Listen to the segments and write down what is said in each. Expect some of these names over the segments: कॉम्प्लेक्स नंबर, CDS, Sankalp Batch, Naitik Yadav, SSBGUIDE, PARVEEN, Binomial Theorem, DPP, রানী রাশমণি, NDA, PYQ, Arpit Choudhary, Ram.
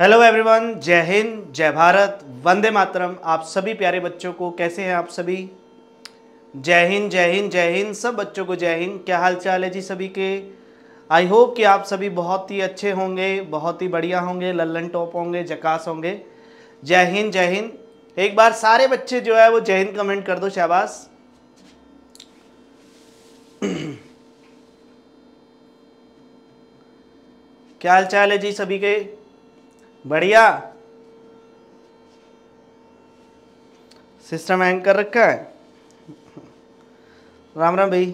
Hello everyone, जय हिंद, जय भारत, वंदे मातरम। आप सभी प्यारे बच्चों को, कैसे हैं आप सभी? जय हिंद जय हिंद जय हिंद, सब बच्चों को जय हिंद। क्या हाल चाल है जी सभी के? आई होप कि आप सभी बहुत ही अच्छे होंगे, बहुत ही बढ़िया होंगे, लल्लन टॉप होंगे, जकास होंगे। जय हिंद जय हिंद। एक बार सारे बच्चे जो है वो जय हिंद कमेंट कर दो, शाबाश। क्या हाल चाल है जी सभी के? बढ़िया। सिस्टम हैंग कर रखा है। राम राम भाई।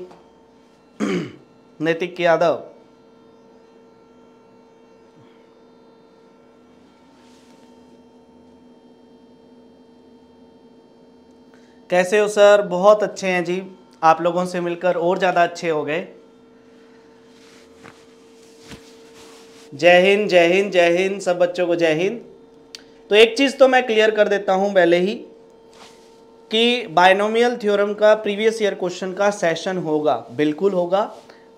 नैतिक यादव, कैसे हो सर? बहुत अच्छे हैं जी, आप लोगों से मिलकर और ज़्यादा अच्छे हो गए। जय हिंद जय हिंद जय हिंद, सब बच्चों को जय हिंद। तो एक चीज़ तो मैं क्लियर कर देता हूं पहले ही कि बाइनोमियल थ्योरम का प्रीवियस ईयर क्वेश्चन का सेशन होगा, बिल्कुल होगा।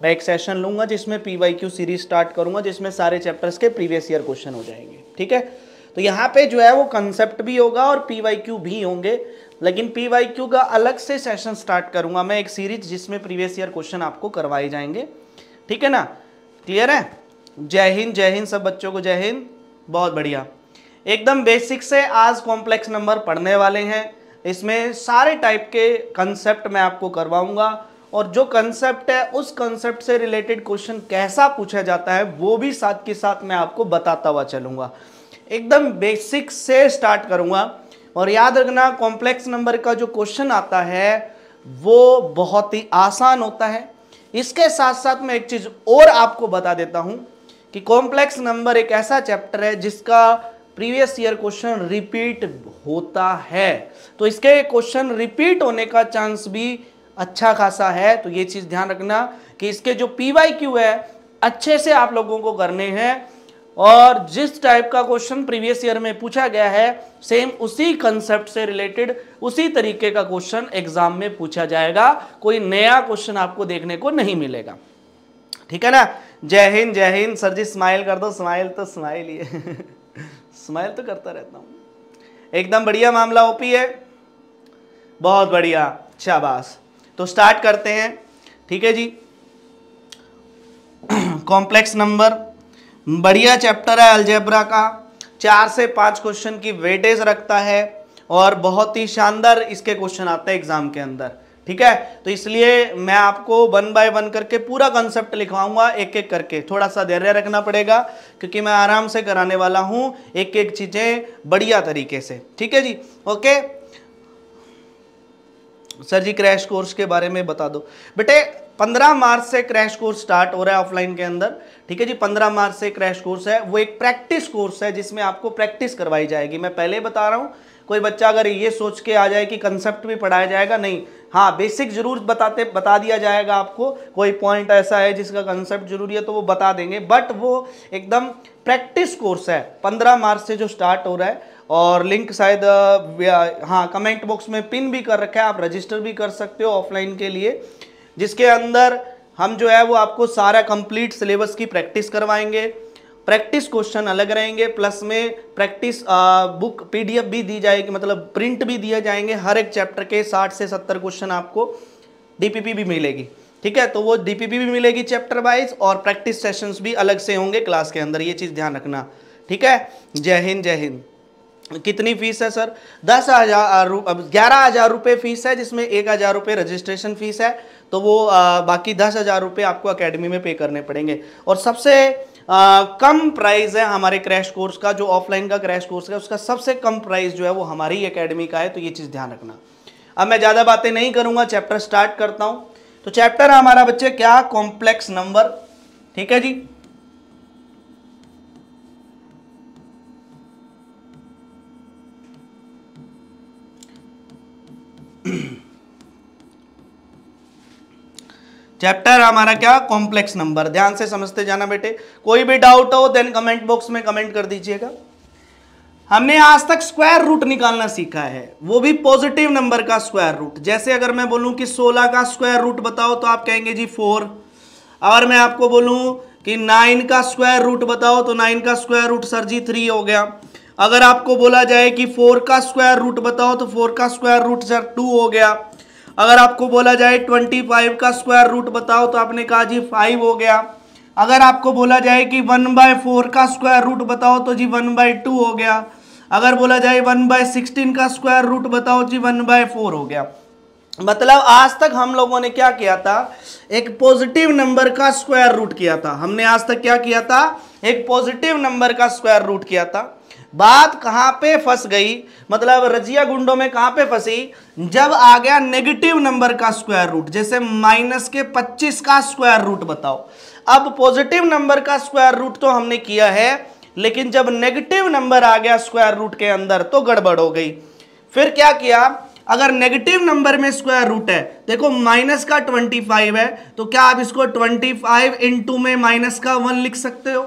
मैं एक सेशन लूँगा जिसमें PYQ सीरीज स्टार्ट करूँगा, जिसमें सारे चैप्टर्स के प्रीवियस ईयर क्वेश्चन हो जाएंगे, ठीक है। तो यहाँ पे जो है वो कंसेप्ट भी होगा और PYQ भी होंगे, लेकिन PYQ का अलग से सेशन स्टार्ट करूँगा मैं, एक सीरीज जिसमें प्रीवियस ईयर क्वेश्चन आपको करवाए जाएंगे, ठीक है ना? क्लियर है? जय हिंद सब बच्चों को जय हिंद। बहुत बढ़िया। एकदम बेसिक से आज कॉम्प्लेक्स नंबर पढ़ने वाले हैं। इसमें सारे टाइप के कंसेप्ट मैं आपको करवाऊंगा और जो कंसेप्ट है उस कंसेप्ट से रिलेटेड क्वेश्चन कैसा पूछा जाता है वो भी साथ के साथ मैं आपको बताता हुआ चलूँगा। एकदम बेसिक से स्टार्ट करूँगा और याद रखना, कॉम्प्लेक्स नंबर का जो क्वेश्चन आता है वो बहुत ही आसान होता है। इसके साथ साथ मैं एक चीज़ और आपको बता देता हूँ कि कॉम्प्लेक्स नंबर एक ऐसा चैप्टर है जिसका प्रीवियस ईयर क्वेश्चन रिपीट होता है, तो इसके क्वेश्चन रिपीट होने का चांस भी अच्छा खासा है। तो ये चीज़ ध्यान रखना कि इसके जो PYQ है अच्छे से आप लोगों को करने हैं और जिस टाइप का क्वेश्चन प्रीवियस ईयर में पूछा गया है सेम उसी कंसेप्ट से रिलेटेड उसी तरीके का क्वेश्चन एग्जाम में पूछा जाएगा, कोई नया क्वेश्चन आपको देखने को नहीं मिलेगा, ठीक है ना? जय हिंद सर जी, स्माइल कर दो, स्माइल तो स्माइल ही है। स्माइल तो करता रहता हूँ। एकदम बढ़िया मामला ओपी है, बहुत बढ़िया, शाबाश। तो स्टार्ट करते हैं, ठीक है जी। कॉम्प्लेक्स नंबर बढ़िया चैप्टर है अलजेब्रा का, 4 से 5 क्वेश्चन की वेटेज रखता है और बहुत ही शानदार इसके क्वेश्चन आते हैं एग्जाम के अंदर, ठीक है। तो इसलिए मैं आपको 1 बाय 1 करके पूरा कंसेप्ट लिखवाऊंगा, एक एक करके। थोड़ा सा धैर्य रखना पड़ेगा क्योंकि मैं आराम से कराने वाला हूं, एक एक चीज़ें बढ़िया तरीके से, ठीक है जी। ओके सर जी, क्रैश कोर्स के बारे में बता दो बेटे। 15 मार्च से क्रैश कोर्स स्टार्ट हो रहा है ऑफलाइन के अंदर, ठीक है जी। 15 मार्च से क्रैश कोर्स है, वो एक प्रैक्टिस कोर्स है जिसमें आपको प्रैक्टिस करवाई जाएगी। मैं पहले बता रहा हूँ, कोई बच्चा अगर ये सोच के आ जाए कि कंसेप्ट भी पढ़ाया जाएगा, नहीं। हाँ, बेसिक जरूर बता दिया जाएगा आपको, कोई पॉइंट ऐसा है जिसका कंसेप्ट जरूरी है तो वो बता देंगे, बट वो एकदम प्रैक्टिस कोर्स है 15 मार्च से जो स्टार्ट हो रहा है। और लिंक शायद हाँ कमेंट बॉक्स में पिन भी कर रखा है, आप रजिस्टर भी कर सकते हो ऑफलाइन के लिए, जिसके अंदर हम जो है वो आपको सारा कंप्लीट सिलेबस की प्रैक्टिस करवाएंगे। प्रैक्टिस क्वेश्चन अलग रहेंगे, प्लस में प्रैक्टिस बुक PDF भी दी जाएगी, मतलब प्रिंट भी दिए जाएंगे। हर एक चैप्टर के 60 से 70 क्वेश्चन आपको DPP भी मिलेगी, ठीक है। तो वो DPP भी मिलेगी चैप्टर वाइज और प्रैक्टिस सेशंस भी अलग से होंगे क्लास के अंदर, ये चीज़ ध्यान रखना, ठीक है। जय हिंद जय हिंद। कितनी फीस है सर? 11,000 रुपये फीस है, जिसमें 1,000 रुपये रजिस्ट्रेशन फीस है, तो वो बाकी 10,000 रुपये आपको अकेडमी में पे करने पड़ेंगे। और सबसे कम प्राइस है हमारे क्रैश कोर्स का, जो ऑफलाइन का क्रैश कोर्स है उसका सबसे कम प्राइस जो है वो हमारी एकेडमी का है, तो ये चीज़ ध्यान रखना। अब मैं ज़्यादा बातें नहीं करूँगा, चैप्टर स्टार्ट करता हूँ। तो चैप्टर है हमारा बच्चे क्या? कॉम्प्लेक्स नंबर, ठीक है जी। चैप्टर हमारा क्या? कॉम्प्लेक्स नंबर। ध्यान से समझते जाना बेटे, कोई भी डाउट हो देन कमेंट बॉक्स में कमेंट कर दीजिएगा। हमने आज तक स्क्वायर रूट निकालना सीखा है, वो भी पॉजिटिव नंबर का स्क्वायर रूट। जैसे अगर मैं बोलूं कि 16 का स्क्वायर रूट बताओ तो आप कहेंगे जी 4, और मैं आपको बोलूं कि 9 का स्क्वायर रूट बताओ, तो 9 का स्क्वायर रूट सर जी 3 हो गया। अगर आपको बोला जाए कि 4 का स्क्वायर रूट बताओ, तो 4 का स्क्वायर रूट सर 2 हो गया। अगर आपको बोला जाए 25 का स्क्वायर रूट बताओ, तो आपने कहा जी 5 हो गया। अगर आपको बोला जाए कि 1/4 का स्क्वायर रूट बताओ, तो जी 1/2 हो गया। अगर बोला जाए 1/16 का स्क्वायर रूट बताओ, जी 1/4 हो गया। मतलब आज तक हम लोगों ने क्या किया था, एक पॉजिटिव नंबर का स्क्वायर रूट किया था। हमने आज तक क्या किया था, एक पॉजिटिव नंबर का स्क्वायर रूट किया था। बात कहाँ पे फंस गई, मतलब रजिया गुंडों में कहाँ पे फंसी, जब आ गया नेगेटिव नंबर का स्क्वायर रूट, जैसे -25 का स्क्वायर रूट बताओ। अब पॉजिटिव नंबर का स्क्वायर रूट तो हमने किया है, लेकिन जब नेगेटिव नंबर आ गया स्क्वायर रूट के अंदर तो गड़बड़ हो गई। फिर क्या किया, अगर नेगेटिव नंबर में स्क्वायर रूट है, देखो माइनस का 25 है, तो क्या आप इसको 25 में माइनस का 1 लिख सकते हो?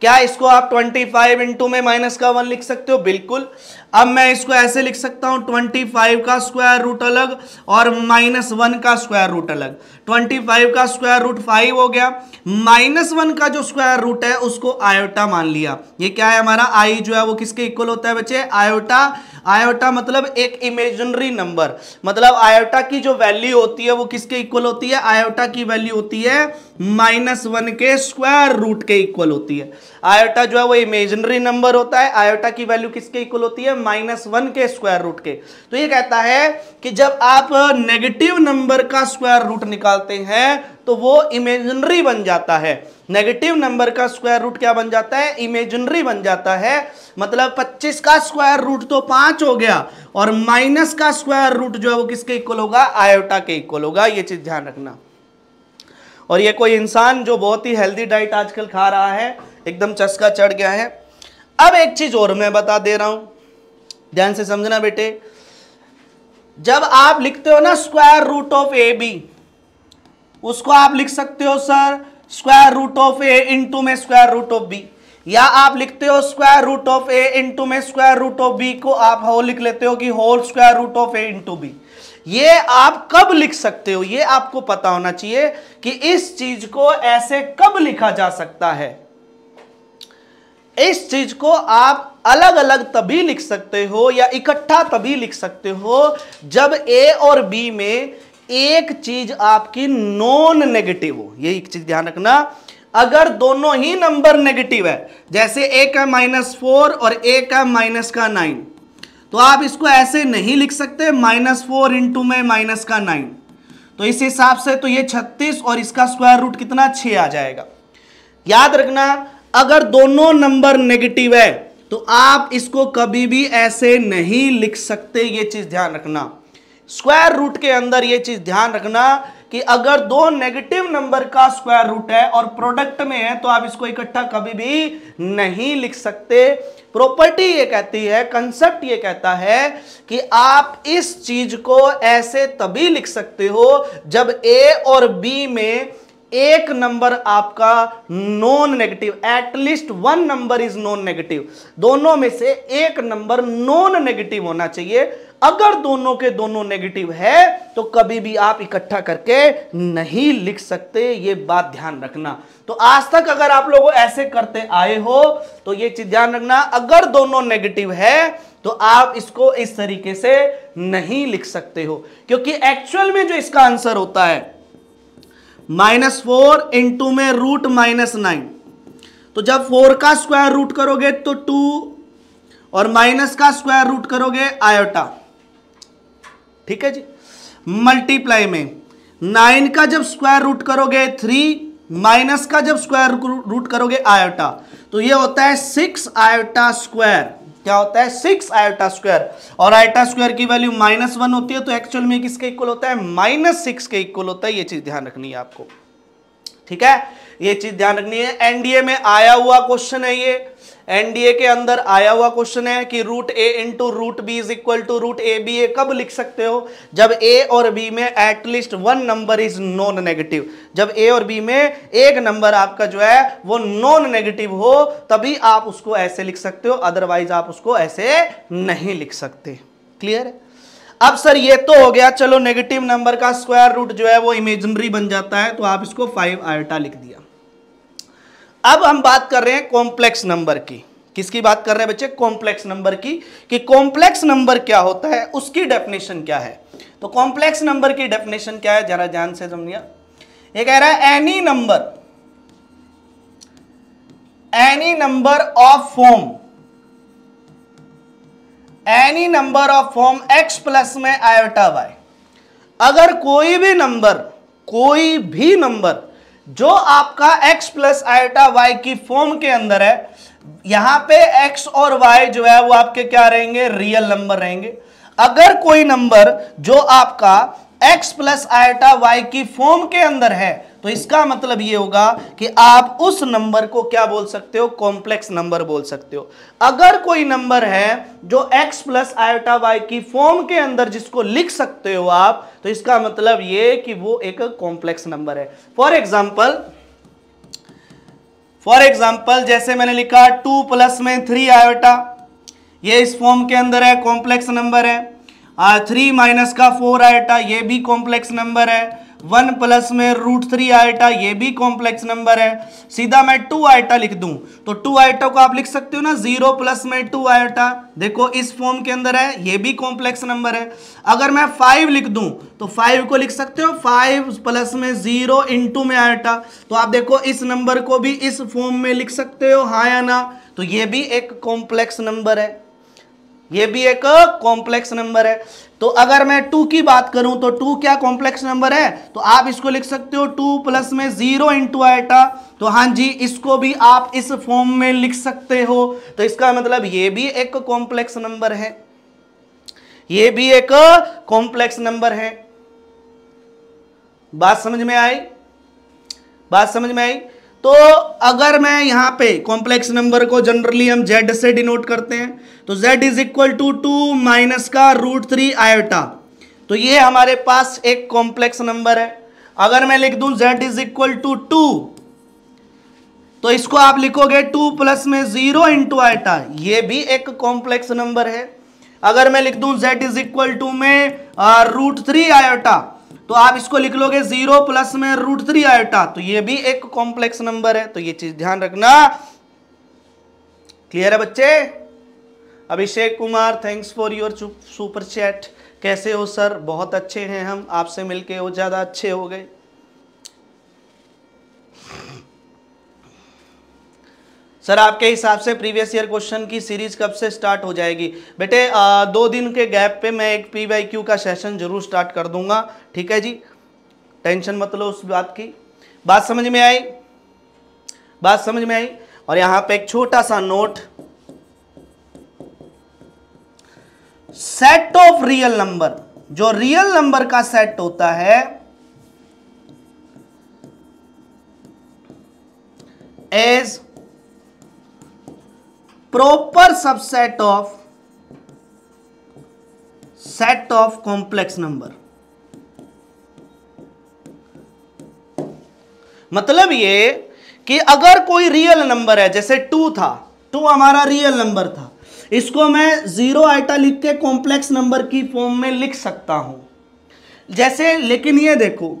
क्या इसको आप 25 में माइनस का 1 लिख सकते हो? बिल्कुल। अब मैं इसको ऐसे लिख सकता हूँ, 25 का स्क्वायर रूट अलग और -1 का स्क्वायर रूट अलग। 25 का स्क्वायर रूट 5 हो गया, -1 का जो स्क्वायर रूट है उसको आयोटा मान लिया। ये क्या है हमारा, आई जो है वो किसके इक्वल होता है बच्चे, आयोटा। आयोटा मतलब एक इमेजिनरी नंबर, मतलब आयोटा की जो वैल्यू होती है वो किसके इक्वल होती है, आयोटा की वैल्यू होती है -1 के स्क्वायर रूट के इक्वल होती है। आयोटा जो है वो इमेजिनरी नंबर होता है, आयोटा की वैल्यू किसके इक्वल होती है, -1 के स्क्वायर रूट के। तो ये कहता है कि जब आप नेगेटिव नंबर का स्क्वायर रूट निकालते हैं तो वो इमेजिनरी बन जाता है। नेगेटिव नंबर का स्क्वायर रूट क्या बन जाता है, इमेजिनरी बन जाता है। मतलब 25 का स्क्वायर रूट तो 5 हो गया और माइनस का स्क्वायर रूट जो है वो किसके इक्वल होगा, आयोटा के इक्वल होगा। ये चीज ध्यान रखना। और ये कोई इंसान जो बहुत ही हेल्दी डाइट आजकल खा रहा है, एकदम चस्का चढ़ गया है। अब एक चीज और मैं बता दे रहा हूं, ध्यान से समझना बेटे। जब आप लिखते हो ना square root of A B, उसको आप लिख सकते हो sir square root of A into में स्क्वायर रूट ऑफ बी, या आप लिखते हो square root of A into में स्क्वायर रूट ऑफ बी को आप होल लिख लेते हो कि whole square root of A into B. ये आप कब लिख सकते हो, ये आपको पता होना चाहिए कि इस चीज को ऐसे कब लिखा जा सकता है। इस चीज को आप अलग अलग तभी लिख सकते हो या इकट्ठा तभी लिख सकते हो जब ए और बी में एक चीज आपकी नॉन नेगेटिव हो। ये एक चीज ध्यान रखना, अगर दोनों ही नंबर नेगेटिव है, जैसे ए का -4 और ए का -9, तो आप इसको ऐसे नहीं लिख सकते, -4 इंटू में -9। तो इस हिसाब से तो ये 36 और इसका स्क्वायर रूट कितना, 6 आ जाएगा। याद रखना, अगर दोनों नंबर नेगेटिव है तो आप इसको कभी भी ऐसे नहीं लिख सकते। ये चीज ध्यान रखना, स्क्वायर रूट के अंदर ये चीज ध्यान रखना कि अगर दो नेगेटिव नंबर का स्क्वायर रूट है और प्रोडक्ट में है तो आप इसको इकट्ठा कभी भी नहीं लिख सकते। प्रॉपर्टी ये कहती है, कंसेप्ट ये कहता है कि आप इस चीज को ऐसे तभी लिख सकते हो जब ए और बी में एक नंबर आपका non negative, at least 1 number is non negative, दोनों में से एक नंबर नॉन नेगेटिव होना चाहिए। अगर दोनों के दोनों नेगेटिव है तो कभी भी आप इकट्ठा करके नहीं लिख सकते, ये बात ध्यान रखना। तो आज तक अगर आप लोग ऐसे करते आए हो तो ये चीज ध्यान रखना, अगर दोनों नेगेटिव है तो आप इसको इस तरीके से नहीं लिख सकते हो, क्योंकि एक्चुअल में जो इसका आंसर होता है -4 इंटू में रूट -9। तो जब 4 का स्क्वायर रूट करोगे तो 2 और माइनस का स्क्वायर रूट करोगे आयोटा, ठीक है जी, मल्टीप्लाई में 9 का जब स्क्वायर रूट करोगे 3, माइनस का जब स्क्वायर रूट करोगे आयोटा, तो ये होता है 6 आयोटा स्क्वायर। क्या होता है, 6 आयोटा स्क्वायर। और आयोटा स्क्वायर की वैल्यू -1 होती है, तो एक्चुअल में किसके इक्वल होता है, -6 के इक्वल होता है। ये चीज ध्यान रखनी है आपको, ठीक है, ये चीज ध्यान रखनी है। एनडीए में आया हुआ क्वेश्चन है, ये एनडीए के अंदर आया हुआ क्वेश्चन है कि root A into root B is equal to root A B. ए कब लिख सकते हो, जब ए और बी में at least 1 number is non negative, जब ए और बी में एक नंबर आपका जो है वो नॉन नेगेटिव हो तभी आप उसको ऐसे लिख सकते हो, अदरवाइज आप उसको ऐसे नहीं लिख सकते। क्लियर है? अब सर ये तो हो गया, चलो नेगेटिव नंबर का स्क्वायर रूट जो है वो इमेजिनरी बन जाता है, तो आप इसको 5 आयोटा लिख दिया। अब हम बात कर रहे हैं कॉम्प्लेक्स नंबर की। किसकी बात कर रहे हैं बच्चे? कॉम्प्लेक्स नंबर की, कि कॉम्प्लेक्स नंबर क्या होता है, उसकी डेफिनेशन क्या है। तो कॉम्प्लेक्स नंबर की डेफिनेशन क्या है, जरा ध्यान से समझिए। ये कह रहा है any number of form, any number of form x plus में आयोटा वाई। अगर कोई भी नंबर जो आपका x प्लस आयोटा y की फॉर्म के अंदर है, यहां पे x और y जो है वो आपके क्या रहेंगे, रियल नंबर रहेंगे। अगर कोई नंबर जो आपका x प्लस आयोटा y की फॉर्म के अंदर है, तो इसका मतलब ये होगा कि आप उस नंबर को क्या बोल सकते हो, कॉम्प्लेक्स नंबर बोल सकते हो। अगर कोई नंबर है जो x प्लस आयोटा y की फॉर्म के अंदर जिसको लिख सकते हो आप, तो इसका मतलब ये कि वो एक कॉम्प्लेक्स नंबर है। फॉर एग्जाम्पल जैसे मैंने लिखा 2 प्लस में 3 आयोटा, ये इस फॉर्म के अंदर है, कॉम्प्लेक्स नंबर है। 3 माइनस का 4 आयोटा, ये भी कॉम्प्लेक्स नंबर है। 1 प्लस में √3 आयोटा, ये भी कॉम्प्लेक्स नंबर है। सीधा मैं 2 आयोटा लिख दूं तो 2 आयोटा को आप लिख सकते हो ना, 0 प्लस में 2 आयोटा, देखो इस फॉर्म के अंदर है, ये भी कॉम्प्लेक्स नंबर है। अगर मैं 5 लिख दूं तो 5 को लिख सकते हो 5 प्लस में 0 इंटू में आयोटा, तो आप देखो इस नंबर को भी इस फॉर्म में लिख सकते हो, हाँ या ना। तो ये भी एक कॉम्प्लेक्स नंबर है, ये भी एक कॉम्प्लेक्स नंबर है। तो अगर मैं 2 की बात करूं तो 2 क्या कॉम्प्लेक्स नंबर है, तो आप इसको लिख सकते हो 2 प्लस में 0 इंटू आयोटा, तो हाँ जी इसको भी आप इस फॉर्म में लिख सकते हो। तो इसका मतलब ये भी एक कॉम्प्लेक्स नंबर है, ये भी एक कॉम्प्लेक्स नंबर है। बात समझ में आई। तो अगर मैं यहाँ पे कॉम्प्लेक्स नंबर को जनरली हम z से डिनोट करते हैं, तो z is equal to 2 minus का √3 आयोटा, तो ये हमारे पास एक कॉम्प्लेक्स नंबर है। अगर मैं लिख दूं z इज इक्वल टू 2, तो इसको आप लिखोगे 2 प्लस में 0 इंटू आयोटा, ये भी एक कॉम्प्लेक्स नंबर है। अगर मैं लिख दूं z इज इक्वल टू में √3 आयोटा, तो आप इसको लिख लोगे 0 प्लस में √3 आयोटा, तो ये भी एक कॉम्प्लेक्स नंबर है। तो ये चीज ध्यान रखना। क्लियर है बच्चे? Abhishek Kumar, thanks for your super chat. कैसे हो सर? बहुत अच्छे हैं हम, आपसे मिलके वो ज्यादा अच्छे हो गए। सर आपके हिसाब से प्रीवियस ईयर क्वेश्चन की सीरीज कब से स्टार्ट हो जाएगी? बेटे 2 दिन के गैप पे मैं एक PYQ का सेशन जरूर स्टार्ट कर दूंगा, ठीक है जी, टेंशन मत लो उस बात की। बात समझ में आई। और यहाँ पे एक छोटा सा note, set of real number, जो रियल नंबर का सेट होता है, as proper subset of set of कॉम्प्लेक्स नंबर। मतलब ये कि अगर कोई रियल नंबर है, जैसे 2 हमारा रियल नंबर था, इसको मैं 0 आयोटा लिख के कॉम्प्लेक्स नंबर की फॉर्म में लिख सकता हूं जैसे। लेकिन ये देखो,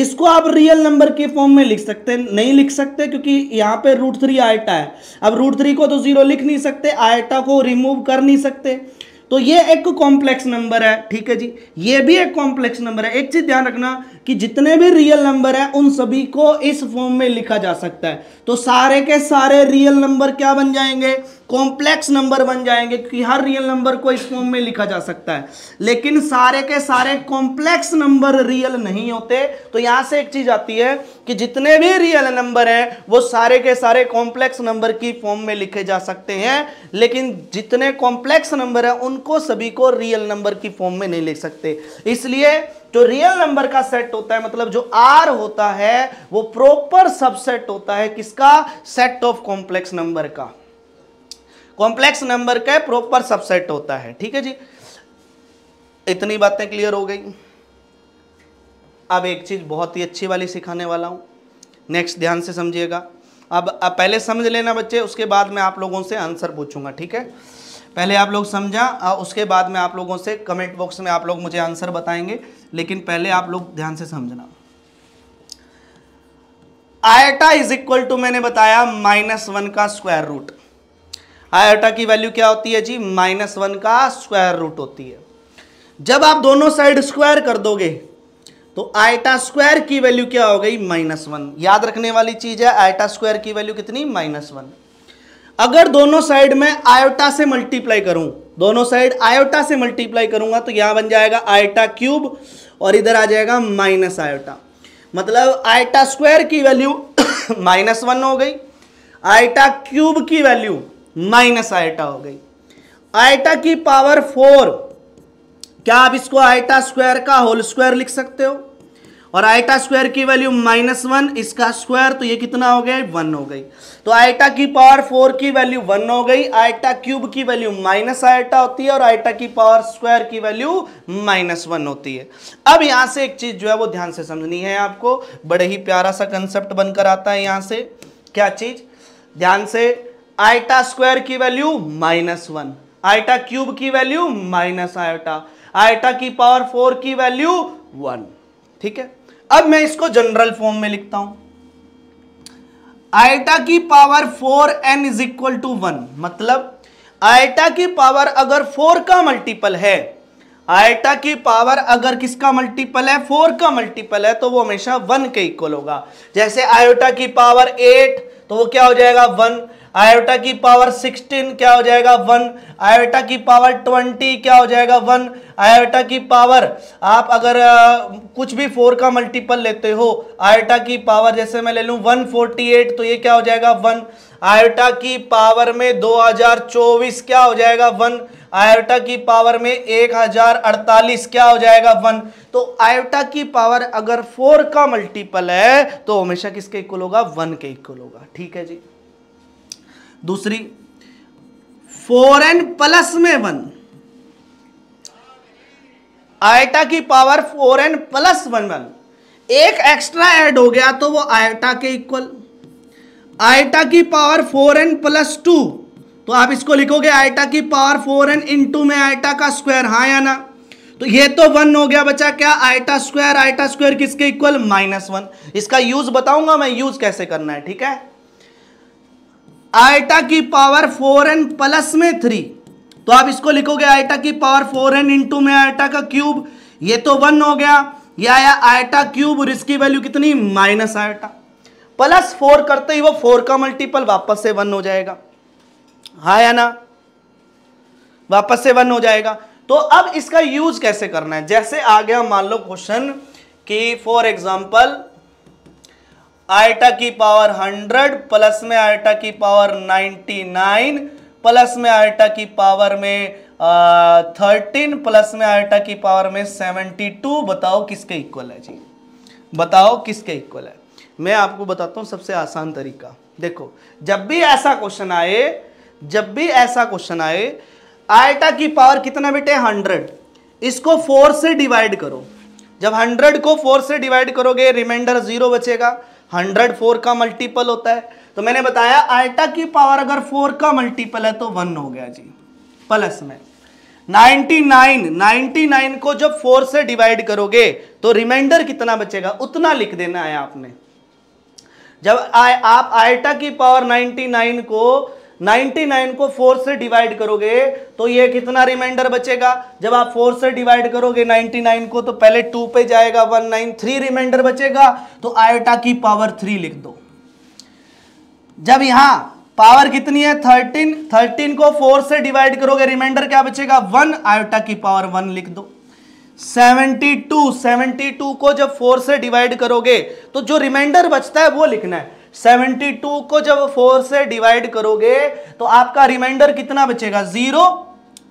इसको आप रियल नंबर के फॉर्म में लिख सकते नहीं लिख सकते, क्योंकि यहाँ पे √3 आयोटा है। अब √3 को तो 0 लिख नहीं सकते, आयोटा को रिमूव कर नहीं सकते, तो ये एक कॉम्प्लेक्स नंबर है, ठीक है जी, ये भी एक कॉम्प्लेक्स नंबर है। एक चीज़ ध्यान रखना कि जितने भी रियल नंबर है उन सभी को इस फॉर्म में लिखा जा सकता है। तो सारे के सारे रियल नंबर क्या बन जाएंगे, कॉम्प्लेक्स नंबर बन जाएंगे, क्योंकि हर रियल नंबर को इस फॉर्म में लिखा जा सकता है। लेकिन सारे के सारे कॉम्प्लेक्स नंबर रियल नहीं होते। तो यहाँ से एक चीज़ आती है कि जितने भी रियल नंबर हैं वो सारे के सारे कॉम्प्लेक्स नंबर की फॉर्म में लिखे जा सकते हैं, लेकिन जितने कॉम्प्लेक्स नंबर हैं उनको सभी को रियल नंबर की फॉर्म में नहीं लिख सकते। इसलिए जो रियल नंबर का सेट होता है, मतलब जो R होता है, वो प्रॉपर सबसेट होता है किसका, सेट ऑफ कॉम्प्लेक्स नंबर का, कॉम्प्लेक्स नंबर का प्रॉपर सबसेट होता है, ठीक है जी। इतनी बातें क्लियर हो गई। अब एक चीज बहुत ही अच्छी वाली सिखाने वाला हूं, नेक्स्ट ध्यान से समझिएगा। अब पहले समझ लेना बच्चे, उसके बाद मैं आप लोगों से आंसर पूछूंगा, ठीक है। पहले आप लोग समझा, उसके बाद में आप लोगों से कमेंट बॉक्स में आप लोग मुझे आंसर बताएंगे, लेकिन पहले आप लोग ध्यान से समझना। आयटा इज इक्वल टू मैंने बताया -1 का स्क्वायर रूट। आयटा की वैल्यू क्या होती है जी? -1 का स्क्वायर रूट होती है। जब आप दोनों साइड स्क्वायर कर दोगे तो आयटा स्क्वायर की वैल्यू क्या हो गई? -1। याद रखने वाली चीज है, आयटा स्क्वायर की वैल्यू कितनी? -1। अगर दोनों साइड में आयोटा से मल्टीप्लाई करूं, दोनों साइड आयोटा से मल्टीप्लाई करूंगा तो यहां बन जाएगा आयटा क्यूब और इधर आ जाएगा माइनस आयोटा। मतलब आयटा स्क्वायर की वैल्यू -1 हो गई, आयटा क्यूब की वैल्यू माइनस आयटा हो गई। आयटा की पावर 4, क्या आप इसको आयटा स्क्वायर का होल स्क्वायर लिख सकते हो? और आयटा स्क्वायर की वैल्यू -1, इसका स्क्वायर, तो ये कितना हो गया? 1 हो गई। तो आयटा की पावर 4 की वैल्यू 1 हो गई, आयटा क्यूब की वैल्यू माइनस आयटा होती है और आयटा की पावर स्क्वायर की वैल्यू -1 होती है। अब यहाँ से एक चीज जो है वो ध्यान से समझनी है आपको, बड़े ही प्यारा सा कंसेप्ट बनकर आता है यहाँ से। क्या चीज? ध्यान से, आयटा स्क्वायर की वैल्यू -1, आयटा क्यूब की वैल्यू माइनस आयटा, आयटा की पावर 4 की वैल्यू 1। ठीक है, अब मैं इसको जनरल फॉर्म में लिखता हूं। आयटा की power 4n is equal to 1, मतलब आयटा की पावर अगर 4 का मल्टीपल है, आयटा की पावर अगर किसका मल्टीपल है? 4 का मल्टीपल है, तो वो हमेशा 1 के इक्वल होगा। जैसे आयोटा की पावर 8 तो वो क्या हो जाएगा? 1। आयोटा की पावर 16 क्या हो जाएगा? 1। आयोटा की पावर 20 क्या हो जाएगा? 1। आयोटा की पावर, आप अगर कुछ भी 4 का मल्टीपल लेते हो, आयोटा की पावर जैसे मैं ले लूँ 148 तो ये क्या हो जाएगा? 1। आयोटा की पावर में 2024 क्या हो जाएगा? 1। आयोटा की पावर में 1048 क्या हो जाएगा? 1। तो आयोटा की पावर अगर 4 का मल्टीपल है तो हमेशा किसके इक्वल होगा? 1 के इक्वल होगा। ठीक है जी। दूसरी, 4n प्लस में 1, आयटा की पावर 4n प्लस 1 एक एक्स्ट्रा ऐड हो गया तो वो आयटा के इक्वल। आयटा की पावर 4n प्लस 2 तो आप इसको लिखोगे आयटा की पावर 4n इंटू में आयटा का स्क्वायर, हाँ या ना? तो ये तो 1 हो गया, बचा क्या? Iota square. आयटा स्क्वायर किसके इक्वल? -1। इसका यूज बताऊंगा मैं, यूज कैसे करना है। ठीक है, आयटा की पावर 4n प्लस में 3 तो आप इसको लिखोगे आयटा की पावर 4n इंटू में आयटा का क्यूब, ये तो 1 हो गया, यह आया आयटा क्यूब और इसकी वैल्यू कितनी? Minus iota. प्लस 4 करते ही वो 4 का मल्टीपल वापस से 1 हो जाएगा, हाँ या ना? वापस से 1 हो जाएगा। तो अब इसका यूज कैसे करना है? जैसे आ गया मान लो क्वेश्चन कि फॉर एग्जाम्पल आयटा की पावर 100 प्लस में आयटा की पावर 99 प्लस में आयटा की पावर में 13 प्लस में आयटा की पावर में 72, बताओ किसके इक्वल है जी? बताओ किसके इक्वल है? मैं आपको बताता हूँ सबसे आसान तरीका। देखो, जब भी ऐसा क्वेश्चन आए आयटा की पावर कितना बेटे? 100, इसको 4 से डिवाइड करो। जब 100 को 4 से डिवाइड करोगे रिमाइंडर 0 बचेगा। 100 4 का मल्टीपल होता है, तो मैंने बताया आयटा की पावर अगर 4 का मल्टीपल है तो 1 हो गया जी। प्लस में 99 को जब 4 से डिवाइड करोगे तो रिमाइंडर कितना बचेगा? उतना लिख देना है आपने। जब आप आयटा की पावर 99 को 4 से डिवाइड करोगे तो ये कितना रिमाइंडर बचेगा? जब आप 4 से डिवाइड करोगे 99 को तो पहले 2 पे जाएगा, 193 रिमाइंडर बचेगा, तो आयोटा की पावर 3 लिख दो। जब यहाँ पावर कितनी है? 13 को 4 से डिवाइड करोगे रिमाइंडर क्या बचेगा? 1, आयोटा की पावर 1 लिख दो। 72 को जब 4 से डिवाइड करोगे तो जो रिमाइंडर बचता है वो लिखना है। 72 को जब 4 से डिवाइड करोगे तो आपका रिमाइंडर कितना बचेगा? 0,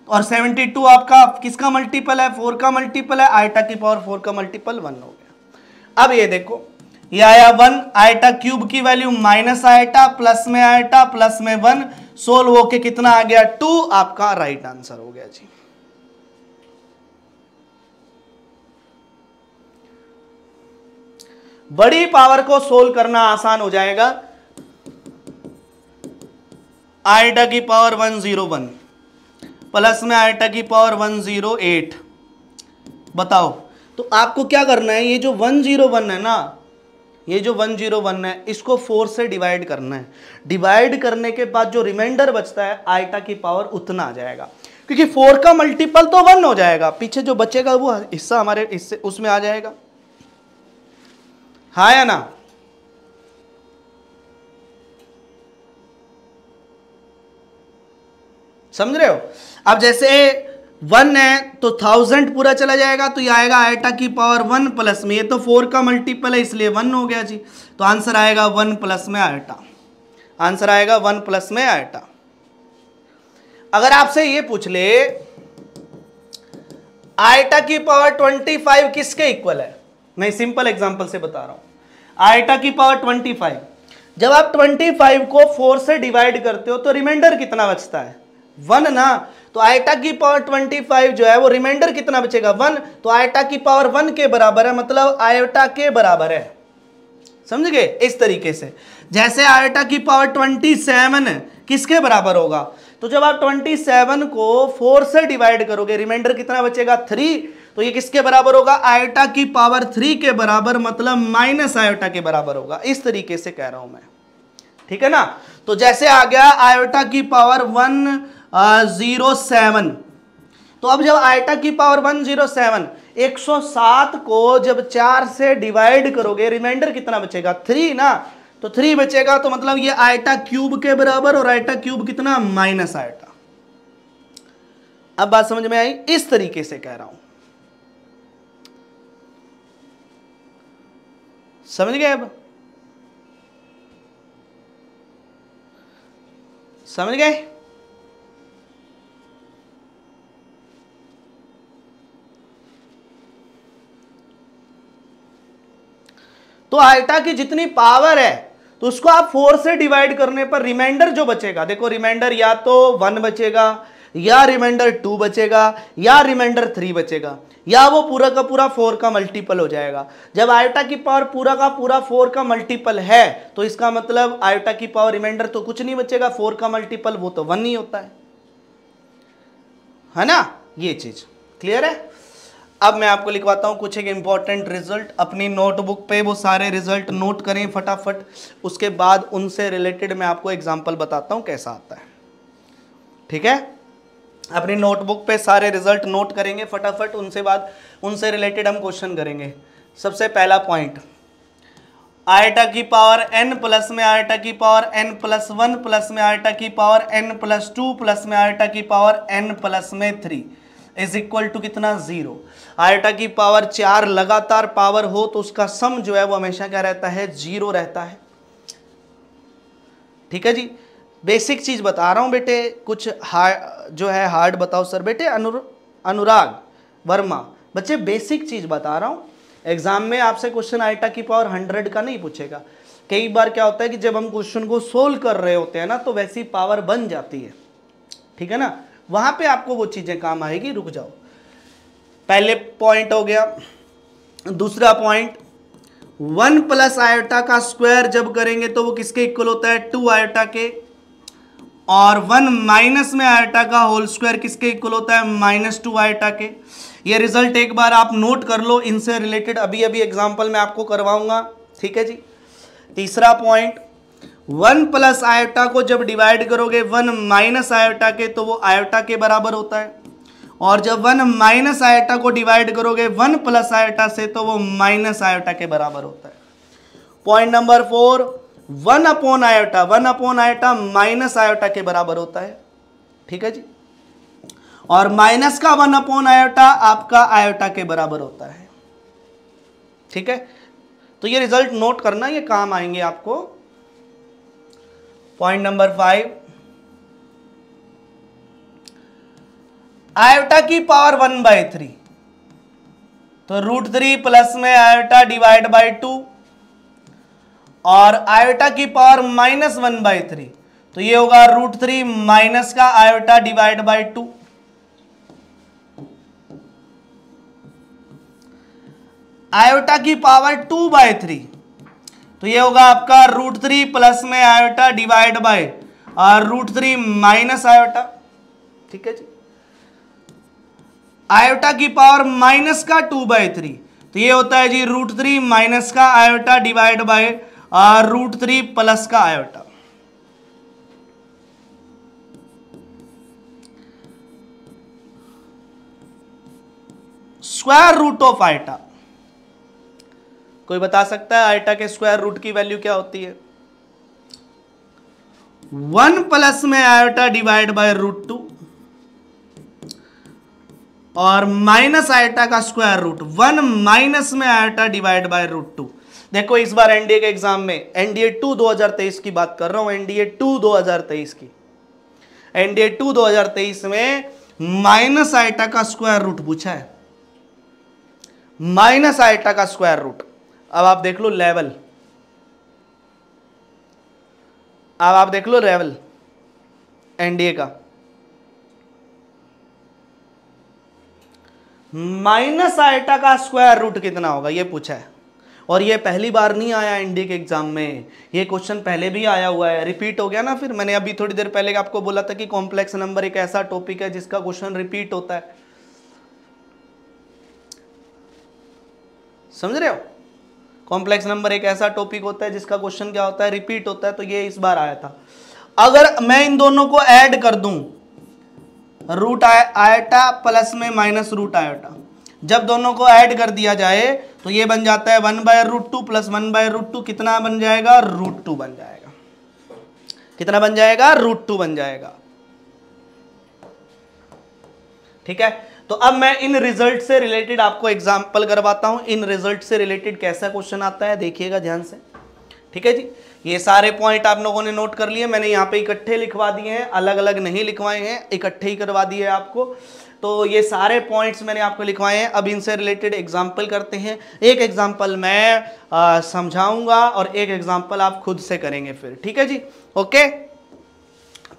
और 72 आपका किसका मल्टीपल है? 4 का मल्टीपल है, आयटा की पावर 4 का मल्टीपल 1 हो गया। अब ये देखो, ये आया 1, आयटा क्यूब की वैल्यू माइनस आयटा प्लस में 1, सोल्व होके कितना आ गया? 2, आपका राइट आंसर हो गया जी। बड़ी पावर को सोल्व करना आसान हो जाएगा। आयटा की पावर 101 प्लस में आयटा की पावर 108, बताओ। तो आपको क्या करना है? ये जो 101 है ना, ये जो 101 है इसको 4 से डिवाइड करना है। डिवाइड करने के बाद जो रिमाइंडर बचता है आइटा की पावर उतना आ जाएगा, क्योंकि 4 का मल्टीपल तो 1 हो जाएगा, पीछे जो बचेगा वो हिस्सा हमारे इससे उसमें आ जाएगा। हाँ या ना? समझ रहे हो? अब जैसे 1 है तो 1000 पूरा चला जाएगा, तो ये आएगा आइटा की पावर 1 प्लस में, ये तो 4 का मल्टीपल है इसलिए 1 हो गया जी, तो आंसर आएगा 1 प्लस में आइटा। आंसर आएगा 1 प्लस में आइटा। अगर आपसे ये पूछ ले आइटा की पावर 25 किसके इक्वल है, मैं सिंपल एग्जांपल से बता रहा हूं, आइटा की पावर 25, जब आप 25 को 4 से डिवाइड करते हो तो रिमाइंडर कितना बचता है, 1 ना, तो आइटा की पावर 25 जो है वो रिमाइंडर कितना बचेगा, 1, तो आइटा की पावर 1 के बराबर है, मतलब आयोटा के बराबर है। समझ गए? इस तरीके से जैसे आयोटा की पावर 27 किसके बराबर होगा, तो जब आप 27 को 4 से डिवाइड करोगे रिमाइंडर कितना बचेगा, 3, तो ये किसके बराबर होगा, आयोटा की पावर 3 के बराबर, मतलब माइनस आयोटा के बराबर होगा। इस तरीके से कह रहा हूं मैं, ठीक है ना। तो जैसे आ गया आयोटा की पावर 107, तो अब जब आयोटा की पावर 107, 107 को जब 4 से डिवाइड करोगे रिमाइंडर कितना बचेगा, 3 ना, तो 3 बचेगा, तो मतलब ये आइटा क्यूब के बराबर, और आइटा क्यूब कितना, माइनस आइटा। अब बात समझ में आई? इस तरीके से कह रहा हूं, समझ गए? अब समझ गए? तो आइटा की जितनी पावर है तो उसको आप 4 से डिवाइड करने पर रिमाइंडर जो बचेगा, देखो रिमाइंडर या तो 1 बचेगा, या रिमाइंडर 2 बचेगा, या रिमाइंडर 3 बचेगा, या वो पूरा का पूरा 4 का मल्टीपल हो जाएगा। जब आयोटा की पावर पूरा का पूरा 4 का मल्टीपल है तो इसका मतलब आयोटा की पावर रिमाइंडर तो कुछ नहीं बचेगा, 4 का मल्टीपल वो तो 1 ही होता है ना। ये चीज क्लियर है? अब मैं आपको लिखवाता हूँ कुछ एक इम्पॉर्टेंट रिजल्ट, अपनी नोटबुक पे वो सारे रिजल्ट नोट करें फटाफट, उसके बाद उनसे रिलेटेड मैं आपको एग्जांपल बताता हूँ कैसा आता है, ठीक है। अपनी नोटबुक पे सारे रिजल्ट नोट करेंगे फटाफट, उनसे बाद उनसे रिलेटेड हम क्वेश्चन करेंगे। सबसे पहला पॉइंट, आइटा की पावर n प्लस में आइटा की पावर n प्लस 1 प्लस में आइटा की पावर n प्लस 2 प्लस में आइटा की पावर n प्लस में 3 इज इक्वल टू कितना, 0। आयोटा की पावर 4 लगातार पावर हो तो उसका सम जो है वो हमेशा क्या रहता है, 0 रहता है, ठीक है जी। बेसिक चीज बता रहा हूं बेटे, कुछ जो है हार्ड बताओ सर बेटे। अनुराग वर्मा, बच्चे बेसिक चीज बता रहा हूं, एग्जाम में आपसे क्वेश्चन आयोटा की पावर 100 का नहीं पूछेगा। कई बार क्या होता है कि जब हम क्वेश्चन को सोल्व कर रहे होते हैं ना तो वैसी पावर बन जाती है, ठीक है ना, वहां पे आपको वो चीजें काम आएगी, रुक जाओ। पहले पॉइंट हो गया। दूसरा पॉइंट, 1 प्लस आयोटा का स्क्वायर जब करेंगे तो वो किसके इक्वल होता है, 2 आयोटा के, और 1 माइनस में आयोटा का होल स्क्वायर किसके इक्वल होता है, -2 आयोटा के। ये रिजल्ट एक बार आप नोट कर लो, इनसे रिलेटेड अभी अभी एग्जाम्पल मैं आपको करवाऊंगा, ठीक है जी। तीसरा पॉइंट, 1 प्लस आयोटा को जब डिवाइड करोगे 1 माइनस आयोटा के तो वो आयोटा के बराबर होता है, और जब 1 माइनस आयोटा को डिवाइड करोगे 1 प्लस आयोटा से तो वो माइनस आयोटा के बराबर होता है। Point number 4, 1 upon iota minus iota के बराबर होता है, ठीक है जी, और माइनस का 1 अपॉन आयोटा आपका आयोटा के बराबर होता है, ठीक है। तो ये रिजल्ट नोट करना, ये काम आएंगे आपको। पॉइंट नंबर 5, आयोटा की पावर 1/3 तो √3 प्लस में आयोटा डिवाइड बाई 2, और आयोटा की पावर -1/3 तो ये होगा √3 माइनस का आयोटा डिवाइड बाई 2। आयोटा की पावर 2/3 तो ये होगा आपका √3 प्लस में आयोटा डिवाइड बाय और √3 माइनस आयोटा, ठीक है जी। आयोटा की पावर माइनस का 2/3 तो ये होता है जी √3 माइनस का आयोटा डिवाइड बाय √3 प्लस का iota. Square root of iota, कोई बता सकता है आयोटा के स्क्वायर रूट की वैल्यू क्या होती है? 1 प्लस में आयोटा डिवाइड बाय √2 और माइनस आयोटा का स्क्वायर रूट, 1 माइनस में आयोटा डिवाइड बाय √2। देखो इस बार एनडीए के एग्जाम में, एनडीए 2 2023 की बात कर रहा हूं, एनडीए 2 2023 में माइनस आयोटा का स्क्वायर रूट पूछा है, माइनस आयोटा का स्क्वायर रूट। अब आप देख लो लेवल, एनडीए का माइनस आयोटा का स्क्वायर रूट कितना होगा ये पूछा है। और ये पहली बार नहीं आया एनडीए के एग्जाम में, ये क्वेश्चन पहले भी आया हुआ है, रिपीट हो गया ना। फिर मैंने अभी थोड़ी देर पहले आपको बोला था कि कॉम्प्लेक्स नंबर एक ऐसा टॉपिक है जिसका क्वेश्चन रिपीट होता है, समझ रहे हो? कॉम्प्लेक्स नंबर एक ऐसा टॉपिक होता है जिसका क्वेश्चन क्या होता है, रिपीट होता है। तो ये इस बार आया था। अगर मैं इन दोनों को ऐड कर दूं, रूट आयोटा प्लस में माइनस रूट आयोटा, जब दोनों को ऐड कर दिया जाए तो ये बन जाता है 1/√2 प्लस 1/√2, कितना बन जाएगा? √2 बन जाएगा। कितना बन जाएगा? √2 बन जाएगा। ठीक है, तो अब मैं इन रिजल्ट से रिलेटेड आपको एग्जाम्पल करवाता हूं, इन रिजल्ट से रिलेटेड कैसा क्वेश्चन आता है देखिएगा ध्यान से। ठीक है जी, ये सारे पॉइंट आप लोगों ने नोट कर लिए, मैंने यहाँ पे इकट्ठे लिखवा दिए हैं, अलग अलग नहीं लिखवाए हैं, इकट्ठे ही करवा दिए आपको। तो ये सारे पॉइंट्स मैंने आपको लिखवाए हैं। अब इनसे रिलेटेड एग्जाम्पल करते हैं। एक एग्जाम्पल मैं समझाऊंगा और एक एग्जाम्पल आप खुद से करेंगे फिर, ठीक है जी? ओके,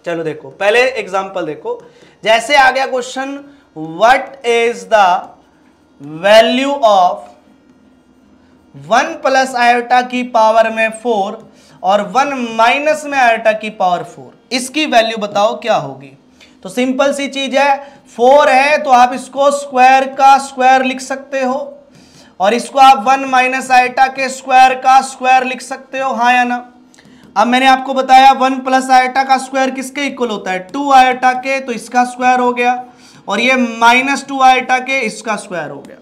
चलो देखो, पहले एग्जाम्पल देखो। जैसे आ गया question, what is the value of 1 plus iota की पावर में 4 और 1 माइनस में आयोटा की पावर 4, इसकी वैल्यू बताओ क्या होगी? तो सिंपल सी चीज है, 4 है तो आप इसको स्क्वायर का स्क्वायर लिख सकते हो और इसको आप 1 माइनस आयोटा के स्क्वायर का स्क्वायर लिख सकते हो, हाँ या ना? अब मैंने आपको बताया 1 प्लस आयोटा का स्क्वायर किसके इक्वल होता है? 2 आयोटा के, तो इसका स्क्वायर हो गया, और ये माइनस 2 आयोटा के, इसका स्क्वायर हो गया।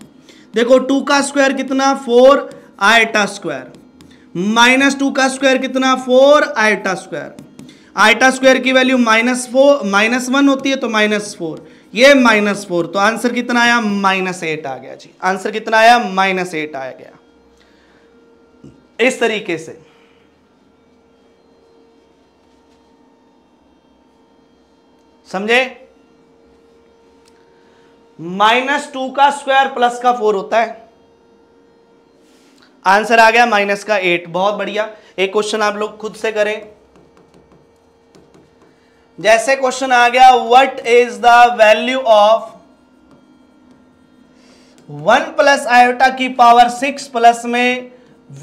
देखो 2 का स्क्वायर कितना? 4 आयोटा स्क्वायर, माइनस 2 का स्क्वायर कितना? 4 आयोटा स्क्वायर। आयोटा स्क्वायर की वैल्यू माइनस 1 होती है, तो -4, ये -4, तो आंसर कितना आया? -8 आ गया जी। आंसर कितना आया? -8 आ गया। इस तरीके से समझे, -2 का स्क्वायर प्लस का 4 होता है, आंसर आ गया -8। बहुत बढ़िया। एक क्वेश्चन आप लोग खुद से करें। जैसे क्वेश्चन आ गया, what is the value of 1 plus iota की पावर 6 प्लस में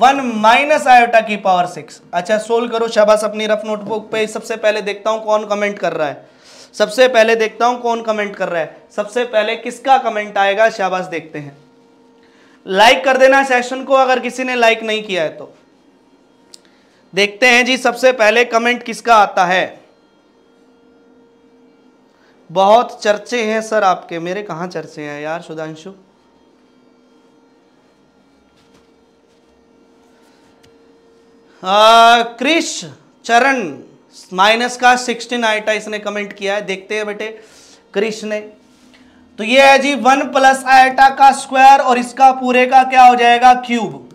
1 माइनस आयोटा की पावर 6। अच्छा सोल्व करो, शाबाश। अपनी रफ नोटबुक पे सबसे पहले देखता हूं कौन कमेंट कर रहा है, सबसे पहले किसका कमेंट आएगा, शाबाश। देखते हैं, लाइक कर देना सेशन को अगर किसी ने लाइक नहीं किया है तो। देखते हैं जी सबसे पहले कमेंट किसका आता है। बहुत चर्चे हैं सर आपके, मेरे कहाँ चर्चे हैं यार सुधांशु। क्रिश चरण माइनस का 16 आयोटा इसने कमेंट किया है। देखते हैं बेटे क्रिश ने, तो ये है जी 1 प्लस आयोटा का स्क्वायर और इसका पूरे का क्या हो जाएगा? क्यूब।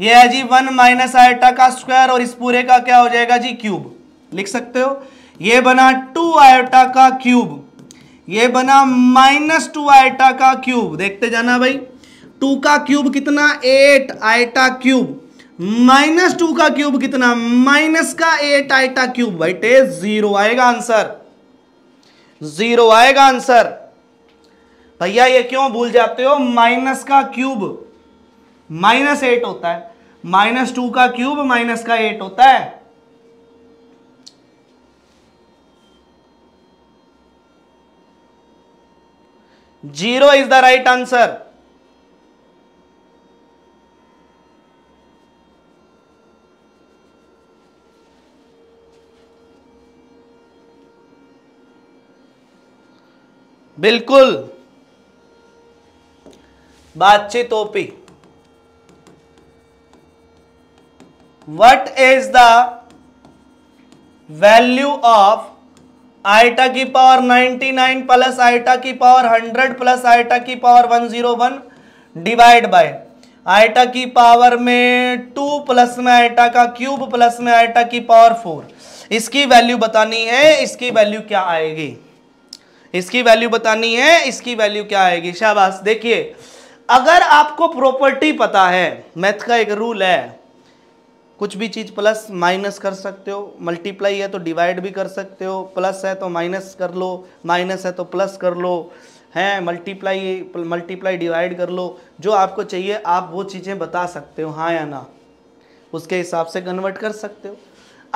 ये है जी 1 माइनस आयोटा का स्क्वायर और इस पूरे का क्या हो जाएगा जी? क्यूब। लिख सकते हो। ये बना 2 आयोटा का क्यूब, ये बना -2 आयोटा का क्यूब। देखते जाना भाई, 2 का क्यूब कितना? 8 आयोटा क्यूब, -2 का क्यूब कितना? -8 आयोटा क्यूब। बेटे 0 आएगा आंसर, 0 आएगा आंसर। भैया ये क्यों भूल जाते हो? माइनस का क्यूब -8 होता है, -2 का क्यूब -8 होता है। Zero is the right answer. बिल्कुल बातचीत ओपी। What is the value of iota की पावर 99 प्लस आईटा की पावर 100 प्लस आईटा की पावर 101 डिवाइड बाय आईटा की पावर में 2 प्लस में आईटा का क्यूब प्लस में आईटा की पावर 4। इसकी वैल्यू बतानी है, इसकी वैल्यू क्या आएगी, इसकी वैल्यू बतानी है, इसकी वैल्यू क्या आएगी। शाबाश। देखिए अगर आपको प्रॉपर्टी पता है, मैथ का एक रूल है, कुछ भी चीज़ प्लस माइनस कर सकते हो, मल्टीप्लाई है तो डिवाइड भी कर सकते हो, प्लस है तो माइनस कर लो, माइनस है तो प्लस कर लो, हैं, मल्टीप्लाई डिवाइड कर लो, जो आपको चाहिए आप वो चीज़ें बता सकते हो, हाँ या ना, उसके हिसाब से कन्वर्ट कर सकते हो।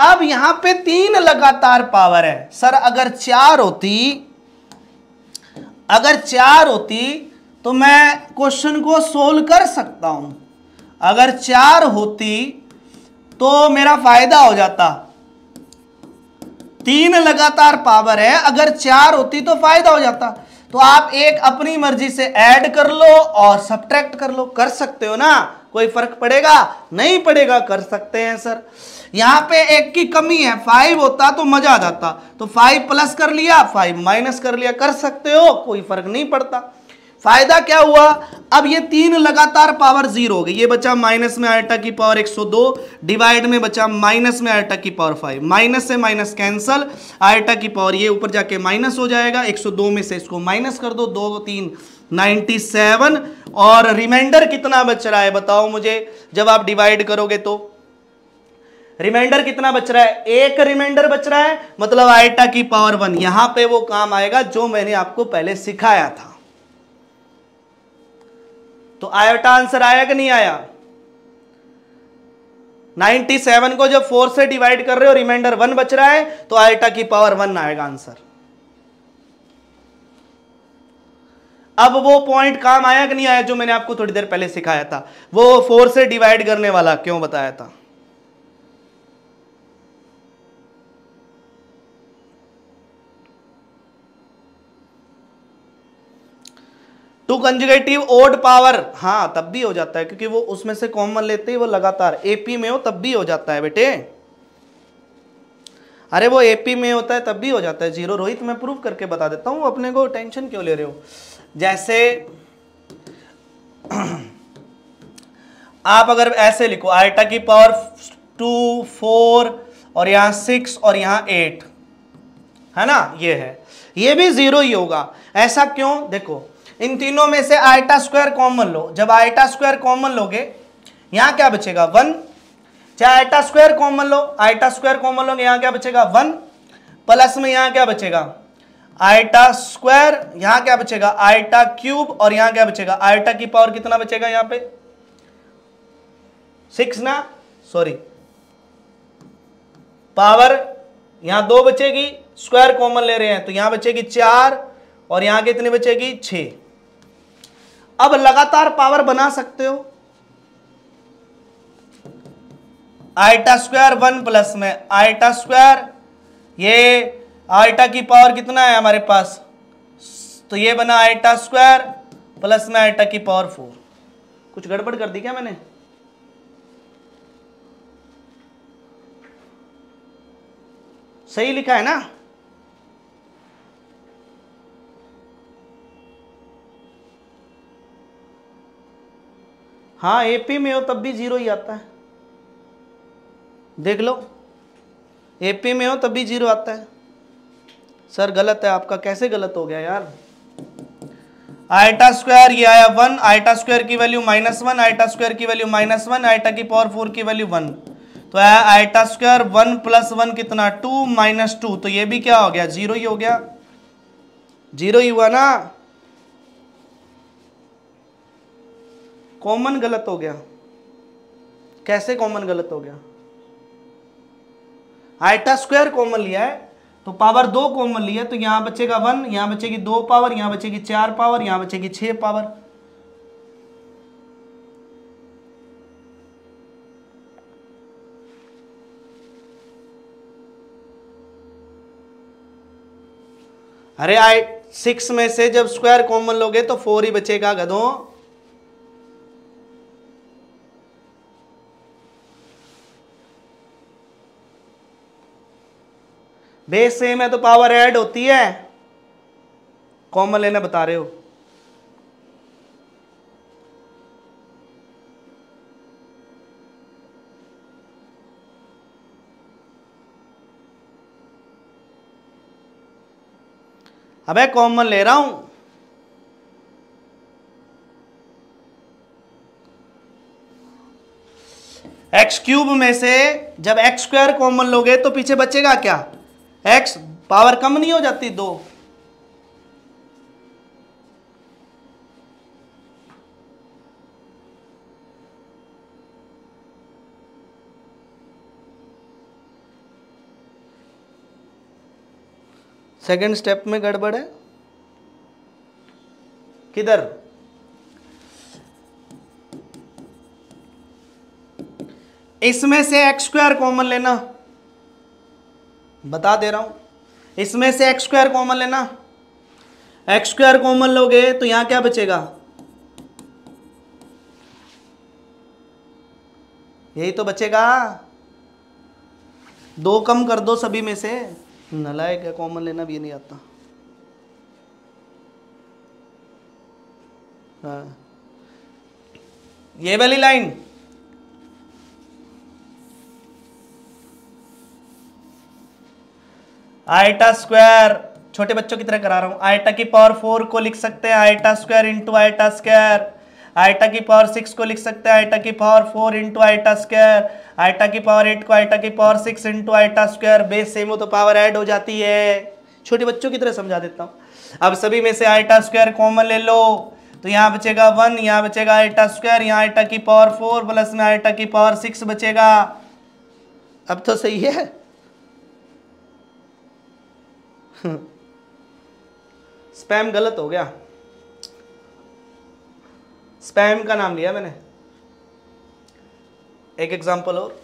अब यहाँ पे 3 लगातार पावर है सर, अगर चार होती तो मैं क्वेश्चन को सोल्व कर सकता हूँ, अगर 4 होती तो मेरा फायदा हो जाता। 3 लगातार पावर है, अगर 4 होती तो फायदा हो जाता। तो आप एक अपनी मर्जी से ऐड कर लो और सब्ट्रैक्ट कर लो, कर सकते हो ना, कोई फर्क पड़ेगा नहीं पड़ेगा, कर सकते हैं सर। यहाँ पे एक की कमी है, 5 होता तो मजा आ जाता, तो 5 प्लस कर लिया, 5 माइनस कर लिया, कर सकते हो, कोई फर्क नहीं पड़ता। फायदा क्या हुआ, अब ये 3 लगातार पावर 0 हो गई, ये बचा माइनस में आटा की पावर 102 डिवाइड में बचा माइनस में आटा की पावर 5, माइनस से माइनस कैंसल, आटा की पावर ये ऊपर जाके माइनस हो जाएगा, 102 में से इसको माइनस कर दो, 2 3 97 और रिमाइंडर कितना बच रहा है बताओ मुझे, जब आप डिवाइड करोगे तो रिमाइंडर कितना बच रहा है, 1 रिमाइंडर बच रहा है, मतलब आटा की पावर 1। यहां पे वो काम आएगा जो मैंने आपको पहले सिखाया था। तो आयोटा आंसर आया कि नहीं आया। 97 को जब 4 से डिवाइड कर रहे हो, रिमाइंडर 1 बच रहा है, तो आयोटा की पावर 1 आएगा आंसर। अब वो पॉइंट काम आया कि नहीं आया जो मैंने आपको थोड़ी देर पहले सिखाया था, वो 4 से डिवाइड करने वाला क्यों बताया था। टू कंजुगेटिव ओड पावर, हाँ तब भी हो जाता है क्योंकि वो उसमें से कॉमन लेते ही वो लगातार, एपी में हो तब भी हो जाता है बेटे, अरे वो एपी में होता है तब भी हो जाता है जीरो। रोहित मैं प्रूव करके बता देता हूँ, अपने को टेंशन क्यों ले रहे हो। जैसे आप अगर ऐसे लिखो आईटा की पावर 2 4 और यहाँ 6 और यहाँ 8 है ना, ये है, ये भी 0 ही होगा। ऐसा क्यों, देखो इन तीनों में से आयटा स्क्वायर कॉमन लो, जब आयटा स्क्वायर कॉमन लोगे यहाँ क्या बचेगा 1, चाहे आयटा स्क्वायर कॉमन लो, आयटा स्क्वायर कॉमन लोगे यहाँ क्या बचेगा 1 प्लस में यहाँ क्या बचेगा आयटा स्क्वायर, यहाँ क्या बचेगा आयटा क्यूब और यहाँ क्या बचेगा आयटा की पावर कितना बचेगा यहाँ पे 6 ना, सॉरी पावर यहाँ 2 बचेगी, स्क्वायर कॉमन ले रहे हैं तो यहाँ बचेगी 4 और यहाँ कितनी बचेगी 6। अब लगातार पावर बना सकते हो, आयटा स्क्वायर 1 प्लस में आयटा स्क्वायर, ये आयटा की पावर कितना है हमारे पास, तो ये बना आयटा स्क्वायर प्लस में आयटा की पावर 4। कुछ गड़बड़ कर दी क्या मैंने, सही लिखा है ना। हाँ एपी में हो तब भी 0 ही आता है, देख लो एपी में हो तब भी 0 आता है। सर गलत है आपका, कैसे गलत हो गया यार। आयटा स्क्वायर ये आया 1, आयटा स्क्वायर की वैल्यू -1, आयटा स्क्वायर की वैल्यू -1, आयटा की पावर 4 की वैल्यू 1, तो आया आयटा स्क्वायर 1 प्लस 1 कितना 2 माइनस 2, तो ये भी क्या हो गया 0 ही हो गया, 0 ही हुआ ना, कॉमन गलत हो गया। कैसे कॉमन गलत हो गया, आयटा स्क्वायर कॉमन लिया है तो पावर 2 कॉमन लिया है, तो यहां बचेगा 1, यहां बचेगी 2 पावर, यहां बचेगी 4 पावर, यहां बचेगी 6 पावर। अरे 6 में से जब स्क्वायर कॉमन लोगे तो 4 ही बचेगा गधों। बेस सेम है तो पावर ऐड होती है, कॉमन लेना बता रहे हो। अबे कॉमन ले रहा हूं, एक्स क्यूब में से जब एक्स स्क्वायर कॉमन लोगे तो पीछे बचेगा क्या, एक्स, पावर कम नहीं हो जाती 2। सेकेंड स्टेप में गड़बड़ है, किधर इसमें से एक्स स्क्वायर कॉमन लेना, बता दे रहा हूं, इसमें से एक्स स्क्वायर कॉमन लेना, एक्स स्क्वायर कॉमन लोगे तो यहां क्या बचेगा, यही तो बचेगा, 2 कम कर दो सभी में से, नलायक है कॉमन लेना भी नहीं आता। हाँ। ये वाली लाइन आयटा स्क्वायर, छोटे बच्चों की तरह करा रहा हूं, आयटा की पावर 4 को लिख सकते हैं iota square into iota square, iota की पावर 6 को लिख सकते हैं आयटा की power 4 into iota square, iota की पावर 8 को आयटा की power 6 into iota square, base same हो तो पावर ऐड हो जाती है, छोटे बच्चों की तरह समझा देता हूँ। अब सभी में से आयटा स्क्वायर कॉमन ले लो तो यहाँ बचेगा 1, यहाँ बचेगा आयटा स्क्वायर, यहाँ आयटा की पावर 4 प्लस में आयटा की पावर 6 बचेगा। अब तो सही है। स्पैम गलत हो गया, स्पैम का नाम लिया मैंने। एक एग्जांपल और,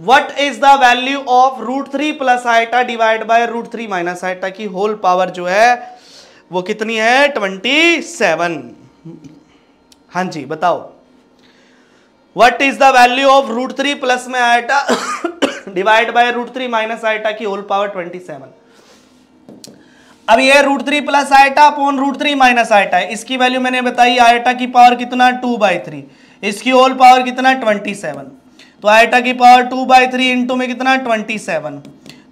what is the value of √3 plus iota divide by √3 minus iota की होल पावर जो है वो कितनी है, 27। हाँ जी बताओ, what is the value of √3 plus में iota divide by √3 minus iota की होल पावर 27। अब ये √3 plus iota upon √3 minus iota है, इसकी वैल्यू मैंने बताई, आयटा की पावर कितना 2/3, इसकी होल पावर कितना 27, तो आयटा की पावर 2/3 इंटू में कितना 27,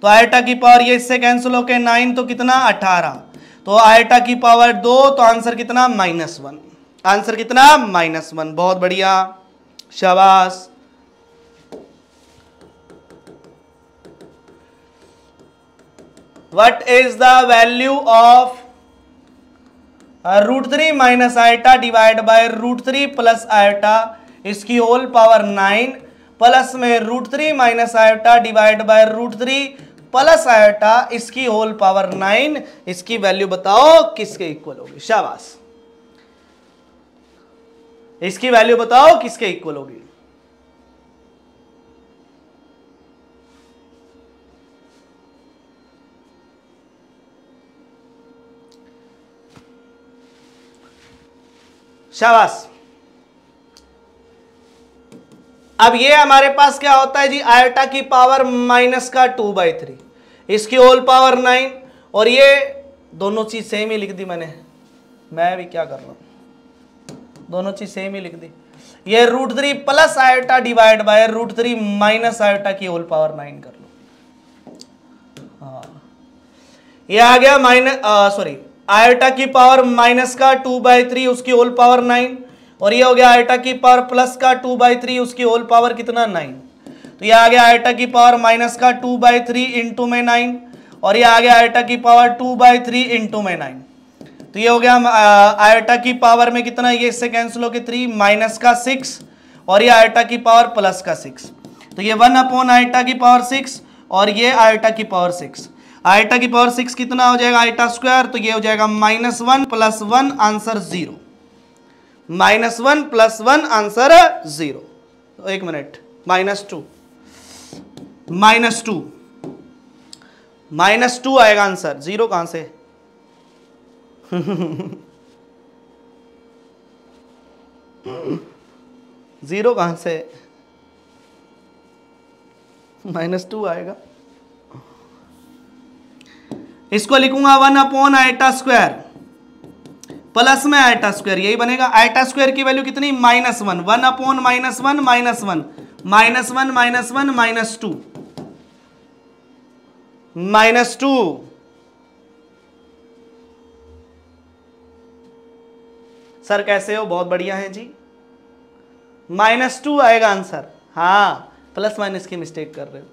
तो आयटा की पावर ये इससे कैंसिल होकर 9, तो कितना 18, तो आयटा की पावर 2, तो आंसर कितना -1, आंसर कितना -1। बहुत बढ़िया, शाबाश। What is the value of √3 minus iota divide by √3 plus iota, इसकी होल पावर 9 प्लस में √3 minus iota divide by √3 plus iota, इसकी होल पावर 9, इसकी वैल्यू बताओ किसके इक्वल होगी। शाबाश, इसकी वैल्यू बताओ किसके इक्वल होगी। शाबाश। अब ये हमारे पास क्या होता है जी, आयटा की पावर माइनस का 2/3, इसकी होल पावर 9, और ये दोनों चीज सेम ही लिख दी मैंने, मैं भी क्या कर रहा हूं, दोनों चीज सेम ही लिख दी। ये √3 plus iota divide by √3 minus iota की होल पावर 9 कर लो। हाँ, ये आ गया आयोटा की पावर माइनस का 2/3, उसकी होल पावर 9, और ये हो गया आयोटा की पावर प्लस का 2/3, उसकी होल पावर कितना 9, तो ये आ गया आयोटा की पावर माइनस का 2/3 इंटू में 9, और ये आ गया आयोटा की पावर 2/3 इंटू में 9, तो ये हो गया आयटा की पावर में कितना, ये इससे कैंसिल होकर 3 माइनस का 6, और ये आयटा की पावर प्लस का 6, तो ये 1 अपॉन आयटा की पावर 6 और ये आयोटा की पावर 6। आयोटा की पावर 6 कितना हो जाएगा आयोटा स्क्वायर, तो ये हो जाएगा -1 + 1 आंसर 0, -1 + 1 आंसर 0। तो एक मिनट, -2 आएगा आंसर, 0 कहां से जीरो कहां से -2 आएगा। इसको लिखूंगा 1/i² प्लस में i², यही बनेगा i² की वैल्यू कितनी -1, 1/-1 -1 -1 -2 -2 सर कैसे हो, बहुत बढ़िया है जी। -2 आएगा आंसर, हाँ प्लस माइनस की मिस्टेक कर रहे हो।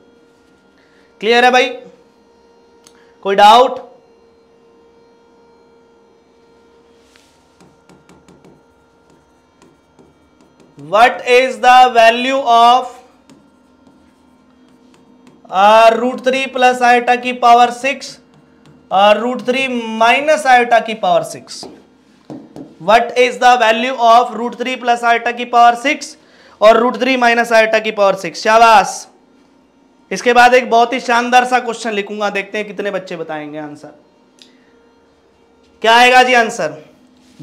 क्लियर है भाई, कोई doubt? What is the value of √3 + i² की पावर 6 और √3 - i² की power 6। What is the value of √3 + i² की पावर 6 और √3 - i² की पावर 6। शाबाश। इसके बाद एक बहुत ही शानदार सा क्वेश्चन लिखूंगा, देखते हैं कितने बच्चे बताएंगे आंसर। क्या आएगा जी आंसर?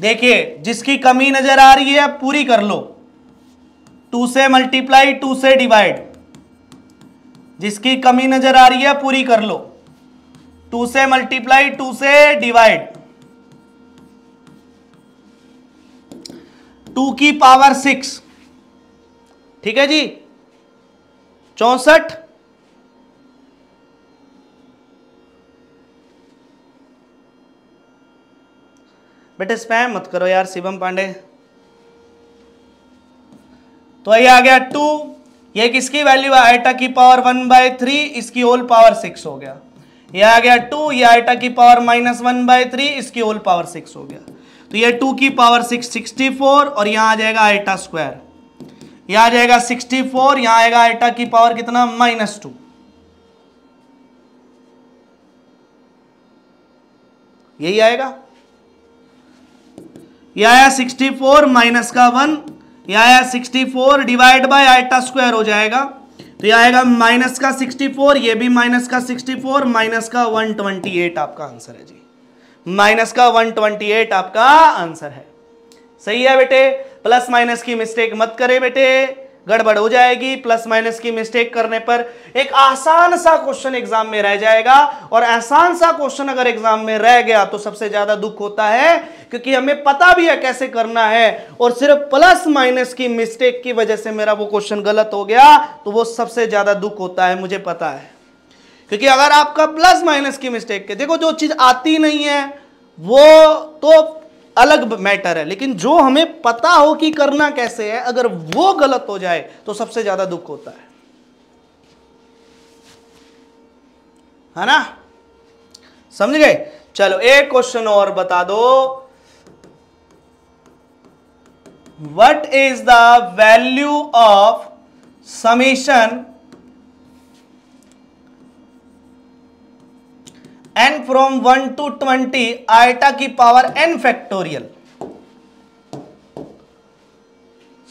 देखिए, जिसकी कमी नजर आ रही है पूरी कर लो, 2 से मल्टीप्लाई 2 से डिवाइड। जिसकी कमी नजर आ रही है पूरी कर लो, 2 से मल्टीप्लाई 2 से डिवाइड, 2 की पावर 6, ठीक है जी, 64। बेटे स्पैम मत करो यार शिवम पांडे। तो ये आ गया 2, ये किसकी वैल्यू है आयटा की पावर 1/3, इसकी होल पावर 6 हो गया। ये आ गया 2, ये आयटा की पावर -1/3, इसकी होल पावर 6 हो गया। तो ये 2 की पावर 6 64 और यहाँ आ जाएगा आयटा स्क्वायर, यहाँ आ जाएगा 64, यहाँ आएगा आयटा की पावर कितना -2। यही आएगा, यह आया 64 - 1, यह आया 64 डिवाइड बाय आयटा स्क्वायर हो जाएगा। तो यह आएगा -64, ये भी -64, -128 आपका आंसर है जी, -128 आपका आंसर है। सही है बेटे, प्लस माइनस की मिस्टेक मत करे बेटे, गड़बड़ हो जाएगी। प्लस माइनस की मिस्टेक करने पर एक आसान सा क्वेश्चन एग्जाम में रह जाएगा, और आसान सा क्वेश्चन अगर एग्जाम में रह गया तो सबसे ज्यादा दुख होता है, क्योंकि हमें पता भी है कैसे करना है, और सिर्फ प्लस माइनस की मिस्टेक की वजह से मेरा वो क्वेश्चन गलत हो गया, तो वो सबसे ज्यादा दुख होता है, मुझे पता है। क्योंकि अगर आपका प्लस माइनस की मिस्टेक के देखो, जो चीज आती नहीं है वो तो अलग मैटर है, लेकिन जो हमें पता हो कि करना कैसे है, अगर वो गलत हो जाए तो सबसे ज्यादा दुख होता है ना। समझ गए? चलो एक क्वेश्चन और बता दो। What is the value of summation n from 1 to 20 i² की power n factorial.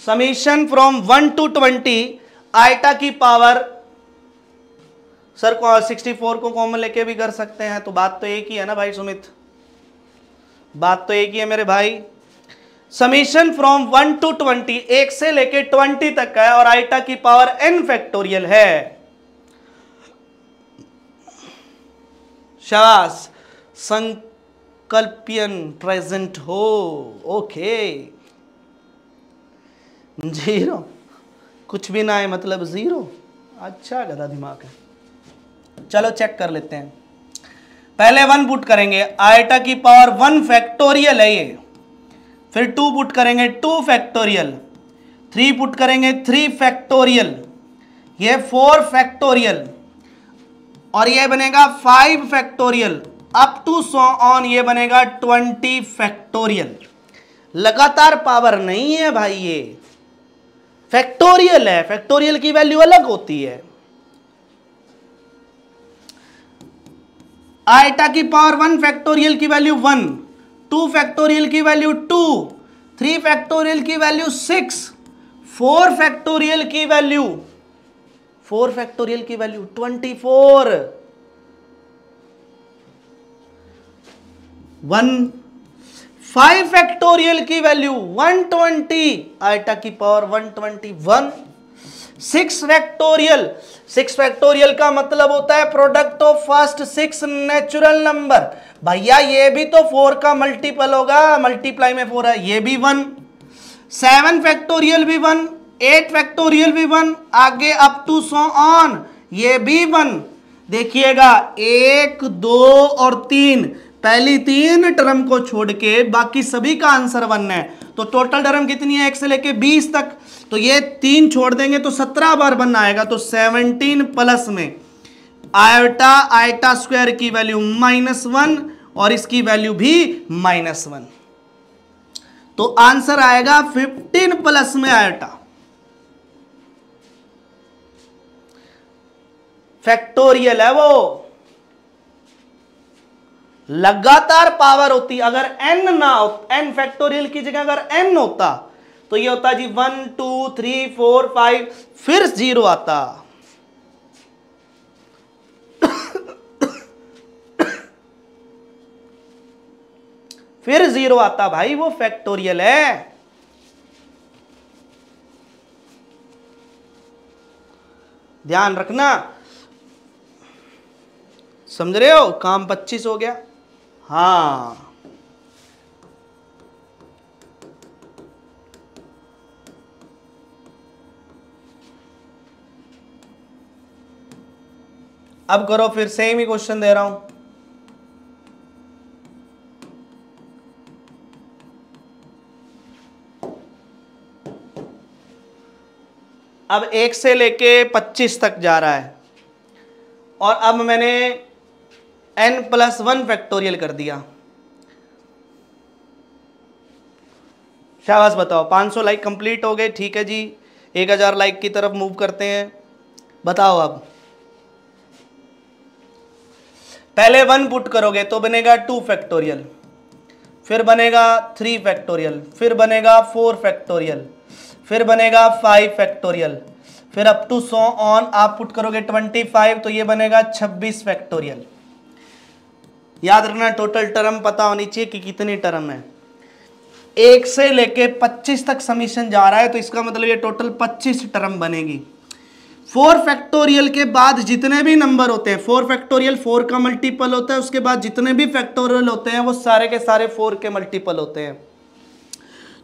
Summation from 1 to 20 i² की पावर सर 64 को कॉमन लेके भी कर सकते हैं, तो बात तो एक ही है ना भाई सुमित, बात तो एक ही है मेरे भाई। समीशन फ्रॉम 1 to 20 1 से लेके 20 तक है और i² की पावर n फैक्टोरियल है। शाबाश, संकल्पियन प्रेजेंट हो, ओके। जीरो कुछ भी ना है मतलब 0, अच्छा गधा दिमाग है। चलो चेक कर लेते हैं, पहले 1 पुट करेंगे, i² की पावर 1 फैक्टोरियल है ये, फिर 2 पुट करेंगे 2 फैक्टोरियल, 3 पुट करेंगे 3 फैक्टोरियल, ये 4 फैक्टोरियल और ये बनेगा 5 factorial up to so on, ये बनेगा 20 फैक्टोरियल। लगातार पावर नहीं है भाई, ये फैक्टोरियल है, फैक्टोरियल की वैल्यू अलग होती है। आइटा की पावर 1 फैक्टोरियल की वैल्यू 1, 2 फैक्टोरियल की वैल्यू 2, 3 फैक्टोरियल की वैल्यू 6, 4 फैक्टोरियल की वैल्यू 24, 1, 5 फैक्टोरियल की वैल्यू 120, आइटा की पावर 121, 6 फैक्टोरियल का मतलब होता है product of first 6 natural number. भैया ये भी तो 4 का मल्टीपल होगा, मल्टीप्लाई में 4 है, ये भी 1, 7 फैक्टोरियल भी 1, 8 फैक्टोरियल भी 1, आगे अप टू सो ऑन ये भी 1। देखिएगा 1, 2 और 3 पहली 3 टर्म को छोड़ के बाकी सभी का आंसर 1 है। तो टोटल टर्म कितनी है 1 से लेके 20 तक, तो ये 3 छोड़ देंगे तो 17 बार 1 आएगा। तो 17 प्लस में आयटा स्क्वायर की वैल्यू -1 और इसकी वैल्यू भी -1, तो आंसर आएगा 15 प्लस में आयटा फैक्टोरियल है। वो लगातार पावर होती, अगर n ना हो, n फैक्टोरियल की जगह अगर n होता तो ये होता जी 1 2 3 4 5 फिर 0 आता। फिर 0 आता भाई, वो फैक्टोरियल है। ध्यान रखना, समझ रहे हो? काम 25 हो गया। हाँ अब करो फिर, सेम ही क्वेश्चन दे रहा हूं। अब 1 से लेके 25 तक जा रहा है और अब मैंने n+1 फैक्टोरियल कर दिया। शाबाश, बताओ 500 लाइक कंप्लीट हो गए। ठीक है जी, 1000 लाइक की तरफ मूव करते हैं। बताओ अब पहले 1 पुट करोगे तो बनेगा 2 फैक्टोरियल, फिर बनेगा 3 फैक्टोरियल, फिर बनेगा 4 फैक्टोरियल, फिर बनेगा 5 फैक्टोरियल, फिर अप टू सो ऑन। आप पुट करोगे 25 तो ये बनेगा 26 फैक्टोरियल। याद रखना टोटल टर्म पता होनी चाहिए कि कितनी टर्म है। 1 से लेके 25 तक समीशन जा रहा है तो इसका मतलब ये टोटल 25 टर्म बनेगी। 4 फैक्टोरियल के बाद जितने भी नंबर होते हैं, 4 फैक्टोरियल 4 का मल्टीपल होता है, उसके बाद जितने भी फैक्टोरियल होते हैं वो सारे के सारे 4 के मल्टीपल होते हैं।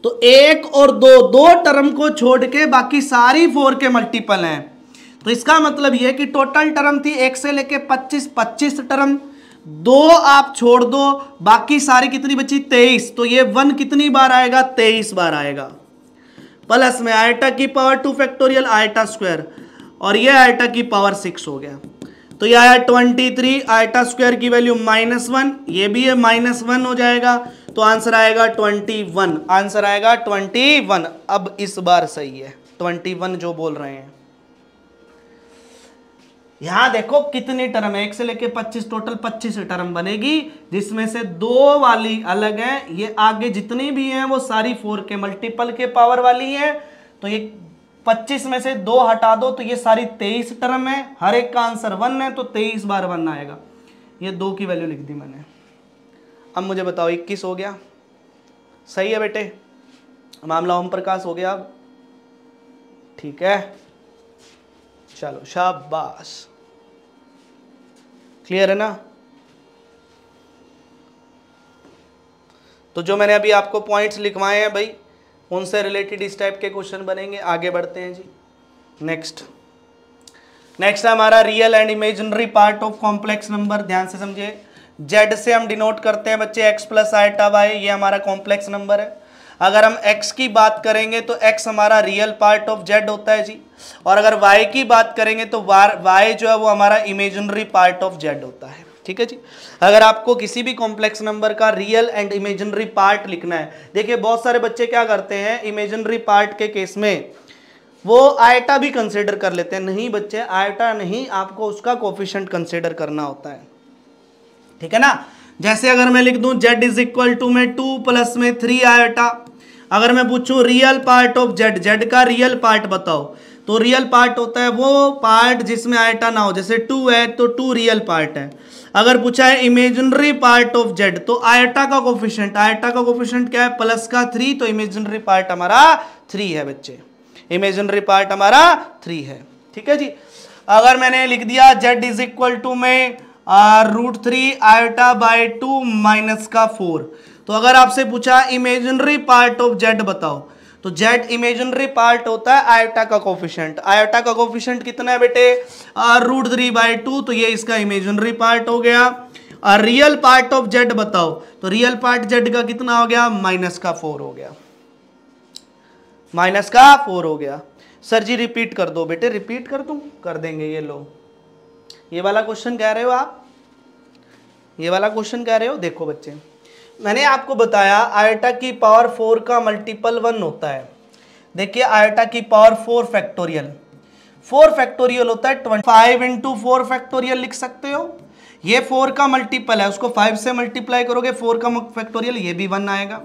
तो 1 और 2 टर्म को छोड़ के बाकी सारी 4 के मल्टीपल हैं। तो इसका मतलब यह कि टोटल टर्म थी 1 से लेके 25 टर्म, 2 आप छोड़ दो, बाकी सारी कितनी बची 23। तो ये 1 कितनी बार आएगा 23 बार आएगा। प्लस में आयटा की पावर 2 फैक्टोरियल आयटा स्क्वायर और ये आयटा की पावर 6 हो गया। तो ये आया 23, आयटा स्क्वायर की वैल्यू -1, ये भी है -1 हो जाएगा। तो आंसर आएगा 21, आंसर आएगा 21। अब इस बार सही है 21 जो बोल रहे हैं। यहां देखो कितनी टर्म है, 1 से लेके 25 टोटल 25 टर्म बनेगी, जिसमें से 2 वाली अलग है, ये आगे जितनी भी हैं वो सारी 4 के मल्टीपल के पावर वाली है। तो ये 25 में से 2 हटा दो तो ये सारी 23 टर्म है, हर एक का आंसर 1 है, तो 23 बार 1 आएगा। ये 2 की वैल्यू लिख दी मैंने। अब मुझे बताओ 21 हो गया, सही है बेटे? मामला ओम प्रकाश हो गया अब, ठीक है? चलो शाबाश, क्लियर है ना? तो जो मैंने अभी आपको पॉइंट्स लिखवाए हैं भाई, उनसे रिलेटेड इस टाइप के क्वेश्चन बनेंगे। आगे बढ़ते हैं जी। नेक्स्ट हमारा real and imaginary part of कॉम्प्लेक्स नंबर। ध्यान से समझिए, z से हम डिनोट करते हैं बच्चे x + आइटा y, ये हमारा कॉम्प्लेक्स नंबर है। अगर हम x की बात करेंगे तो x हमारा रियल पार्ट ऑफ z होता है जी, और अगर y की बात करेंगे तो y जो है वो हमारा इमेजिनरी पार्ट ऑफ z होता है। ठीक है जी। अगर आपको किसी भी कॉम्प्लेक्स नंबर का रियल एंड इमेजिनरी पार्ट लिखना है, देखिए बहुत सारे बच्चे क्या करते हैं इमेजिनरी पार्ट के केस में वो आयटा भी कंसीडर कर लेते हैं। नहीं बच्चे, आयटा नहीं, आपको उसका कोफिशिएंट कंसीडर करना होता है। ठीक है ना। जैसे अगर मैं लिख दूं z इज इक्वल टू में 2 प्लस में 3 आयोटा, अगर मैं पूछूं real part of z, z का रियल पार्ट बताओ, तो रियल पार्ट होता है वो पार्ट जिसमें आयोटा ना हो, जैसे 2 है तो 2 रियल पार्ट है। अगर पूछा है इमेजिनरी पार्ट ऑफ z, तो आयोटा का कोफिशिएंट, आयोटा का कोफिशिएंट क्या है प्लस का 3, तो इमेजिनरी पार्ट हमारा 3 है बच्चे, इमेजिनरी पार्ट हमारा 3 है। ठीक है जी। अगर मैंने लिख दिया z इज इक्वल टू में √3 आयोटा बाय 2 माइनस का 4, तो अगर आपसे पूछा इमेजिनरी पार्ट ऑफ z बताओ, तो z इमेजिनरी पार्ट होता है आयोटा का कोफिशिएंट। आयोटा का कोफिशिएंट कितना है बेटे √3 बाय 2, तो ये इसका इमेजिनरी पार्ट हो गया। और रियल पार्ट ऑफ z बताओ, तो रियल पार्ट z का कितना हो गया माइनस का 4 हो गया, माइनस का 4 हो गया। सर जी रिपीट कर दो बेटे, रिपीट कर दूं, कर देंगे। ये लो, ये वाला क्वेश्चन कह रहे हो आप, ये वाला क्वेश्चन कह रहे हो। देखो बच्चे, मैंने आपको बताया आयोटा की पावर 4 का मल्टीपल 1 होता है। देखिए आयोटा की पावर 4 फैक्टोरियल, 4 फैक्टोरियल होता है 25 इंटू 4 फैक्टोरियल लिख सकते हो। ये 4 का मल्टीपल है, उसको 5 से मल्टीप्लाई करोगे 4 का फैक्टोरियल, ये भी 1 आएगा।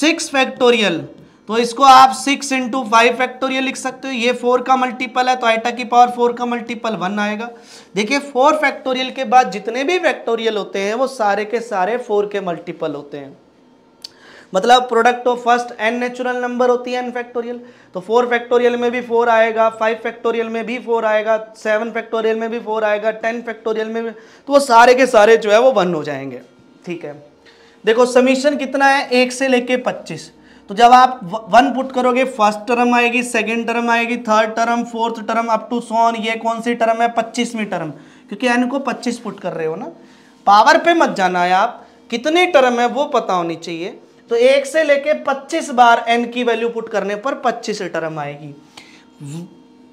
6 फैक्टोरियल, तो इसको आप 6 इंटू 5 फैक्टोरियल लिख सकते हो। ये 4 का मल्टीपल है, तो आयोटा की पावर 4 का मल्टीपल 1 आएगा। देखिए 4 फैक्टोरियल के बाद जितने भी फैक्टोरियल होते हैं वो सारे के सारे 4 के मल्टीपल होते हैं, मतलब product of first n natural number होती है n फैक्टोरियल। तो 4 फैक्टोरियल में भी 4 आएगा, 5 फैक्टोरियल में भी 4 आएगा, 7 फैक्टोरियल में भी 4 आएगा, 10 फैक्टोरियल में भी, तो वो सारे के सारे जो है वो 1 हो जाएंगे। ठीक है। देखो समीशन कितना है 1 से लेके 25, तो जब आप 1 पुट करोगे फर्स्ट टर्म आएगी, सेकंड टर्म आएगी, third term, fourth term up to so on. ये कौन सी टर्म है 25वीं टर्म, क्योंकि n को 25 पुट कर रहे हो ना, पावर पे मत जाना है आप, कितनी टर्म है वो पता होनी चाहिए। तो 1 से लेके 25 बार n की वैल्यू पुट करने पर 25 टर्म आएगी।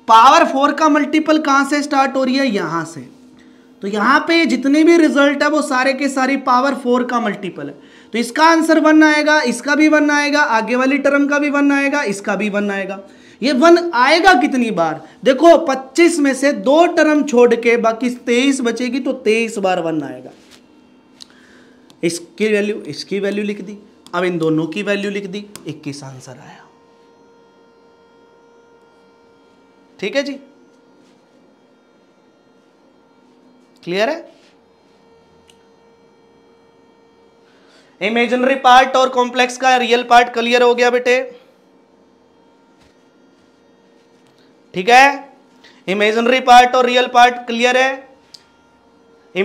पावर 4 का मल्टीपल कहाँ से स्टार्ट हो रही है, यहाँ से, तो यहाँ पे जितने भी रिजल्ट है वो सारे के सारे पावर 4 का मल्टीपल है। तो इसका आंसर 1 आएगा, इसका भी 1 आएगा, आगे वाली टर्म का भी 1 आएगा, इसका भी 1 आएगा। ये 1 आएगा कितनी बार, देखो 25 में से 2 टर्म छोड़ के बाकी 23 बचेगी, तो 23 बार 1 आएगा। इसकी वैल्यू लिख दी, अब इन दोनों की वैल्यू लिख दी, 21 आंसर आया। ठीक है जी, क्लियर है। इमेजिनरी पार्ट और कॉम्प्लेक्स का रियल पार्ट क्लियर हो गया बेटे। ठीक है, इमेजिनरी पार्ट और रियल पार्ट क्लियर है।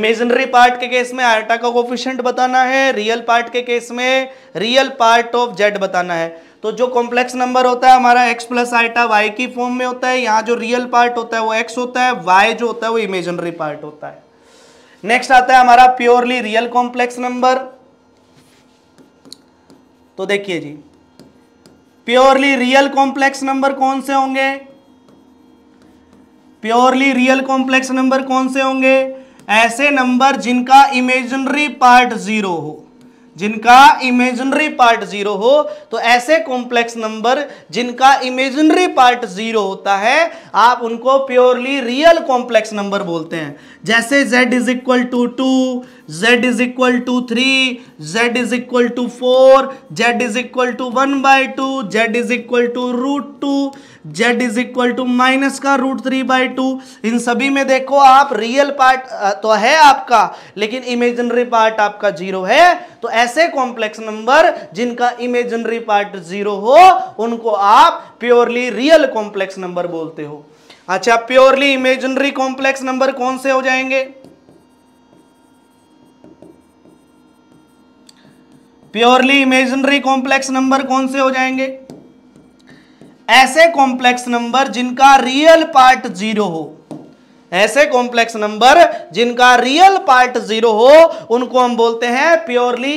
इमेजिनरी पार्ट के केस में आयोटा का कोफिशिएंट बताना है, रियल पार्ट के केस में रियल पार्ट ऑफ जेड बताना है। तो जो कॉम्प्लेक्स नंबर होता है हमारा x प्लस आयोटा वाई की फॉर्म में होता है, यहाँ जो रियल पार्ट होता है वो x होता है, y जो होता है वो इमेजिनरी पार्ट होता है। नेक्स्ट आता है हमारा प्योरली रियल कॉम्प्लेक्स नंबर। तो देखिए जी, प्योरली रियल कॉम्प्लेक्स नंबर कौन से होंगे, प्योरली रियल कॉम्प्लेक्स नंबर कौन से होंगे, ऐसे नंबर जिनका इमेजिनरी पार्ट 0 हो, जिनका इमेजिनरी पार्ट 0 हो। तो ऐसे कॉम्प्लेक्स नंबर जिनका इमेजिनरी पार्ट 0 होता है आप उनको प्योरली रियल कॉम्प्लेक्स नंबर बोलते हैं। जैसे z is equal to 2, z is equal to 3, z is equal to 4, z is equal to 1/2, z is equal to √2, z is equal to minus का √3/2। इन सभी में देखो आप रियल पार्ट तो है आपका लेकिन इमेजिनरी पार्ट आपका 0 है। तो ऐसे कॉम्प्लेक्स नंबर जिनका इमेजिनरी पार्ट 0 हो उनको आप प्योरली रियल कॉम्प्लेक्स नंबर बोलते हो। अच्छा, प्योरली इमेजिनरी कॉम्प्लेक्स नंबर कौन से हो जाएंगे, प्योरली इमेजिनरी कॉम्प्लेक्स नंबर कौन से हो जाएंगे, ऐसे कॉम्प्लेक्स नंबर जिनका रियल पार्ट 0 हो, ऐसे कॉम्प्लेक्स नंबर जिनका रियल पार्ट 0 हो उनको हम बोलते हैं प्योरली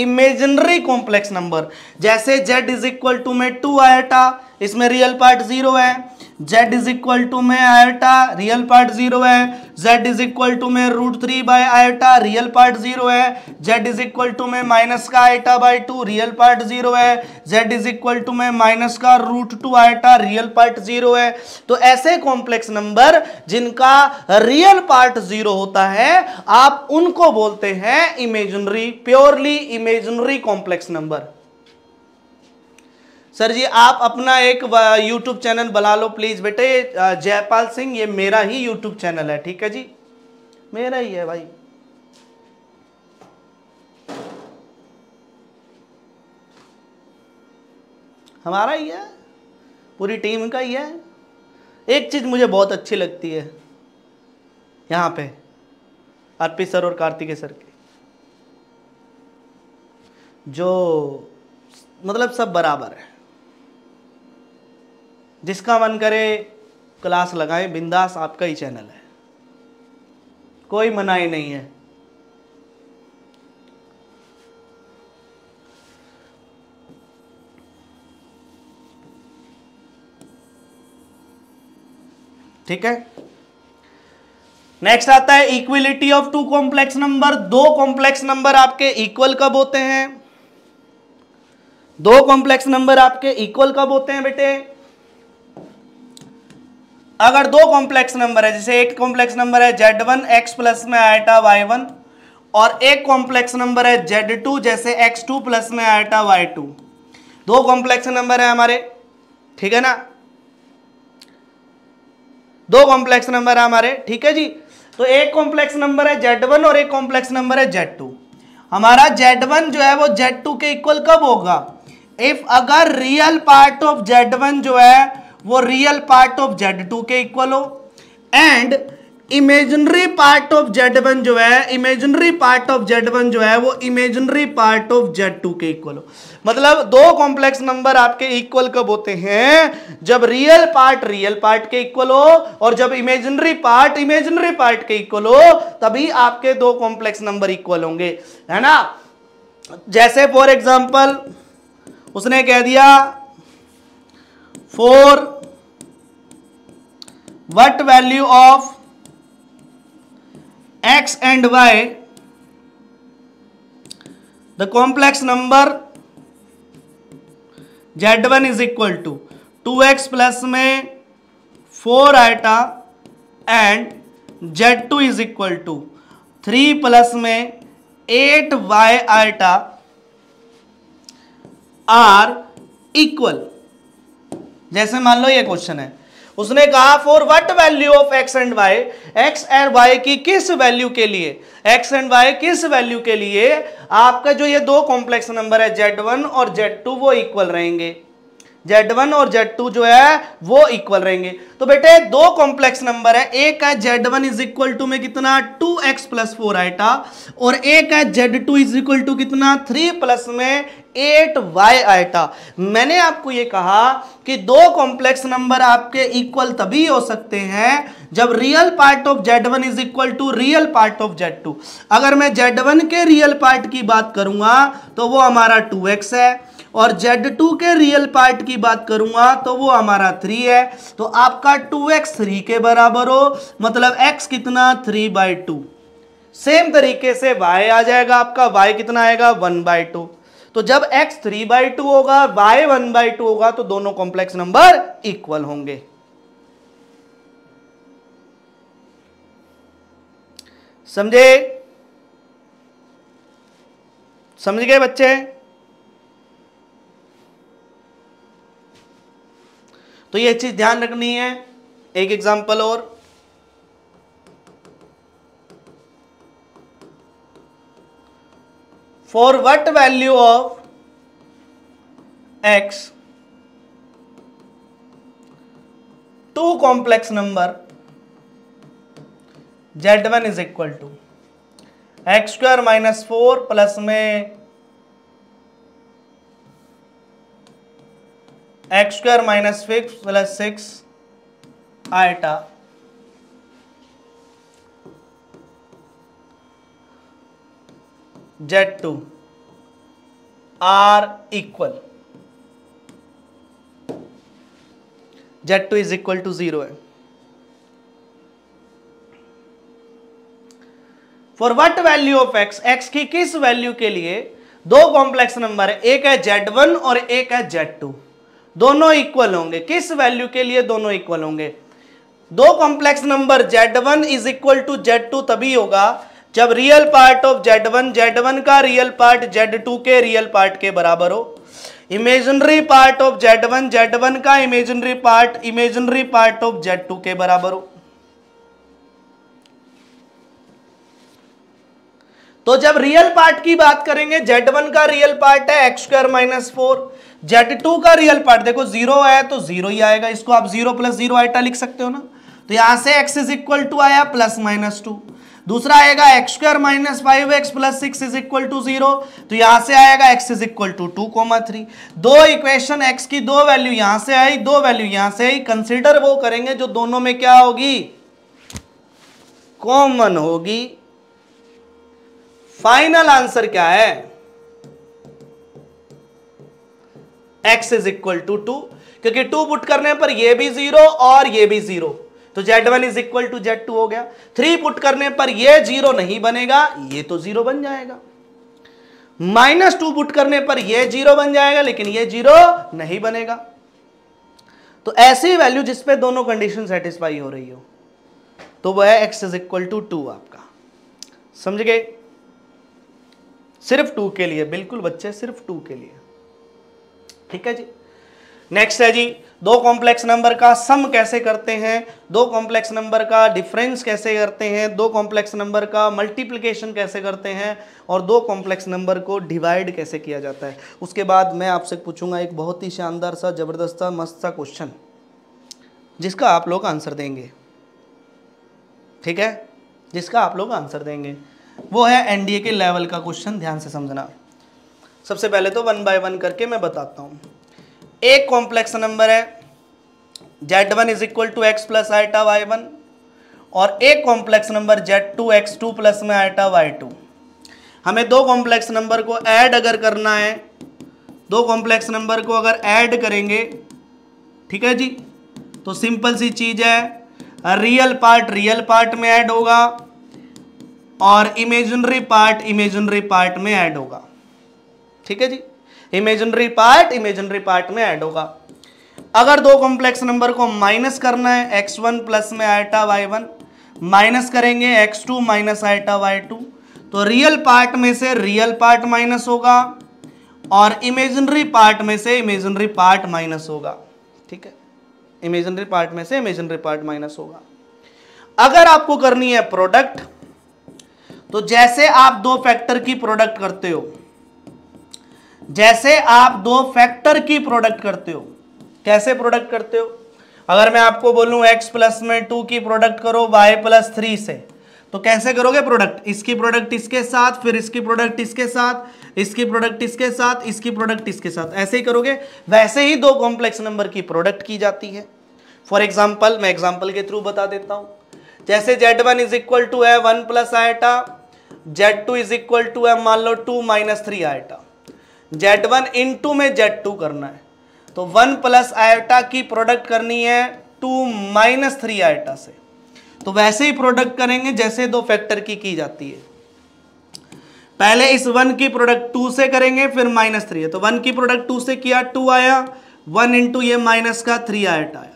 इमेजिनरी कॉम्प्लेक्स नंबर। जैसे z इज इक्वल टू में 2 आयोटा, इसमें रियल पार्ट 0 है। z इज इक्वल टू में आयोटा रियल पार्ट जीरो है, z इज इक्वल टू में root three by iota real part zero है, z इज इक्वल टू में minus का iota by two real part zero है, z is equal to में minus का root two iota real part zero है। तो ऐसे कॉम्प्लेक्स नंबर जिनका रियल पार्ट जीरो होता है आप उनको बोलते हैं imaginary, purely imaginary कॉम्प्लेक्स नंबर। Sir जी आप अपना एक यूट्यूब चैनल बना लो प्लीज। बेटे जयपाल सिंह ये मेरा ही यूट्यूब चैनल है, ठीक है जी, मेरा ही है भाई। हमारा ही है, पूरी टीम का ही है। एक चीज मुझे बहुत अच्छी लगती है यहाँ पे अर्पित सर और कार्तिकेय सर की, जो मतलब सब बराबर है, जिसका मन करे क्लास लगाए बिंदास, आपका ही चैनल है, कोई मनाही नहीं है। ठीक है, नेक्स्ट आता है equality of two कॉम्प्लेक्स नंबर। दो कॉम्प्लेक्स नंबर आपके इक्वल कब होते हैं? दो कॉम्प्लेक्स नंबर आपके इक्वल कब होते हैं बेटे? अगर दो कॉम्प्लेक्स नंबर है, जैसे एक कॉम्प्लेक्स नंबर है z1 x प्लस में आयटा y1 और एक कॉम्प्लेक्स नंबर है z2 जैसे x2 प्लस में आयटा y2। दो कॉम्प्लेक्स नंबर है हमारे, ठीक है ना, दो कॉम्प्लेक्स नंबर है हमारे, ठीक है जी। तो एक कॉम्प्लेक्स नंबर है z1 और एक कॉम्प्लेक्स नंबर है z2। हमारा z1 जो है वो z2 के इक्वल कब होगा? इफ अगर रियल पार्ट ऑफ z1 जो है वो रियल पार्ट ऑफ z2 के इक्वल हो and imaginary part of z1 जो है, इमेजिनरी पार्ट ऑफ z1 जो है वो इमेजिनरी पार्ट ऑफ z2 के इक्वल हो। मतलब दो कॉम्प्लेक्स नंबर आपके इक्वल कब होते हैं? जब रियल पार्ट के इक्वल हो और जब इमेजिनरी पार्ट के इक्वल हो, तभी आपके दो कॉम्प्लेक्स नंबर इक्वल होंगे, है ना। जैसे फॉर एग्जाम्पल उसने कह दिया 4 what value of x and y the complex number z1 is equal to 2x plus में 4 eta and z2 is equal to 3 plus में 8y eta are equal। जैसे मान लो ये क्वेश्चन है, उसने कहा for what value of x and y की किस वैल्यू के लिए, एक्स एंड वाई किस वैल्यू के लिए आपका जो ये दो कॉम्प्लेक्स नंबर है z1 और z2 वो इक्वल रहेंगे, z1 और z2 जो है वो इक्वल रहेंगे। तो बेटे दो कॉम्प्लेक्स नंबर है, एक है z1 इज इक्वल टू में कितना 2x प्लस 4 आयटा और एक है z2 इज इक्वल टू कितना 3 प्लस में 8y आयटा। मैंने आपको ये कहा कि दो कॉम्प्लेक्स नंबर आपके इक्वल तभी हो सकते हैं जब real part of z1 is equal to real part of z2। अगर मैं z1 के रियल पार्ट की बात करूंगा तो वो हमारा 2x है और z2 के रियल पार्ट की बात करूंगा तो वो हमारा 3 है। तो आपका 2x 3 के बराबर हो, मतलब x कितना 3/2। सेम तरीके से y आ जाएगा आपका, y कितना आएगा 1/2। तो जब x 3/2 होगा, y 1/2 होगा, तो दोनों कॉम्प्लेक्स नंबर इक्वल होंगे। समझे? समझ गए बच्चे? तो ये चीज ध्यान रखनी है। एक एग्जांपल और, for what value of x two कॉम्प्लेक्स नंबर z1 is equal to x² minus 4 plus में x² minus 6 plus 6 iota z2 are equal. Z2 is equal to 0 है। For what value of x, x की किस value के लिए दो कॉम्प्लेक्स नंबर है, एक है Z1 और एक है Z2, दोनों इक्वल होंगे। किस वैल्यू के लिए दोनों इक्वल होंगे? दो कॉम्प्लेक्स नंबर Z1 is equal to Z2 तभी होगा जब रियल पार्ट ऑफ Z1 का रियल पार्ट Z2 के रियल पार्ट के बराबर हो, इमेजिनरी पार्ट ऑफ Z1 का इमेजिनरी पार्ट ऑफ Z2 के बराबर हो। तो जब रियल पार्ट की बात करेंगे, Z1 का रियल पार्ट है x² - 4, Z2 का रियल पार्ट देखो 0 है तो 0 ही आएगा, इसको आप 0 + 0 आइटा लिख सकते हो ना। तो यहां से x इज इक्वल टू आया ±2, दूसरा आएगा x² - 5x + 6 is equal to 0, तो यहां से आएगा x इज इक्वल टू 2,3। दो इक्वेशन, x की दो वैल्यू यहां से आई, दो वैल्यू यहां से आई, कंसिडर वो करेंगे जो दोनों में क्या होगी, कॉमन होगी। फाइनल आंसर क्या है? x इज इक्वल टू 2, क्योंकि 2 पुट करने पर ये भी 0 और ये भी 0, तो z1 is equal to z2 हो गया। 3 पुट करने पर ये 0 नहीं बनेगा, ये तो 0 बन जाएगा। -2 पुट करने पर ये 0 बन जाएगा, लेकिन ये 0 नहीं बनेगा। तो ऐसी वैल्यू जिसपे दोनों कंडीशन सेटिस्फाई हो रही हो, तो वह है x इज इक्वल टू 2 आपका। समझ गए? सिर्फ 2 के लिए, बिल्कुल बच्चे, सिर्फ 2 के लिए। ठीक है जी। नेक्स्ट है जी, दो कॉम्प्लेक्स नंबर का सम कैसे करते हैं, दो कॉम्प्लेक्स नंबर का डिफरेंस कैसे करते हैं, दो कॉम्प्लेक्स नंबर का मल्टीप्लिकेशन कैसे करते हैं, और दो कॉम्प्लेक्स नंबर को डिवाइड कैसे किया जाता है। उसके बाद मैं आपसे पूछूंगा एक बहुत ही शानदार सा, जबरदस्त सा, मस्त सा क्वेश्चन, जिसका आप लोग आंसर देंगे। ठीक है, जिसका आप लोग आंसर देंगे। वो है एनडीए के लेवल का क्वेश्चन, ध्यान से समझना। सबसे पहले तो 1 by 1 करके मैं बताता हूँ। एक कॉम्प्लेक्स नंबर है z1 is equal to x plus iota y1, और एक कॉम्प्लेक्स नंबर z2 x2 plus में आइटा y2। हमें दो कॉम्प्लेक्स नंबर को ऐड अगर करना है, दो कॉम्प्लेक्स नंबर को अगर ऐड करेंगे, ठीक है जी, तो सिंपल सी चीज़ है, रियल पार्ट में ऐड होगा और इमेजिनरी पार्ट में ऐड होगा। ठीक है जी, इमेजिनरी पार्ट में ऐड होगा। अगर दो कॉम्प्लेक्स नंबर को माइनस करना है, x1 प्लस में आइटा y1 माइनस करेंगे x2 माइनस आइटा y2, तो रियल पार्ट में से रियल पार्ट माइनस होगा और इमेजिनरी पार्ट में से इमेजिनरी पार्ट माइनस होगा। ठीक है, इमेजिनरी पार्ट में से इमेजिनरी पार्ट माइनस होगा। अगर आपको करनी है प्रोडक्ट, तो जैसे आप दो फैक्टर की प्रोडक्ट करते हो, जैसे आप दो फैक्टर की प्रोडक्ट करते हो, कैसे प्रोडक्ट करते हो? अगर मैं आपको बोलूं x प्लस में 2 की प्रोडक्ट करो y प्लस 3 से, तो कैसे करोगे प्रोडक्ट? इसकी प्रोडक्ट इसके साथ, फिर इसकी प्रोडक्ट इसके साथ, इसकी प्रोडक्ट इसके साथ, इसकी प्रोडक्ट इसके साथ, ऐसे ही करोगे। वैसे ही दो कॉम्प्लेक्स नंबर की प्रोडक्ट की जाती है। फॉर एग्जाम्पल, मैं एग्जाम्पल के थ्रू बता देता हूं। जैसे z1 इज इक्वल टू है 1 plus iota, Z2 is equal to है मान लो 2 - 3 आइटा, Z1 इंटू में Z2 करना है, तो 1 प्लस आइटा की प्रोडक्ट करनी है 2 - 3 आइटा से। तो वैसे ही प्रोडक्ट करेंगे जैसे दो फैक्टर की जाती है। पहले इस 1 की प्रोडक्ट 2 से करेंगे, फिर -3 है, तो 1 की प्रोडक्ट 2 से किया, 2 आया, 1 इंटू ये माइनस का 3 आइटा आया।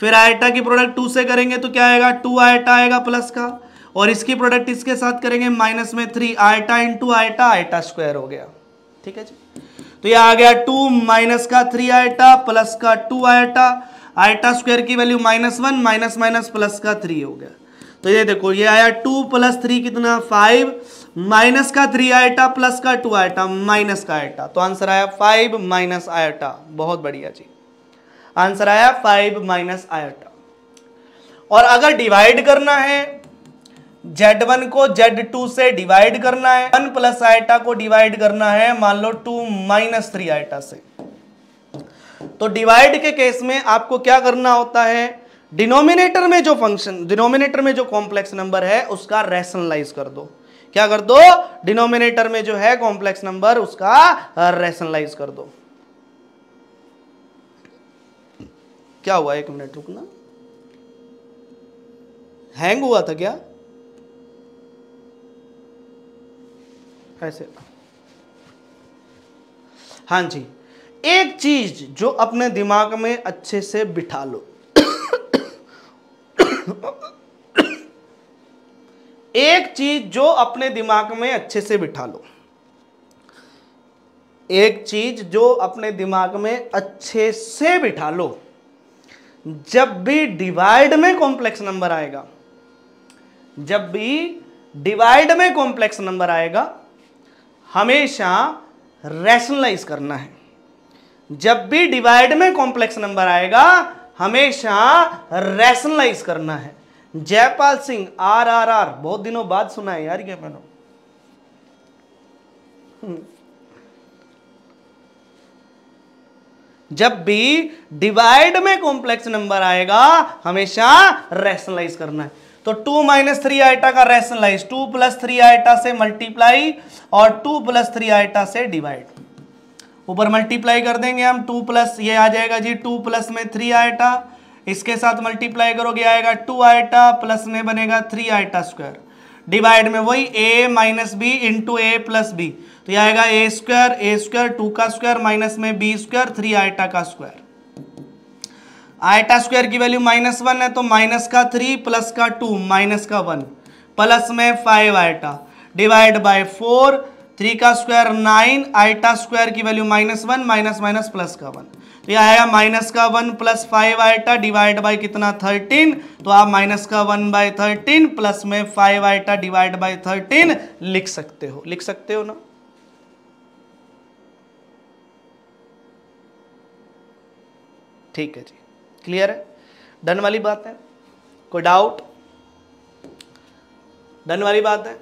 फिर आइटा की प्रोडक्ट 2 से करेंगे तो क्या आएगा, 2 आइटा आएगा प्लस का, और इसकी प्रोडक्ट इसके साथ करेंगे माइनस में 3 iota into iota, iota square हो गया। ठीक है जी, तो ये आ गया 2 - 3 आइटा प्लस का 2 आइटा, आइटा स्क्वायर की वैल्यू -1, माइनस प्लस का 3 हो गया। तो ये देखो, ये आया 2 + 3 कितना, 5, माइनस का 3 आइटा प्लस का 2 आइटा माइनस का आइटा, तो आंसर आया 5 - आइटा। बहुत बढ़िया जी, आंसर आया 5 - आइटा। और अगर डिवाइड करना है, Z1 को Z2 से डिवाइड करना है, 1 प्लस आइटा को डिवाइड करना है मान लो 2 - 3 आइटा से, तो डिवाइड के केस में आपको क्या करना होता है, डिनोमिनेटर में जो फंक्शन, डिनोमिनेटर में जो कॉम्प्लेक्स नंबर है उसका रैशनलाइज कर दो। क्या कर दो? डिनोमिनेटर में जो है कॉम्प्लेक्स नंबर उसका रैशनलाइज कर दो। क्या हुआ, एक मिनट रुकना, हैंग हुआ था क्या? ऐसे, हाँ जी। एक चीज जो अपने दिमाग में अच्छे से बिठा लो, एक चीज जो अपने दिमाग में अच्छे से बिठा लो, एक चीज जो अपने दिमाग में अच्छे से बिठा लो, जब भी डिवाइड में कॉम्प्लेक्स नंबर आएगा, जब भी डिवाइड में कॉम्प्लेक्स नंबर आएगा हमेशा रैशनलाइज करना है। जब भी डिवाइड में कॉम्प्लेक्स नंबर आएगा हमेशा रैशनलाइज करना है। जयपाल सिंह आरआरआर, बहुत दिनों बाद सुना है यार ये मैंने। जब भी डिवाइड में कॉम्प्लेक्स नंबर आएगा हमेशा रैशनलाइज करना है। तो 2 - 3 आइटा का रैशनलाइज 2 + 3 आइटा से मल्टीप्लाई और 2 + 3 आइटा से डिवाइड। ऊपर मल्टीप्लाई कर देंगे हम, 2 + ये आ जाएगा जी 2 + में 3 आइटा, इसके साथ मल्टीप्लाई करोगे आएगा 2 आइटा, प्लस में बनेगा 3 आइटा स्क्वायर, डिवाइड में वही a - b into a + b, तो ये आएगा a स्क्वायर 2 का स्क्वायर माइनस में b स्क्वायर 3 आइटा का स्क्वायर। आइटा स्क्वायर की वैल्यू -1 है तो माइनस का 3 प्लस का 2 माइनस का 1 प्लस में 5 आइटा डिवाइड बाय 4, 3 का स्क्वायर 9, आइटा स्क्वायर की वैल्यू -1 माइनस माइनस प्लस का 1, तो यह आया माइनस का 1 प्लस 5 आइटा डिवाइड बाय कितना 13, तो आप माइनस का 1 बाय 13 प्लस में 5 आइटा डिवाइड बाय 13 लिख सकते हो, लिख सकते हो ना। ठीक है जी, क्लियर है, डन वाली बात है, कोई डाउट? डन वाली बात है,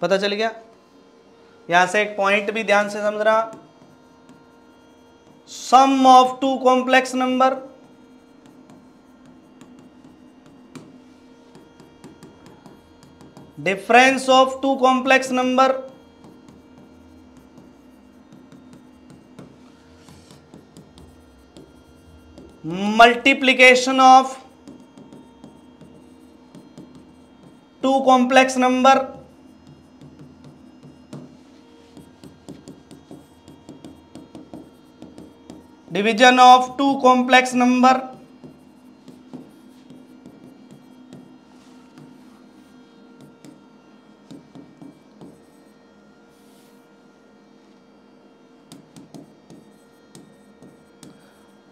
पता चल गया? यहां से एक पॉइंट भी ध्यान से समझना, sum of 2 कॉम्प्लेक्स नंबर, difference of 2 कॉम्प्लेक्स नंबर, multiplication of 2 कॉम्प्लेक्स नंबर, division of 2 कॉम्प्लेक्स नंबर,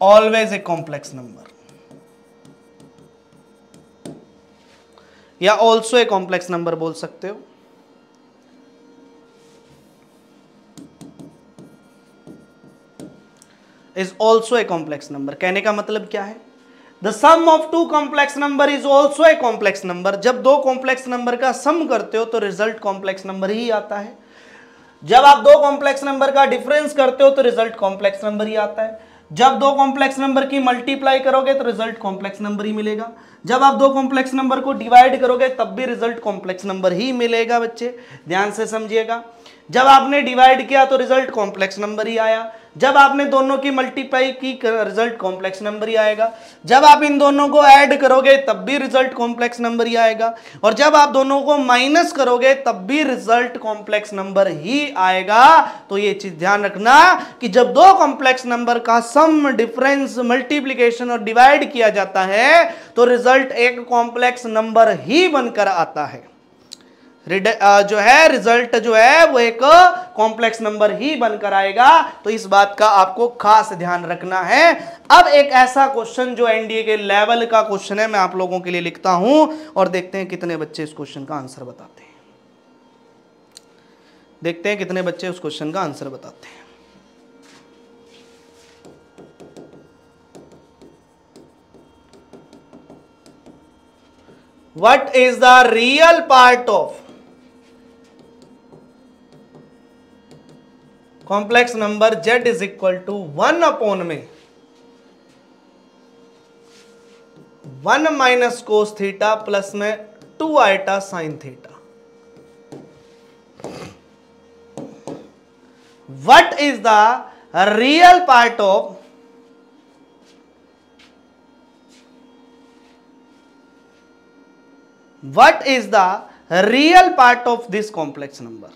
always a कॉम्प्लेक्स नंबर या ऑल्सो ए कॉम्प्लेक्स नंबर बोल सकते हो। Is also a कॉम्प्लेक्स नंबर कहने का मतलब क्या है? The sum of 2 कॉम्प्लेक्स नंबर is also a कॉम्प्लेक्स नंबर। जब 2 कॉम्प्लेक्स नंबर का सम करते हो तो रिजल्ट कॉम्प्लेक्स नंबर ही आता है, जब आप 2 कॉम्प्लेक्स नंबर का डिफरेंस करते हो तो रिजल्ट कॉम्प्लेक्स नंबर ही आता है, जब 2 कॉम्प्लेक्स नंबर की मल्टीप्लाई करोगे तो रिजल्ट कॉम्प्लेक्स नंबर ही मिलेगा, जब आप 2 कॉम्प्लेक्स नंबर को डिवाइड करोगे तब भी रिजल्ट कॉम्प्लेक्स नंबर ही मिलेगा। बच्चे ध्यान से समझिएगा, जब आपने डिवाइड किया तो रिजल्ट कॉम्प्लेक्स नंबर ही आया, जब आपने दोनों की मल्टीप्लाई की रिजल्ट कॉम्प्लेक्स नंबर ही आएगा, जब आप इन दोनों को ऐड करोगे तब भी रिजल्ट कॉम्प्लेक्स नंबर ही आएगा, और जब आप दोनों को माइनस करोगे तब भी रिजल्ट कॉम्प्लेक्स नंबर ही आएगा। तो ये चीज ध्यान रखना कि जब 2 कॉम्प्लेक्स नंबर का सम, डिफरेंस, मल्टीप्लीकेशन और डिवाइड किया जाता है तो रिजल्ट एक कॉम्प्लेक्स नंबर ही बनकर आता है, जो है रिजल्ट जो है वो एक कॉम्प्लेक्स नंबर ही बनकर आएगा। तो इस बात का आपको खास ध्यान रखना है। अब एक ऐसा क्वेश्चन जो एनडीए के लेवल का क्वेश्चन है मैं आप लोगों के लिए लिखता हूं और देखते हैं कितने बच्चे इस क्वेश्चन का आंसर बताते हैं, देखते हैं कितने बच्चे उस क्वेश्चन का आंसर बताते हैं। What is the real part of कॉम्प्लेक्स नंबर z = 1 में 1 - cos θ प्लस में 2 i sin θ। what is the real part of this complex number?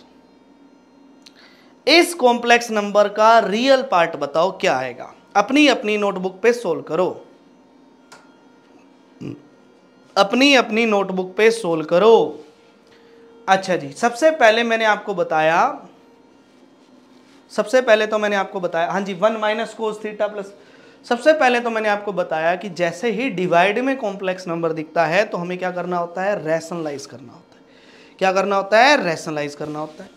इस complex number का real part बताओ क्या आएगा। अपनी अपनी notebook पे solve करो, अपनी अपनी notebook पे solve करो। अच्छा जी, सबसे पहले मैंने आपको बताया, हाँ जी, 1 - cos θ प्लस, सबसे पहले तो मैंने आपको बताया कि जैसे ही डिवाइड में कॉम्प्लेक्स नंबर दिखता है तो हमें क्या करना होता है, रैशनलाइज करना होता है। क्या करना होता है, रैशनलाइज करना होता है।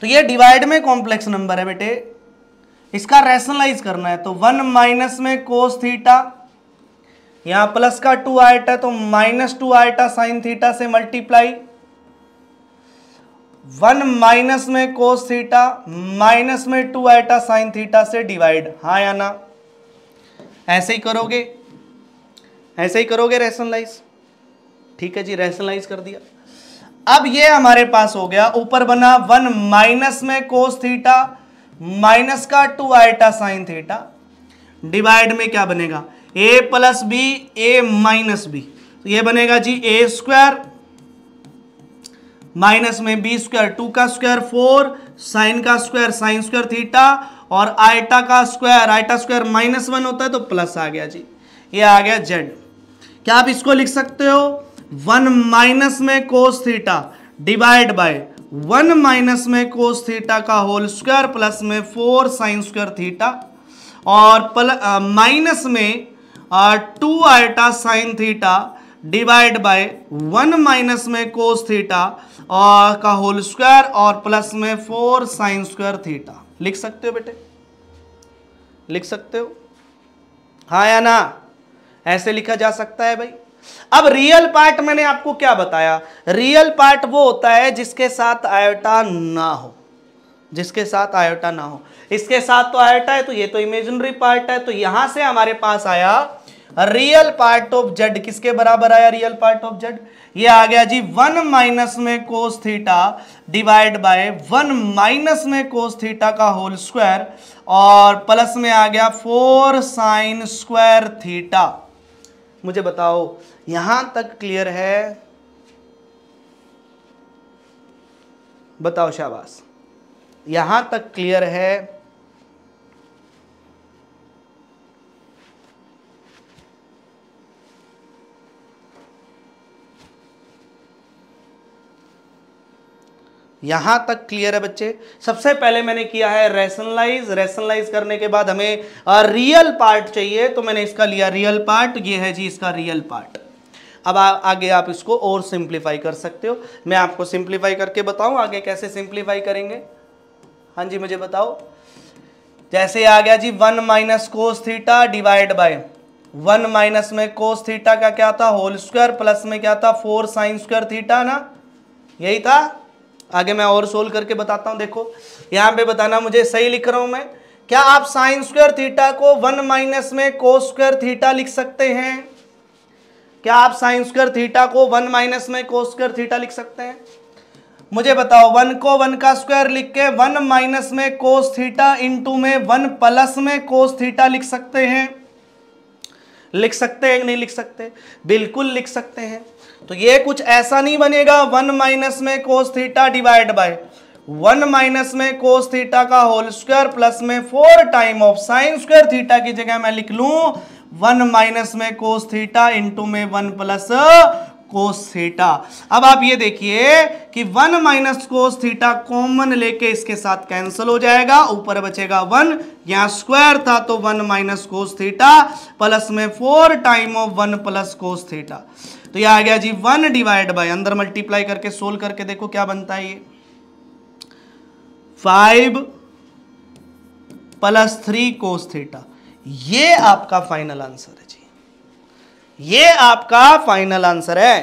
तो ये डिवाइड में कॉम्प्लेक्स नंबर है बेटे, इसका रैशनलाइज करना है। तो 1 - cos θ, यहाँ प्लस का 2α, तो -2α sin θ से मल्टीप्लाई, 1 - cos θ -2α sin θ से डिवाइड। हाँ या ना? ऐसे ही करोगे, रैशनलाइज। ठीक है जी, रैशनलाइज कर दिया। अब ये हमारे पास हो गया, ऊपर बना 1 - cos θ माइनस का 2α sin θ, डिवाइड में क्या बनेगा, a + b a - b। तो ये बनेगा जी a² माइनस में b² 2 का स्क्वायर 4, sin का स्क्वायर थीटा, और आयटा स्क्वायर -1 होता है तो प्लस आ गया जी, ये आ गया z। क्या आप इसको लिख सकते हो, 1 - cos θ डिवाइड बाय 1 - cos θ का होल स्क्वायर प्लस में 4 sin² θ और माइनस में 2α sin θ डिवाइड बाय 1 - cos θ और का होल स्क्वायर और प्लस में 4 sin²θ। लिख सकते हो बेटे, लिख सकते हो, हाँ या ना? ऐसे लिखा जा सकता है भाई। अब रियल पार्ट मैंने आपको क्या बताया, रियल पार्ट वो होता है जिसके साथ आयोटा ना हो, इसके साथ तो आयोटा है तो ये तो इमेजिनरी पार्ट है। तो यहां से हमारे पास आया रियल पार्ट ऑफ जेड, किसके बराबर आया रियल पार्ट ऑफ जेड, ये आ गया जी 1 - cos θ डिवाइड बाय 1 - cos θ का होल स्क्वायर और प्लस में आ गया 4 sin²θ। मुझे बताओ यहां तक क्लियर है? बताओ, शाबाश, यहां तक क्लियर है? यहां तक क्लियर है बच्चे? सबसे पहले मैंने किया है रैशनलाइज, करने के बाद हमें रियल पार्ट चाहिए तो मैंने इसका लिया रियल पार्ट, ये है जी इसका रियल पार्ट। अब आगे आप इसको और सिंप्लीफाई कर सकते हो। मैं आपको सिंप्लीफाई करके बताऊं आगे कैसे सिंप्लीफाई करेंगे। हाँ जी, मुझे बताओ, जैसे आ गया जी 1 - cos θ डिवाइड बाय 1 - cos θ का क्या था, होल स्क्वायर, प्लस में क्या था, 4 sin²θ ना, यही था। आगे मैं और सोल्व करके बताता हूं। देखो यहाँ पे बताना मुझे सही लिख रहा हूं मैं, क्या आप sin² θ को 1 - cos² θ लिख सकते हैं? मुझे बताओ, 1 को 1 का स्क्वायर लिख के 1 - cos θ इंटू में 1 + cos θ लिख सकते हैं? नहीं लिख सकते? बिल्कुल लिख सकते हैं। तो ये कुछ ऐसा नहीं बनेगा, 1 - cos θ डिवाइड बाय 1 - cos θ का होल स्क्वायर प्लस में 4 sin² θ की जगह मैं लिख लूं 1 - cos θ इंटू में 1 + cos θ। अब आप ये देखिए कि 1 - cos θ कॉमन लेके इसके साथ कैंसिल हो जाएगा, ऊपर बचेगा 1, यहाँ स्क्वायर था तो 1 - cos θ प्लस में 4 × 1 + cos θ। तो ये आ गया जी 1 डिवाइड बाय, अंदर मल्टीप्लाई करके सोल्व करके देखो क्या बनता है, ये 5 + 3 cos θ। ये आपका फाइनल आंसर है जी, ये आपका फाइनल आंसर है।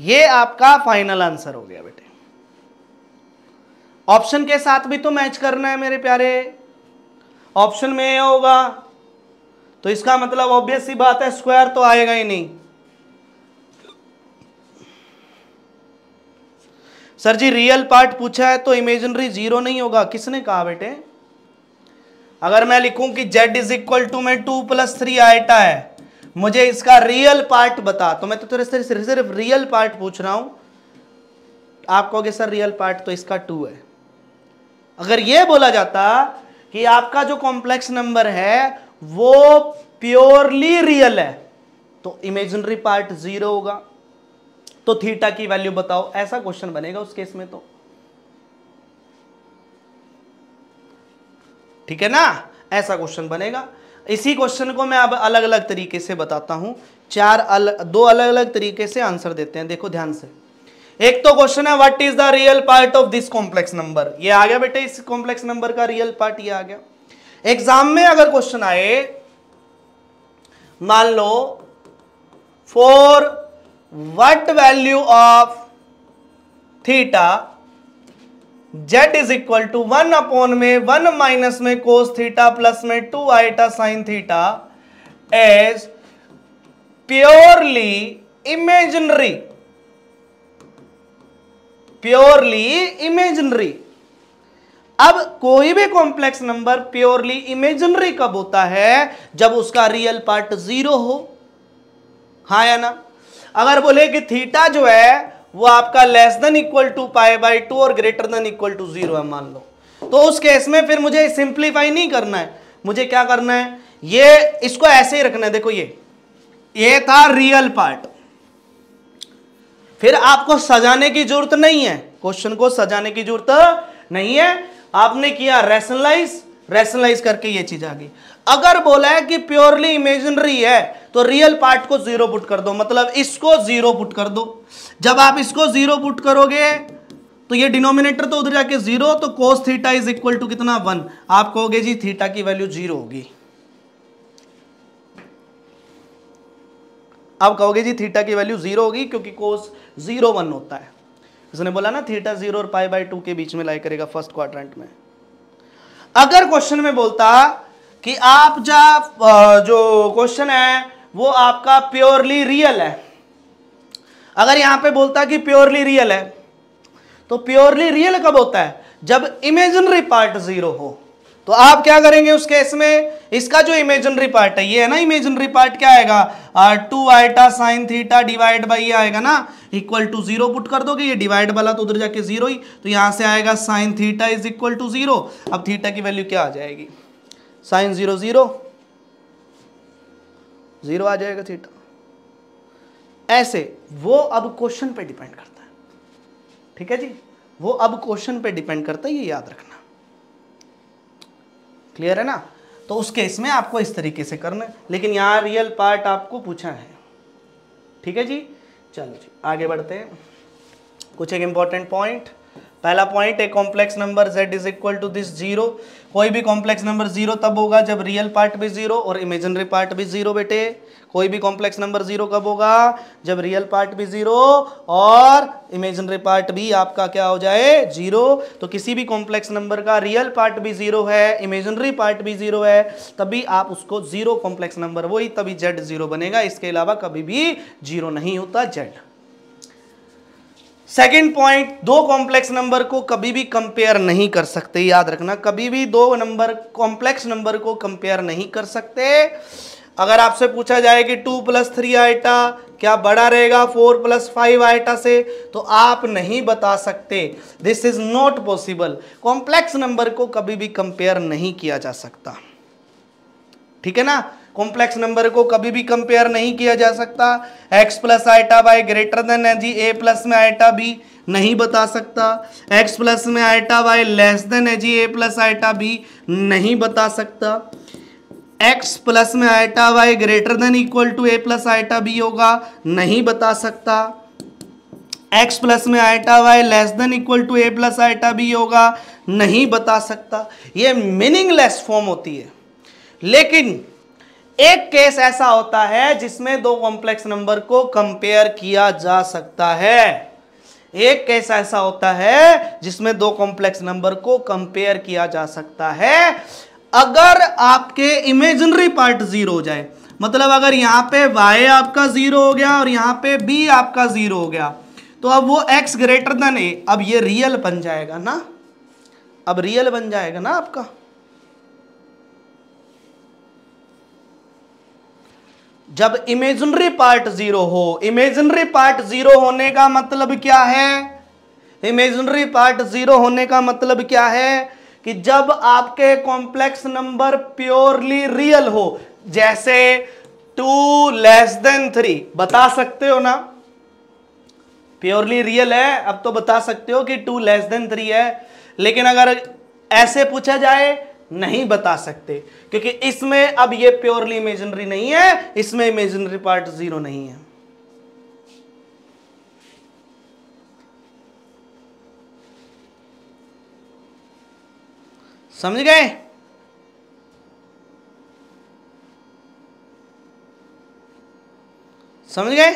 ये आपका फाइनल आंसर हो गया बेटे। ऑप्शन के साथ भी तो मैच करना है मेरे प्यारे, ऑप्शन में ये होगा तो इसका मतलब ऑब्वियस सी बात है स्क्वायर तो आएगा ही नहीं। सर जी रियल पार्ट पूछा है तो इमेजिनरी जीरो नहीं होगा, किसने कहा बेटे? अगर मैं लिखूं कि z इज इक्वल टू में 2 + 3 आइटा है, मुझे इसका रियल पार्ट बता, तो मैं तो थोड़े से सिर्फ रियल पार्ट पूछ रहा हूं। आप कहोगे सर रियल पार्ट तो इसका 2 है। अगर ये बोला जाता कि आपका जो कॉम्प्लेक्स नंबर है वो प्योरली रियल है तो इमेजिनरी पार्ट 0 होगा, तो थीटा की वैल्यू बताओ, ऐसा क्वेश्चन बनेगा उस केस में। तो ठीक है ना, ऐसा क्वेश्चन बनेगा। इसी क्वेश्चन को मैं अब अलग अलग तरीके से बताता हूं, दो अलग अलग तरीके से आंसर देते हैं। देखो ध्यान से, एक तो क्वेश्चन है what is the real part of this कॉम्प्लेक्स नंबर, ये आ गया बेटे, इस कॉम्प्लेक्स नंबर का रियल पार्ट ये आ गया। एग्जाम में अगर क्वेश्चन आए, मान लो for what value of theta z is equal to 1/(1 - cos theta + 2 iota sine theta as purely imaginary. अब कोई भी कॉम्प्लेक्स नंबर प्योरली इमेजिनरी कब होता है? जब उसका रियल पार्ट 0 हो, हाँ या ना। अगर बोले कि थीटा जो है वो आपका <<π/2 और >0 है मान लो, तो उस केस में फिर मुझे सिंप्लीफाई नहीं करना है, मुझे क्या करना है, ये इसको ऐसे ही रखना है। देखो ये था रियल पार्ट, फिर आपको सजाने की जरूरत नहीं है, क्वेश्चन को सजाने की जरूरत नहीं है। आपने किया रैशनलाइज करके ये चीज आ गई। अगर बोला है कि प्योरली इमेजिनरी है तो रियल पार्ट को 0 पुट कर दो, मतलब इसको 0 पुट कर दो। जब आप इसको 0 पुट करोगे तो ये डिनोमिनेटर तो उधर जाके 0, तो cos theta is equal to कितना 1। आप कहोगे जी थीटा की वैल्यू 0 होगी। आप कहोगे जी थीटा की वैल्यू 0 होगी क्योंकि कोस 0 1 होता है। इसने बोला ना थीटा 0 और π/2 के बीच में लाई करेगा फर्स्ट क्वाड्रेंट में। अगर क्वेश्चन में बोलता कि आप जो क्वेश्चन है वो आपका प्योरली रियल है, अगर यहां पे बोलता कि प्योरली रियल है, तो प्योरली रियल कब होता है? जब इमेजिनरी पार्ट 0 हो। तो आप क्या करेंगे उस केस में, इसका जो इमेजिनरी पार्ट है ये है ना, इमेजिनरी पार्ट क्या आएगा 2 iota sine theta divide by आएगा ना इक्वल टू 0 पुट कर दोगे, ये डिवाइड वाला तो उधर जाके 0 ही, तो यहां से आएगा sine theta is equal to 0। अब थीटा की वैल्यू क्या आ जाएगी, साइन 0 0 0 आ जाएगा थीटा। ऐसे वो अब क्वेश्चन पे डिपेंड करता है, ठीक है जी, वो अब क्वेश्चन पे डिपेंड करता है, ये याद रखना। क्लियर है ना? तो उस केस में आपको इस तरीके से करना है, लेकिन यहाँ रियल पार्ट आपको पूछा है। ठीक है जी, चलो जी आगे बढ़ते हैं। कुछ एक इंपॉर्टेंट पॉइंट, पहला पॉइंट, एक कॉम्प्लेक्स नंबर z is equal to this 0, कोई भी कॉम्प्लेक्स नंबर 0 तब होगा जब रियल पार्ट भी 0 और इमेजिनरी पार्ट भी 0। बेटे कोई भी कॉम्प्लेक्स नंबर 0 कब होगा? जब रियल पार्ट भी 0 और इमेजिनरी पार्ट भी आपका क्या हो जाए 0। तो किसी भी कॉम्प्लेक्स नंबर का रियल पार्ट भी 0 है, इमेजिनरी पार्ट भी 0 है, तभी आप उसको 0 कॉम्प्लेक्स नंबर, वही तभी z 0 बनेगा, इसके अलावा कभी भी 0 नहीं होता z। सेकेंड पॉइंट, दो कॉम्प्लेक्स नंबर को कभी भी कंपेयर नहीं कर सकते, याद रखना, कभी भी दो नंबर कॉम्प्लेक्स नंबर को कंपेयर नहीं कर सकते। अगर आपसे पूछा जाए कि 2 + 3 आइटा क्या बड़ा रहेगा 4 + 5 आइटा से, तो आप नहीं बता सकते, this is not possible. कॉम्प्लेक्स नंबर को कभी भी कंपेयर नहीं किया जा सकता, ठीक है ना, कॉम्प्लेक्स नंबर को कभी भी कंपेयर नहीं किया जा सकता। x+ आइटा बाई > है जी a+ में आइटा b, नहीं बता सकता। x+ में आइटा बाई << है जी a+ आइटा b, नहीं बता सकता। x+ में iota by >= a+ iota b होगा, नहीं बता सकता। x+ में iota by << a+ iota b होगा, नहीं बता सकता। ये मीनिंगलेस फॉर्म होती है, लेकिन एक केस ऐसा होता है जिसमें दो कॉम्प्लेक्स नंबर को कंपेयर किया जा सकता है। एक केस ऐसा होता है जिसमें दो कॉम्प्लेक्स नंबर को कंपेयर किया जा सकता है अगर आपके इमेजिनरी पार्ट जीरो हो जाए। मतलब अगर यहाँ पे y आपका जीरो हो गया और यहाँ पे b आपका जीरो हो गया तो अब वो x ग्रेटर देन a, अब ये रियल बन जाएगा ना, अब रियल बन जाएगा ना आपका। जब इमेजिनरी पार्ट जीरो हो, इमेजिनरी पार्ट जीरो होने का मतलब क्या है, इमेजिनरी पार्ट जीरो होने का मतलब क्या है कि जब आपके कॉम्प्लेक्स नंबर प्योरली रियल हो, जैसे 2 <3 बता सकते हो ना, प्योरली रियल है अब तो बता सकते हो कि 2 <3 है, लेकिन अगर ऐसे पूछा जाए नहीं बता सकते क्योंकि इसमें अब ये प्योरली इमेजिनरी नहीं है, इसमें इमेजिनरी पार्ट जीरो नहीं है। समझ गए? समझ गए?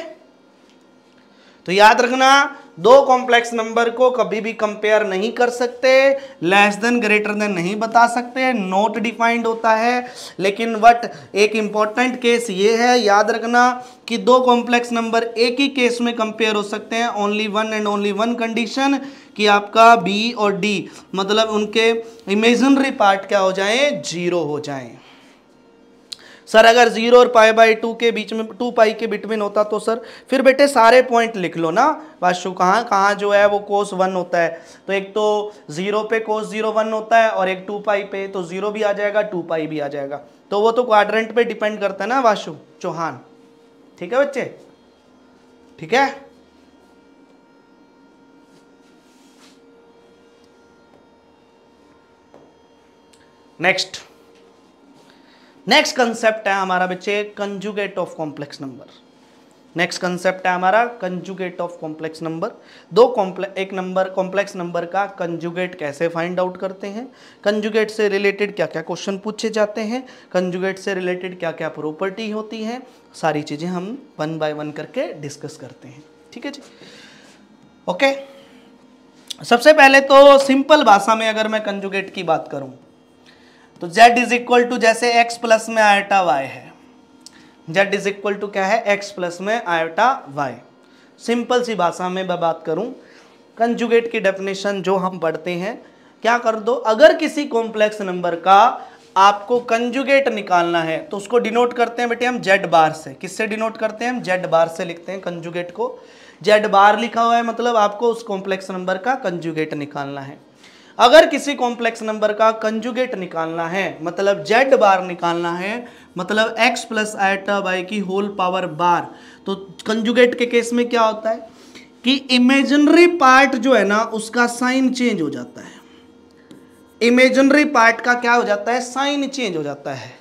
तो याद रखना दो कॉम्प्लेक्स नंबर को कभी भी कंपेयर नहीं कर सकते, लेस देन ग्रेटर देन नहीं बता सकते, नॉट डिफाइंड होता है। लेकिन वट एक इंपॉर्टेंट केस ये है याद रखना कि दो कॉम्प्लेक्स नंबर एक ही केस में कंपेयर हो सकते हैं, only one and only one condition कि आपका बी और डी मतलब उनके इमेजिनरी पार्ट क्या हो जाए, जीरो हो जाए। सर अगर 0 और π/2 के बीच में 2π के बिटवीन होता तो सर, फिर बेटे सारे पॉइंट लिख लो ना वाशु, कहाँ कहाँ जो है वो cos 1 होता है, तो एक तो 0 पे cos 0 1 होता है और एक 2π पे, तो 0 भी आ जाएगा 2π भी आ जाएगा, तो वो तो क्वाड्रेंट पे डिपेंड करता है ना वाशु चौहान। ठीक है बच्चे? ठीक है, नेक्स्ट कंसेप्ट है हमारा बच्चे conjugate of कॉम्प्लेक्स नंबर। Next concept है हमारा कंजुगेट ऑफ कॉम्प्लेक्स नंबर। दो एक नंबर कॉम्प्लेक्स नंबर का कंजुगेट कैसे फाइंड आउट करते हैं, कंजुगेट से रिलेटेड क्या क्या क्वेश्चन पूछे जाते हैं, कंजुगेट से रिलेटेड क्या क्या प्रॉपर्टी होती है, सारी चीज़ें हम 1 by 1 करके डिस्कस करते हैं। ठीक है जी, ओके। सबसे पहले तो सिंपल भाषा में अगर मैं कंजुगेट की बात करूँ तो z = जैसे x+ में आयोटा y है, z = क्या है, x+ में आयोटा y। सिंपल सी भाषा में मैं बात करूं कंजुगेट की डेफिनेशन जो हम पढ़ते हैं, क्या कर दो अगर किसी कॉम्प्लेक्स नंबर का आपको कंजुगेट निकालना है तो उसको डिनोट करते हैं बेटे हम z बार से। किससे डिनोट करते हैं हम? z बार से लिखते हैं कंजुगेट को, z बार लिखा हुआ है मतलब आपको उस कॉम्प्लेक्स नंबर का कंजुगेट निकालना है। अगर किसी कॉम्प्लेक्स नंबर का कंजुगेट निकालना है मतलब z बार निकालना है मतलब x+ आयोटा y की होल पावर 2 तो कंजुगेट के केस में क्या होता है कि इमेजिनरी पार्ट जो है ना उसका साइन चेंज हो जाता है, इमेजिनरी पार्ट का क्या हो जाता है, साइन चेंज हो जाता है।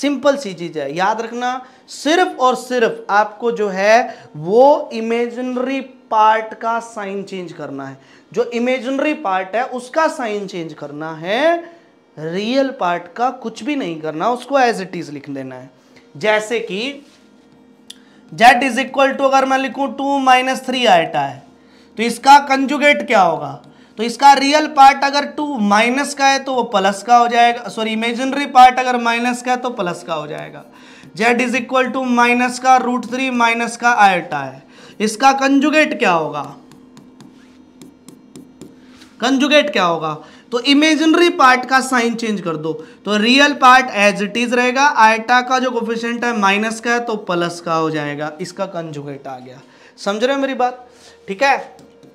सिंपल सी चीज़ है याद रखना, सिर्फ और सिर्फ आपको जो है वो इमेजिनरी पार्ट का साइन चेंज करना है, जो इमेजिनरी पार्ट है उसका साइन चेंज करना है, रियल पार्ट का कुछ भी नहीं करना, उसको एज इट इज लिख देना है। जैसे कि z = अगर मैं लिखूं 2 - 3 आयोटा है तो इसका कंजुगेट क्या होगा, तो इसका रियल पार्ट अगर 2 - का है तो वो प्लस का हो जाएगा, सॉरी इमेजिनरी पार्ट अगर माइनस का है तो प्लस का हो जाएगा। z = -√3 - आयोटा है, इसका कंजुगेट क्या होगा, कंजुगेट क्या होगा, तो इमेजिनरी पार्ट का साइन चेंज कर दो तो real part as it is रहेगा, आयोटा का जो कोफिशिएंट है माइनस का है तो प्लस का हो जाएगा, इसका कंजुगेट आ गया। समझ रहे हो मेरी बात? ठीक है,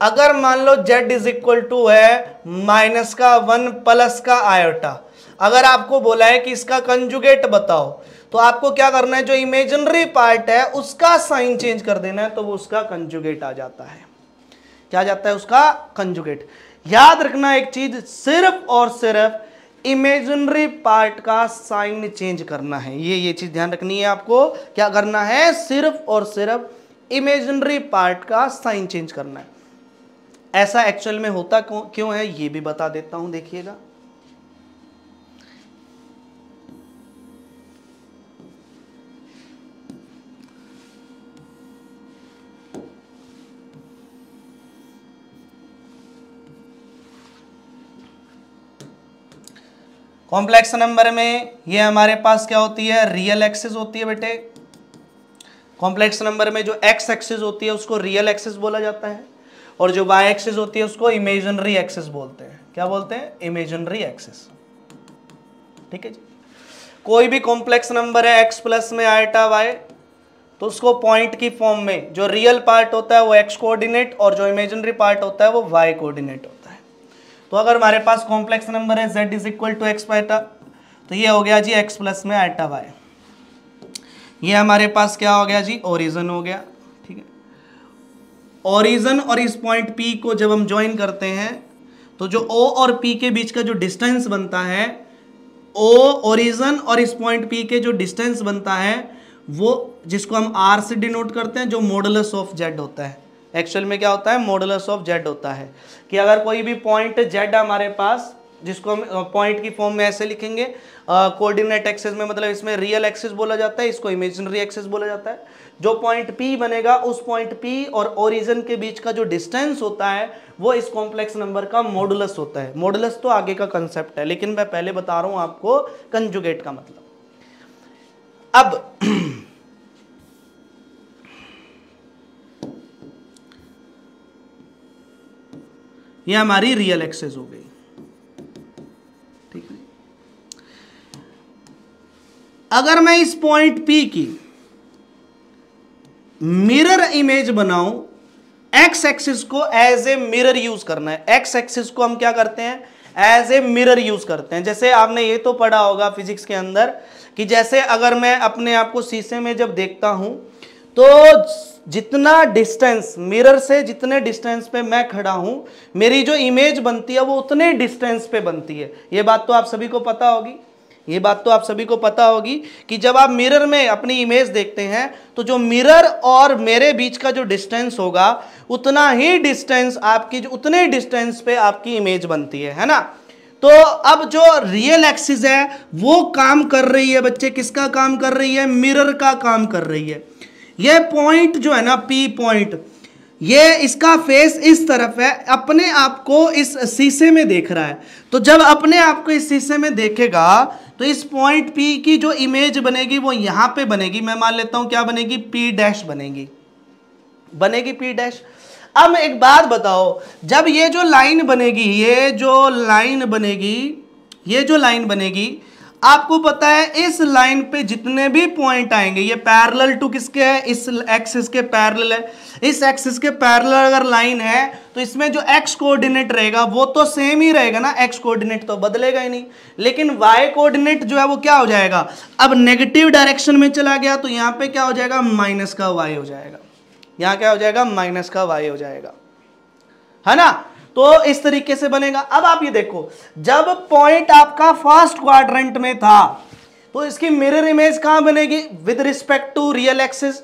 अगर मान लो z = है -1 + आयोटा, अगर आपको बोला है कि इसका कंजुगेट बताओ तो आपको क्या करना है, जो इमेजिनरी पार्ट है उसका साइन चेंज कर देना है तो वो उसका कंजुगेट आ जाता है। क्या जाता है? उसका कंजुगेट। याद रखना एक चीज, सिर्फ और सिर्फ इमेजिनरी पार्ट का साइन चेंज करना है, ये चीज ध्यान रखनी है आपको। क्या करना है? सिर्फ और सिर्फ इमेजिनरी पार्ट का साइन चेंज करना है। ऐसा एक्चुअल में होता क्यों है ये भी बता देता हूं, देखिएगा। कॉम्प्लेक्स नंबर में ये हमारे पास क्या होती है, रियल एक्सिस होती है बेटे। कॉम्प्लेक्स नंबर में जो एक्स एक्सिस होती है उसको रियल एक्सिस बोला जाता है और जो वाई एक्सिस होती है उसको इमेजिनरी एक्सिस बोलते हैं। क्या बोलते हैं? Imaginary axis. ठीक है जी। कोई भी कॉम्प्लेक्स नंबर है एक्स प्लस में आटा वाई, तो उसको पॉइंट की फॉर्म में जो रियल पार्ट होता है वो एक्स कोऑर्डिनेट और जो इमेजिनरी पार्ट होता है वो वाई कोऑर्डिनेट होता है। तो अगर हमारे पास कॉम्प्लेक्स नंबर है z is equal to x पाटा, तो ये हो गया जी एक्स प्लस में आटा वाई। ये हमारे पास क्या हो गया जी, ओरिजन हो गया। ठीक है, ओरिजन और इस पॉइंट पी को जब हम ज्वाइन करते हैं तो जो ओ और पी के बीच का जो डिस्टेंस बनता है, ओ ओरिजन और इस पॉइंट पी के जो डिस्टेंस बनता है वो जिसको हम आर से डिनोट करते हैं, जो मॉडुलस ऑफ जेड होता है। एक्चुअल में क्या होता है, मॉडुलस ऑफ जेड होता है कि अगर कोई भी पॉइंट जेड हमारे पास, जिसको हम पॉइंट की फॉर्म में ऐसे लिखेंगे, कोऑर्डिनेट एक्सिस में, मतलब इसमें रियल एक्सिस बोला जाता है, इसको इमेजिनरी एक्सिस बोला जाता है। जो पॉइंट पी बनेगा उस पॉइंट पी और ओरिजिन के बीच का जो डिस्टेंस होता है वो इस कॉम्प्लेक्स नंबर का मॉडुलस होता है। मॉडुलस तो आगे का कंसेप्ट है, लेकिन मैं पहले बता रहा हूँ आपको कंजुगेट का मतलब। अब ये हमारी रियल एक्सिस हो गई। ठीक है, अगर मैं इस पॉइंट पी की मिरर इमेज बनाऊं, एक्स एक्सिस को एज ए मिरर यूज करना है। एक्स एक्सिस को हम क्या करते हैं, एज ए मिरर यूज करते हैं। जैसे आपने ये तो पढ़ा होगा फिजिक्स के अंदर कि जैसे अगर मैं अपने आप को शीशे में जब देखता हूं तो जितना डिस्टेंस मिरर से, जितने डिस्टेंस पे मैं खड़ा हूं, मेरी जो इमेज बनती है वो उतने डिस्टेंस पे बनती है। ये बात तो आप सभी को पता होगी, ये बात तो आप सभी को पता होगी कि जब आप मिरर में अपनी इमेज देखते हैं तो जो मिरर और मेरे बीच का जो डिस्टेंस होगा उतना ही डिस्टेंस आपकी, जो उतने डिस्टेंस पे आपकी इमेज बनती है ना। तो अब जो रियल एक्सिस है वो काम कर रही है बच्चे, किसका काम कर रही है, मिरर का काम कर रही है। ये पॉइंट जो है ना, पी पॉइंट, ये इसका फेस इस तरफ है, अपने आप को इस शीशे में देख रहा है। तो जब अपने आप को इस शीशे में देखेगा तो इस पॉइंट पी की जो इमेज बनेगी वो यहां पे बनेगी। मैं मान लेता हूं क्या बनेगी, पी डैश बनेगी, बनेगी पी डैश। अब एक बात बताओ, जब ये जो लाइन बनेगी, ये जो लाइन बनेगी, ये जो लाइन बनेगी, आपको पता है इस लाइन पे जितने भी पॉइंट आएंगे, ये पैरेलल टू किसके है, इस एक्सिस के पैरेलल है। इस एक्सिस के पैरेलल अगर लाइन है तो इसमें जो एक्स कोऑर्डिनेट रहेगा वो तो सेम ही रहेगा ना, एक्स कोऑर्डिनेट तो बदलेगा ही नहीं, लेकिन वाई कोऑर्डिनेट जो है वो क्या हो जाएगा, अब नेगेटिव डायरेक्शन में चला गया तो यहाँ पे क्या हो जाएगा, माइनस का वाई हो जाएगा। यहाँ क्या हो जाएगा, माइनस का वाई हो जाएगा, है ना। तो इस तरीके से बनेगा। अब आप ये देखो, जब पॉइंट आपका फर्स्ट क्वाड्रेंट में था तो इसकी मिरर इमेज कहां बनेगी, with respect to real axis.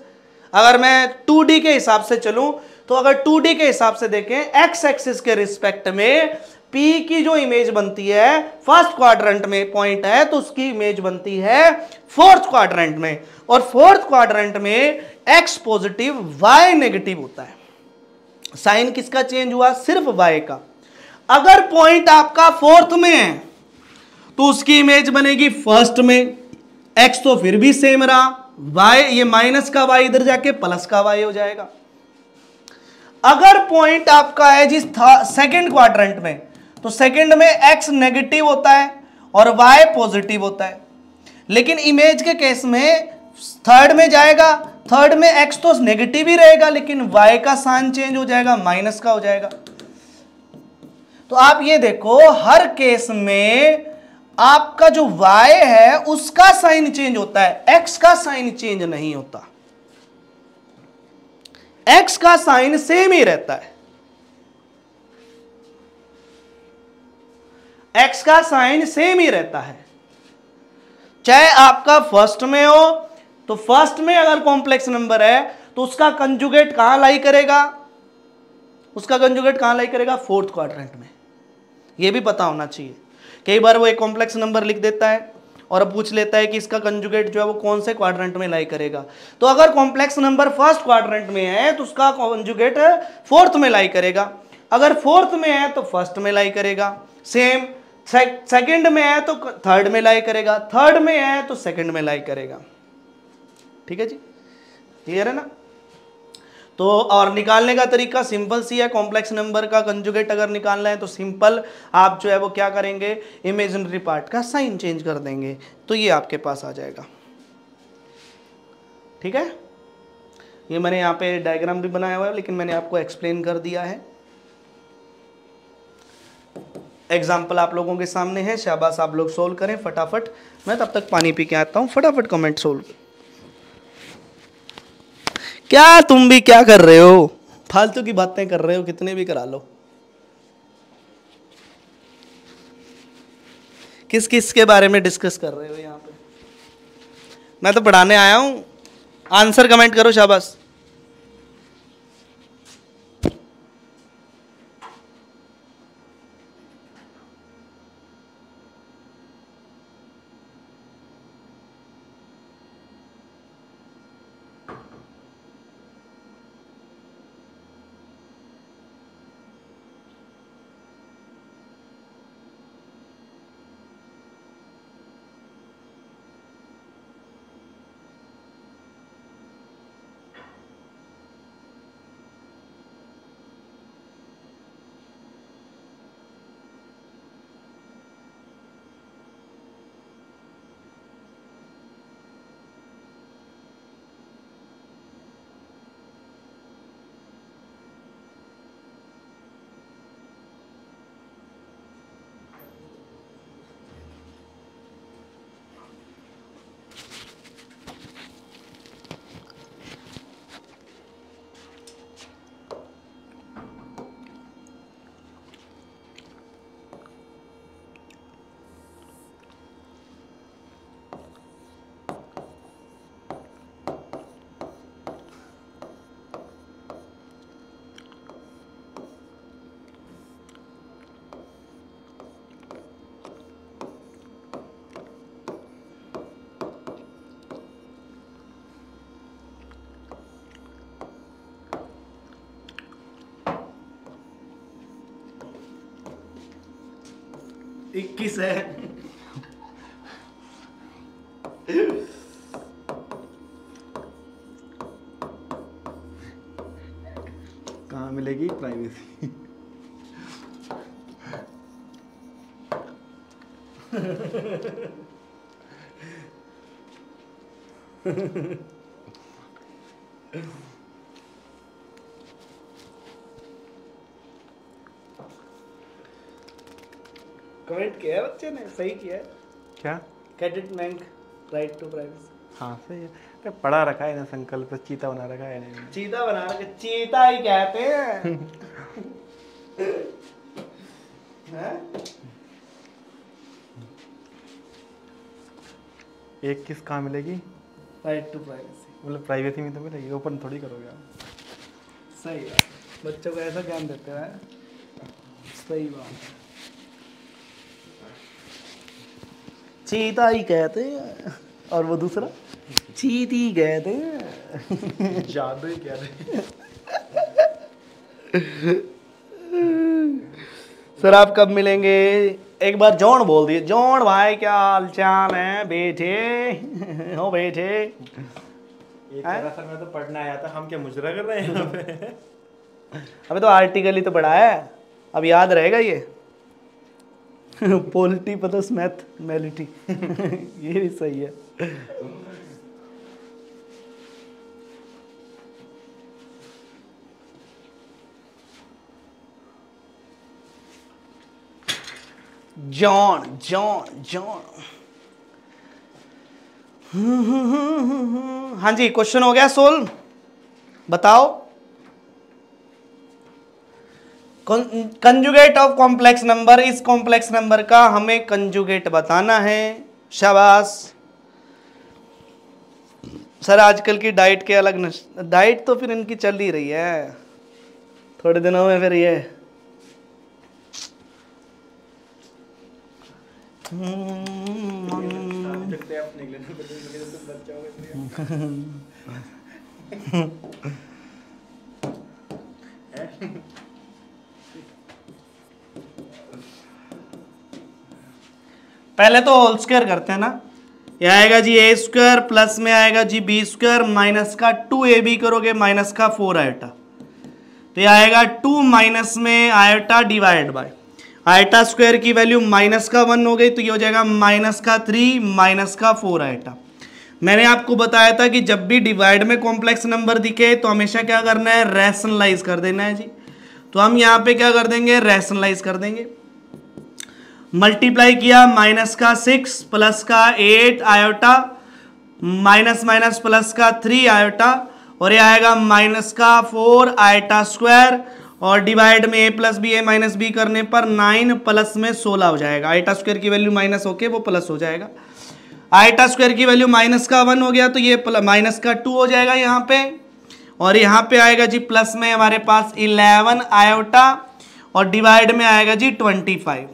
अगर मैं 2D के हिसाब से चलूं तो अगर 2D के हिसाब से देखें, एक्स एक्सिस के रिस्पेक्ट में P की जो इमेज बनती है, फर्स्ट क्वाड्रेंट में पॉइंट है तो उसकी इमेज बनती है फोर्थ क्वाड्रेंट में, और फोर्थ क्वाड्रेंट में x पॉजिटिव y नेगेटिव होता है। साइन किसका चेंज हुआ, सिर्फ y का। अगर पॉइंट आपका फोर्थ में है तो उसकी इमेज बनेगी फर्स्ट में, x तो फिर भी सेम रहा, y ये माइनस का y इधर जाके प्लस का y हो जाएगा। अगर पॉइंट आपका है जिस सेकंड क्वाड्रेंट में तो सेकंड में x नेगेटिव होता है और y पॉजिटिव होता है, लेकिन इमेज के केस में थर्ड में जाएगा, थर्ड में x तो नेगेटिव ही रहेगा लेकिन y का साइन चेंज हो जाएगा, माइनस का हो जाएगा। तो आप ये देखो, हर केस में आपका जो y है उसका साइन चेंज होता है, x का साइन चेंज नहीं होता, x का साइन सेम ही रहता है, x का साइन सेम ही रहता है। चाहे आपका फर्स्ट में हो तो फर्स्ट में अगर कॉम्प्लेक्स नंबर है तो उसका कंजुगेट कहां लाई करेगा, उसका कंजुगेट कहां लाई करेगा, फोर्थ क्वाड्रेंट में। यह भी पता होना चाहिए। कई बार वो एक कॉम्प्लेक्स नंबर लिख देता है और पूछ लेता है कि इसका कंजुगेट जो है वो कौन से क्वाड्रेंट में लाई करेगा। तो अगर कॉम्प्लेक्स नंबर फर्स्ट क्वाड्रेंट में है तो उसका कंजुगेट फोर्थ में लाई करेगा, अगर फोर्थ में है तो फर्स्ट में लाई करेगा, सेम सेकंड में है तो थर्ड में लाई करेगा, थर्ड में है तो सेकंड में लाई करेगा। ठीक है जी, क्लियर है ना। तो और निकालने का तरीका सिंपल सी है, कॉम्प्लेक्स नंबर का कंजुगेट अगर निकालना है तो सिंपल आप जो है वो क्या करेंगे, इमेजिनरी पार्ट का साइन चेंज कर देंगे तो ये आपके पास आ जाएगा। ठीक है, ये मैंने यहाँ पे डायग्राम भी बनाया हुआ है लेकिन मैंने आपको एक्सप्लेन कर दिया है, एग्जाम्पल आप लोगों के सामने है। शाबाश, आप लोग सोल्व करें फटाफट, मैं तब तक पानी पी के आता हूँ। फटाफट कमेंट सोल्व, क्या तुम भी क्या कर रहे हो, फालतू की बातें कर रहे हो, कितने भी करा लो। किस किस के बारे में डिस्कस कर रहे हो यहाँ पे, मैं तो पढ़ाने आया हूँ। आंसर कमेंट करो, शाबाश। किस है कहाँ मिलेगी प्राइवेसी कमेंट किया है बच्चे ने, सही किया है क्या, cadet bank right to privacy. हाँ सही है, तो पढ़ा रखा है ना, संकल्प चीता बना रखा है ना, चीता बना रखा, चीता ही कहते हैं। एक किस कहाँ मिलेगी, राइट टू प्राइवेसी, मतलब प्राइवेसी में तो मिलेगी, ओपन थोड़ी करोगे आप। सही है, बच्चों को ऐसा ज्ञान देते हैं, सही बात, चीता ही कहते हैं। और वो दूसरा चीती ही कहते हैं, जादू ही कहते हैं। सर आप कब मिलेंगे, एक बार जॉन बोल दिए। जॉन भाई क्या हाल चाल है बेटे, हो बेटे। ये कह रहा सर मैं तो पढ़ना आया था, हम क्या मुजरा कर रहे हैं यहाँ पे। अबे तो आर्टिकल ही तो पढ़ाया है, अब याद रहेगा ये पोलिटी प्लस मैथ मैलिटी ये भी सही है। जॉन जॉन जॉन, हाँ जी, क्वेश्चन हो गया सोल्व। बताओ कंजुगेट ऑफ कॉम्प्लेक्स नंबर, इस कॉम्प्लेक्स नंबर का हमें कंजुगेट बताना है। शाबाश। सर आजकल की डाइट के अलग डाइट तो फिर इनकी चल ही रही है थोड़े दिनों में, फिर ये पहले तो होल स्क्वायर करते हैं ना, यह आएगा जी ए स्क्वायर प्लस में आएगा जी बी स्क्वायर माइनस का 2ab करोगे माइनस का 4 आयोटा, तो यह आएगा 2 माइनस में iota divide by iota square की वैल्यू माइनस का 1 हो गई, तो ये हो जाएगा माइनस का 3 माइनस का 4 आयोटा। मैंने आपको बताया था कि जब भी डिवाइड में कॉम्प्लेक्स नंबर दिखे तो हमेशा क्या करना है, रैशनलाइज कर देना है जी। तो हम यहाँ पे क्या कर देंगे, रैशनलाइज कर देंगे। मल्टीप्लाई किया माइनस का 6 प्लस का 8 आयोटा माइनस माइनस प्लस का 3 आयोटा और ये आएगा माइनस का 4 आयोटा स्क्वायर और डिवाइड में a plus B A minus b करने पर 9 प्लस में 16 हो जाएगा। आयोटा स्क्वायर की वैल्यू माइनस होके वो प्लस हो जाएगा। आयोटा स्क्वायर की वैल्यू माइनस का 1 हो गया तो ये माइनस का 2 हो जाएगा यहाँ पे, और यहाँ पे आएगा जी प्लस में हमारे पास 11 आयोटा और डिवाइड में आएगा जी 25।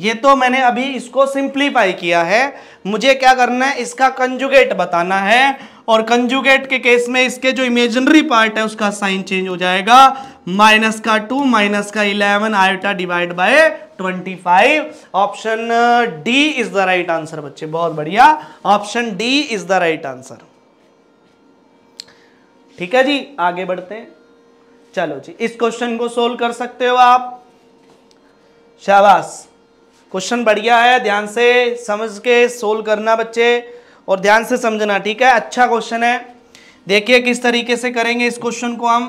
ये तो मैंने अभी इसको सिंप्लीफाई किया है, मुझे क्या करना है इसका कंजुगेट बताना है, और कंजुगेट के केस में इसके जो इमेजिनरी पार्ट है उसका साइन चेंज हो जाएगा, माइनस का 2 माइनस का 11 iota divide by 25। Option D is the right answer बच्चे, बहुत बढ़िया, option D is the right answer. ठीक है जी, आगे बढ़ते हैं। चलो जी, इस क्वेश्चन को सोल्व कर सकते हो आप, शाबाश, क्वेश्चन बढ़िया है, ध्यान से समझ के सोल्व करना बच्चे और ध्यान से समझना, ठीक है, अच्छा क्वेश्चन है। देखिए किस तरीके से करेंगे इस क्वेश्चन को हम।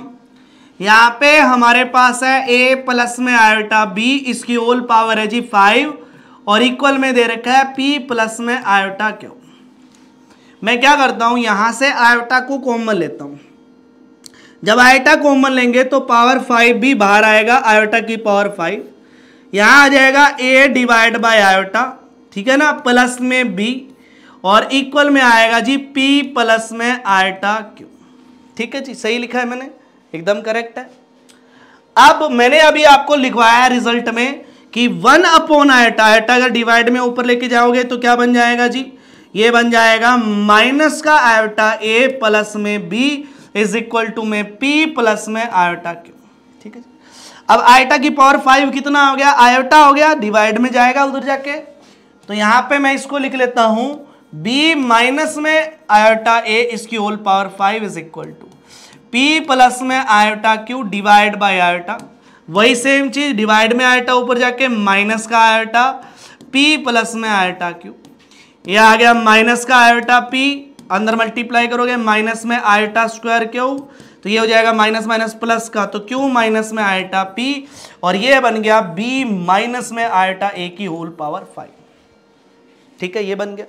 यहाँ पे हमारे पास है a प्लस में आयोटा b इसकी होल पावर है जी 5 और इक्वल में दे रखा है p प्लस में आयोटा q। मैं क्या करता हूँ, यहाँ से आयोटा को कॉमन लेता हूँ, जब आयोटा कॉमन लेंगे तो पावर 5 भी बाहर आएगा, आयोटा की पावर 5 यहाँ आ जाएगा a डिवाइड बाय आयोटा, ठीक है ना, प्लस में b और इक्वल में आएगा जी p प्लस में आयोटा q। ठीक है जी, सही लिखा है मैंने, एकदम करेक्ट है। अब मैंने अभी आपको लिखवाया है रिजल्ट में कि 1 अपॉन आयोटा, आयोटा अगर डिवाइड में ऊपर लेके जाओगे तो क्या बन जाएगा जी, ये बन जाएगा माइनस का आयोटा a प्लस में b इज इक्वल टू में p प्लस में आयोटा q। ठीक है जी? अब आयोटा की पावर 5 कितना हो गया, आयोटा हो गया, डिवाइड में जाएगा उधर जाके, तो यहाँ पे मैं इसको लिख लेता हूँ b माइनस में आयोटा a इसकी whole power 5 is equal to p plus में iota q divide by iota, वही सेम चीज डिवाइड में आयोटा ऊपर जाके माइनस का आयोटा p प्लस में आयोटा q। ये आ गया माइनस का आयोटा p, अंदर मल्टीप्लाई करोगे माइनस में आयोटा स्क्वायर q, तो ये हो जाएगा माइनस माइनस प्लस का, तो q माइनस में आयोटा p और ये बन गया b माइनस में आयोटा a की होल पावर 5। ठीक है, ये बन गया।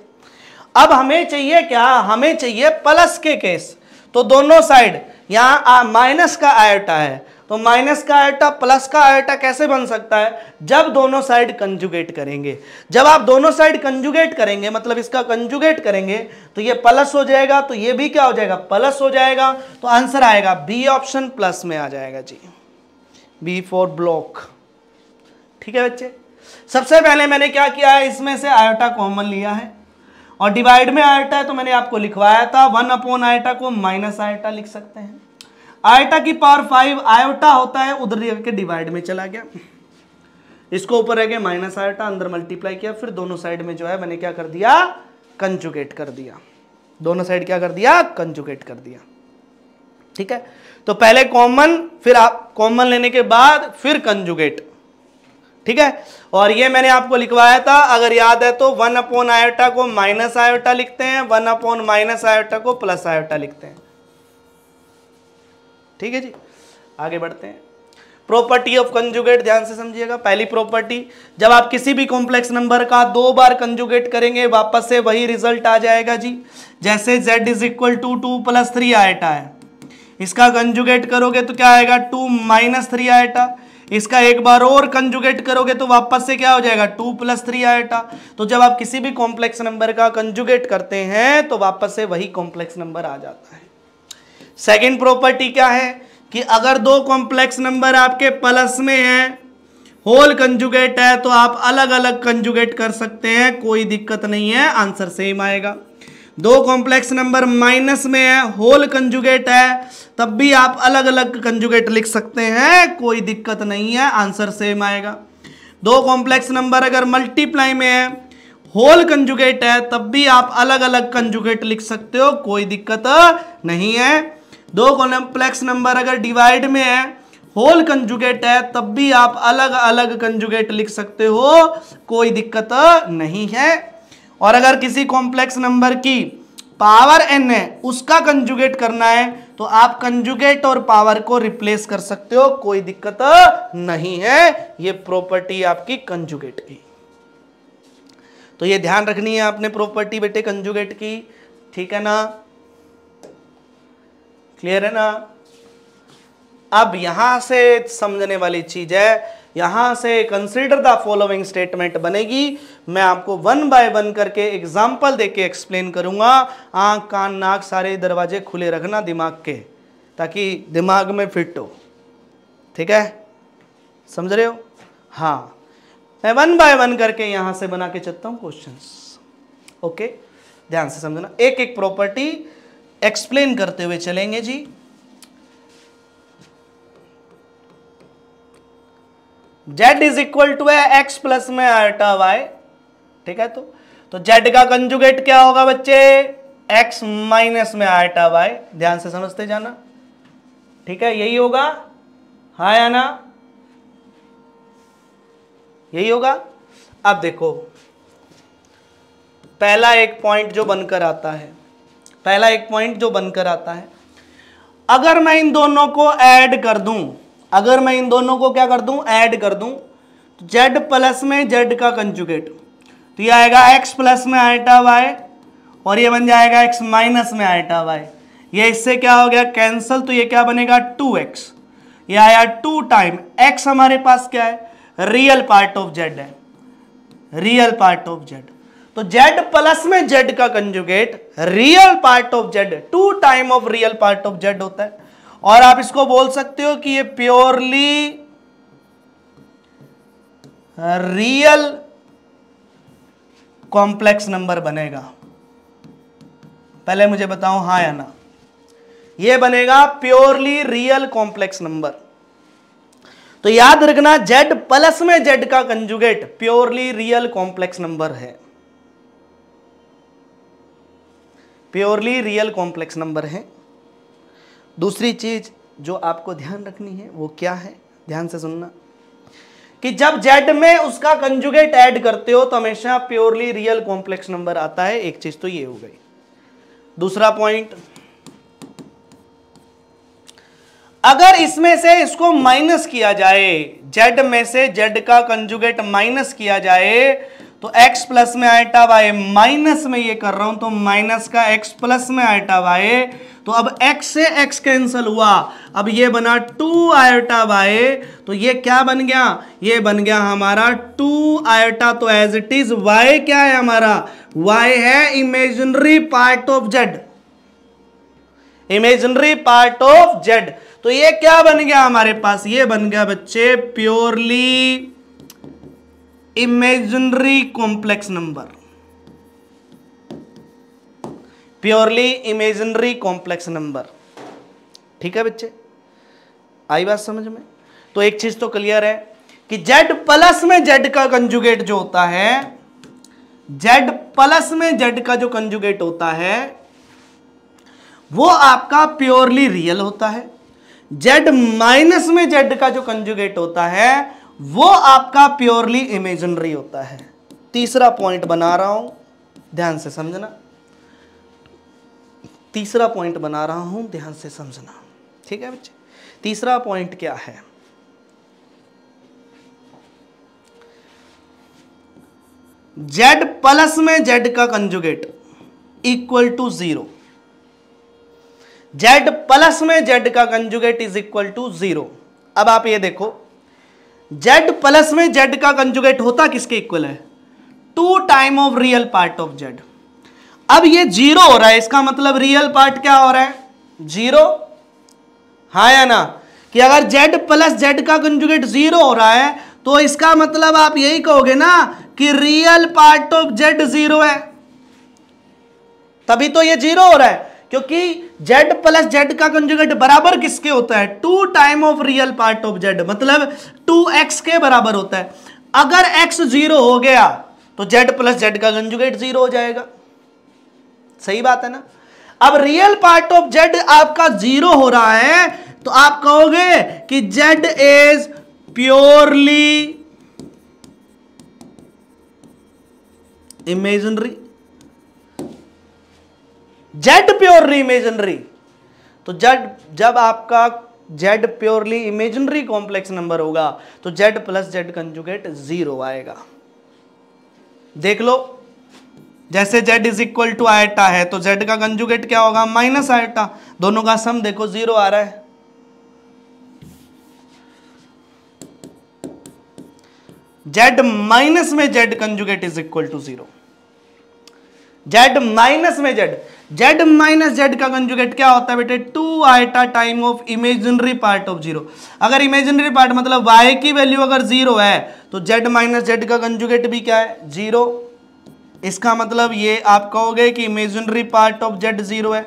अब हमें चाहिए क्या, हमें चाहिए प्लस के केस, तो दोनों साइड यहाँ माइनस का आयोटा है, तो माइनस का आयोटा प्लस का आयोटा कैसे बन सकता है, जब दोनों साइड कंजुगेट करेंगे। जब आप दोनों साइड कंजुगेट करेंगे मतलब इसका कंजुगेट करेंगे तो ये प्लस हो जाएगा, तो ये भी क्या हो जाएगा, प्लस हो जाएगा, तो आंसर आएगा बी ऑप्शन, प्लस में आ जाएगा जी, बी फॉर ब्लॉक। ठीक है बच्चे, सबसे पहले मैंने क्या किया है, इसमें से आयोटा कॉमन लिया है और डिवाइड में आयोटा है तो मैंने आपको लिखवाया था 1 अपॉन आयोटा को माइनस आयोटा लिख सकते हैं, आयोटा की पावर 5 आयोटा होता है उधर जाके डिवाइड में चला गया, इसको ऊपर रह गया माइनस आयोटा, अंदर मल्टीप्लाई किया, फिर दोनों साइड में जो है मैंने क्या कर दिया, कंजुगेट कर दिया, दोनों साइड क्या कर दिया, कंजुगेट कर दिया। ठीक है, तो पहले कॉमन, फिर आप कॉमन लेने के बाद फिर कंजुगेट। ठीक है, और ये मैंने आपको लिखवाया था, अगर याद है तो 1 अपॉन आयोटा को माइनस आयोटा लिखते हैं, 1 अपॉन माइनस आयोटा को प्लस आयोटा लिखते हैं। ठीक है जी, आगे बढ़ते हैं। प्रॉपर्टी ऑफ कंजुगेट ध्यान से समझिएगा। पहली प्रॉपर्टी, जब आप किसी भी कॉम्प्लेक्स नंबर का 2 बार कंजुगेट करेंगे वापस से वही रिजल्ट आ जाएगा जी, जैसे z is equal to 2 plus 3 iota है, इसका कंजुगेट करोगे तो क्या आएगा 2 माइनस 3 आयोटा, इसका एक बार और कंजुगेट करोगे तो वापस से क्या हो जाएगा 2 प्लस 3 आयोटा। तो जब आप किसी भी कॉम्प्लेक्स नंबर का कंजुगेट करते हैं तो वापस से वही कॉम्प्लेक्स नंबर आ जाता है। सेकेंड प्रॉपर्टी क्या है कि अगर 2 कॉम्प्लेक्स नंबर आपके प्लस में है, होल कंजुगेट है, तो आप अलग अलग कंजुगेट कर सकते हैं, कोई दिक्कत नहीं है, आंसर सेम आएगा। दो कॉम्प्लेक्स नंबर माइनस में है, होल कंजुगेट है, तब भी आप अलग अलग कंजुगेट लिख सकते हैं, कोई दिक्कत नहीं है, आंसर सेम आएगा। 2 कॉम्प्लेक्स नंबर अगर मल्टीप्लाई में है, होल कंजुगेट है तब भी आप अलग अलग कंजुगेट लिख सकते हो, कोई दिक्कत नहीं है। दो कॉम्प्लेक्स नंबर अगर डिवाइड में है, होल कंजुगेट है, तब भी आप अलग अलग कंजुगेट लिख सकते हो, कोई दिक्कत नहीं है। और अगर किसी कॉम्प्लेक्स नंबर की पावर n है, उसका कंजुगेट करना है तो आप कंजुगेट और पावर को रिप्लेस कर सकते हो, कोई दिक्कत नहीं है। ये प्रॉपर्टी आपकी कंजुगेट की, तो ये ध्यान रखनी है आपने प्रॉपर्टी बेटे कंजुगेट की, ठीक है ना, क्लियर है ना। अब यहां से समझने वाली चीज है, यहां से कंसीडर द फॉलोइंग स्टेटमेंट बनेगी। मैं आपको वन बाय वन करके एग्जाम्पल देके एक्सप्लेन करूंगा। आंख कान नाक सारे दरवाजे खुले रखना दिमाग के, ताकि दिमाग में फिट हो, ठीक है, समझ रहे हो। हाँ, मैं वन बाय वन करके यहां से बना के चलता हूँ क्वेश्चंस, ओके, ध्यान से समझना। एक एक प्रॉपर्टी एक्सप्लेन करते हुए चलेंगे जी। z इज इक्वल टू है एक्स प्लस में आटा वाई, ठीक है। तो z का कंजुगेट क्या होगा बच्चे, x माइनस में आटा वाई, ध्यान से समझते जाना, ठीक है, यही होगा, हाँ या ना, यही होगा। अब देखो पहला एक पॉइंट जो बनकर आता है, अगर मैं इन दोनों को ऐड कर दूं, ऐड कर दूं, तो z प्लस में z का कंजुगेट, तो ये आएगा x प्लस में आटा वाई और ये बन जाएगा x माइनस में आटा वाई, ये इससे क्या हो गया कैंसिल, तो ये क्या बनेगा 2x, ये आया 2 टाइम x, हमारे पास क्या है रियल पार्ट ऑफ z है, रियल पार्ट ऑफ z, तो z प्लस में z का conjugate real part of z 2 time of real part of z होता है। और आप इसको बोल सकते हो कि ये प्योरली रियल कॉम्प्लेक्स नंबर बनेगा। पहले मुझे बताओ हाँ या ना, ये बनेगा प्योरली रियल कॉम्प्लेक्स नंबर। तो याद रखना z प्लस में z का conjugate purely real कॉम्प्लेक्स नंबर है, प्योरली रियल कॉम्प्लेक्स नंबर है। दूसरी चीज जो आपको ध्यान रखनी है वो क्या है, ध्यान से सुनना, कि जब z में उसका कंजुगेट ऐड करते हो तो हमेशा प्योरली रियल कॉम्प्लेक्स नंबर आता है। एक चीज तो ये हो गई। दूसरा पॉइंट, अगर इसमें से इसको माइनस किया जाए, z में से z का कंजुगेट माइनस किया जाए, तो x प्लस में आटा वाई माइनस में, ये कर रहा हूं तो माइनस का x प्लस में आटा वाई, तो अब x से x कैंसिल हुआ, अब ये बना 2 आटा वाई, तो ये क्या बन गया, ये बन गया हमारा 2 आटा, तो एज इट इज y क्या है हमारा, y है imaginary part of z, imaginary part of z, तो ये क्या बन गया हमारे पास, ये बन गया बच्चे purely imaginary कॉम्प्लेक्स नंबर, purely imaginary कॉम्प्लेक्स नंबर, ठीक है बच्चे, आई बात समझ में। तो एक चीज तो क्लियर है कि z प्लस में z का कंजुगेट जो होता है, z प्लस में z का जो कंजुगेट होता है वो आपका प्योरली रियल होता है, z माइनस में z का जो कंजुगेट होता है वो आपका प्योरली इमेजिनरी होता है। तीसरा पॉइंट बना रहा हूं, ध्यान से समझना, तीसरा पॉइंट बना रहा हूं, ध्यान से समझना, ठीक है बच्चे। तीसरा पॉइंट क्या है, z प्लस में z का conjugate equal to 0, z plus में z का कंजुगेट इज इक्वल टू 0। अब आप ये देखो, z प्लस में z का कंजुगेट होता किसके इक्वल है, 2 time of real part of z। अब ये 0 हो रहा है, इसका मतलब रियल पार्ट क्या हो रहा है, 0, हाँ या ना, कि अगर z प्लस z का कंजुगेट 0 हो रहा है तो इसका मतलब आप यही कहोगे ना कि रियल पार्ट ऑफ z 0 है, तभी तो ये 0 हो रहा है, क्योंकि z प्लस z का कंजुगेट बराबर किसके होता है, 2 time of real part of z, मतलब 2x के बराबर होता है। अगर x 0 हो गया तो z प्लस जेड का कंजुगेट जीरो हो जाएगा, सही बात है ना। अब रियल पार्ट ऑफ z आपका जीरो हो रहा है तो आप कहोगे कि z is purely imaginary, Z purely imaginary. तो जेड जब आपका Z purely imaginary कॉम्प्लेक्स नंबर होगा तो Z plus Z conjugate zero आएगा। देख लो जैसे Z is equal to iota है तो जेड का कंजुगेट क्या होगा, माइनस आयटा, दोनों का सम देखो जीरो आ रहा है। जेड माइनस में Z conjugate is equal to zero, Z minus में जेड, जेड माइनस जेड का कंजुगेट क्या होता है बेटे, two iota time of imaginary part of zero. अगर इमेजिनरी पार्ट मतलब y की वैल्यू अगर जीरो है तो जेड माइनस जेड का कंजुगेट भी क्या है, जीरो। इसका मतलब ये आप कहोगे कि imaginary part of Z zero है।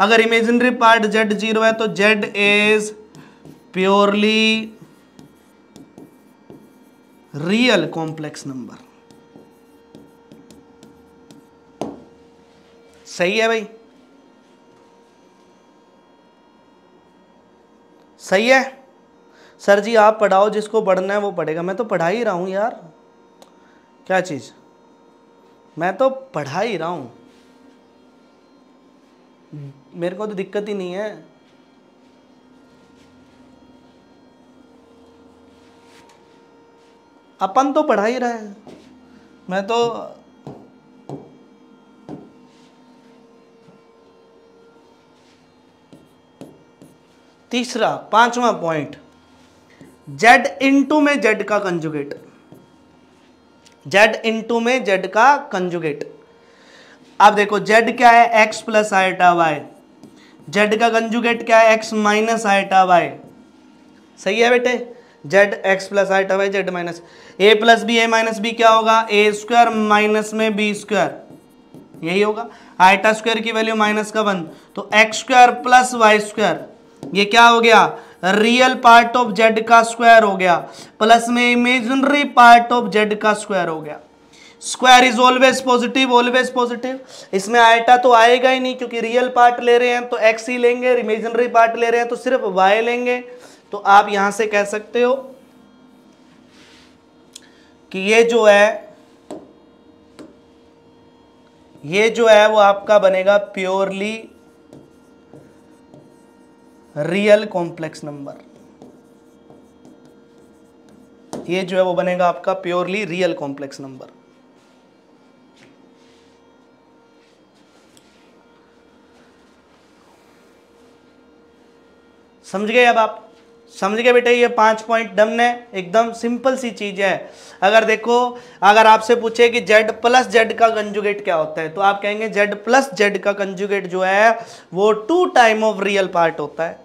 अगर इमेजिनरी पार्ट जेड जीरो है तो Z is purely real कॉम्प्लेक्स नंबर, सही है भाई, सही है। सर जी आप पढ़ाओ, जिसको पढ़ना है वो पढ़ेगा। मैं तो पढ़ा ही रहा हूं यार, क्या चीज, मैं तो पढ़ा ही रहा हूं, मेरे को तो दिक्कत ही नहीं है। अपन तो पढ़ा ही रहे हैं, मैं तो तीसरा पांचवा पॉइंट, जेड इंटू में जेड का कंजुगेट, जेड इंटू में जेड का कंजुगेट। आप देखो जेड क्या है, x plus iota Y, Z का कंजुगेट क्या है, एक्स माइनस आयटा वाई, सही है बेटे। Z X plus iota Y, Z minus A plus B, A minus B क्या होगा, ए स्क्वायर माइनस में बी स्क्वायर, यही होगा। आयटा स्क्वायर की वैल्यू माइनस का वन, तो x square plus Y square, ये क्या हो गया, रियल पार्ट ऑफ जेड का स्क्वायर हो गया, प्लस में इमेजिनरी पार्ट ऑफ जेड का स्क्वायर हो गया। Square is always positive, always positive. इसमें आयटा तो आएगा ही नहीं क्योंकि रियल पार्ट ले रहे हैं तो एक्स ही लेंगे, इमेजिनरी पार्ट ले रहे हैं तो सिर्फ वाई लेंगे। तो आप यहां से कह सकते हो कि ये जो है वो आपका बनेगा प्योरली रियल कॉम्प्लेक्स नंबर, ये जो है वो बनेगा आपका प्योरली रियल कॉम्प्लेक्स नंबर। समझ गए, अब आप समझ गए बेटे, ये पांच पॉइंट डन है, एकदम सिंपल सी चीज है। अगर देखो अगर आपसे पूछे कि जेड प्लस जेड का कंजुगेट क्या होता है तो आप कहेंगे जेड प्लस जेड का कंजुगेट जो है वो two time of real part होता है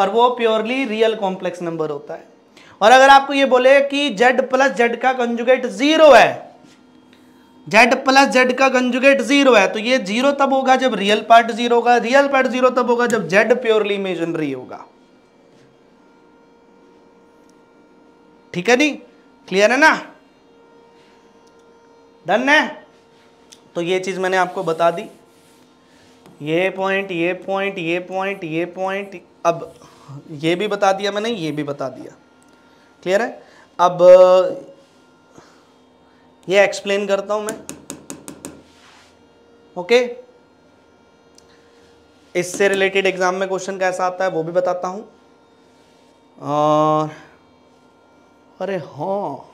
और वो प्योरली रियल कॉम्प्लेक्स नंबर होता है। और अगर आपको ये बोले कि जेड प्लस जेड का कंजुगेट जीरो है, जेड प्लस जेड का कंजुगेट जीरो है, तो ये जीरो तब होगा जब रियल पार्ट जीरो होगा, रियल पार्ट जीरो तब होगा जब जेड प्योरली इमेजिनरी होगा। ठीक है नी, क्लियर है ना, डन है। तो ये चीज मैंने आपको बता दी, ये पॉइंट ये पॉइंट ये पॉइंट ये पॉइंट, अब ये भी बता दिया मैंने, ये भी बता दिया, क्लियर है। अब ये एक्सप्लेन करता हूं मैं, ओके। इससे रिलेटेड एग्जाम में क्वेश्चन कैसा आता है वो भी बताता हूं। और अरे हाँ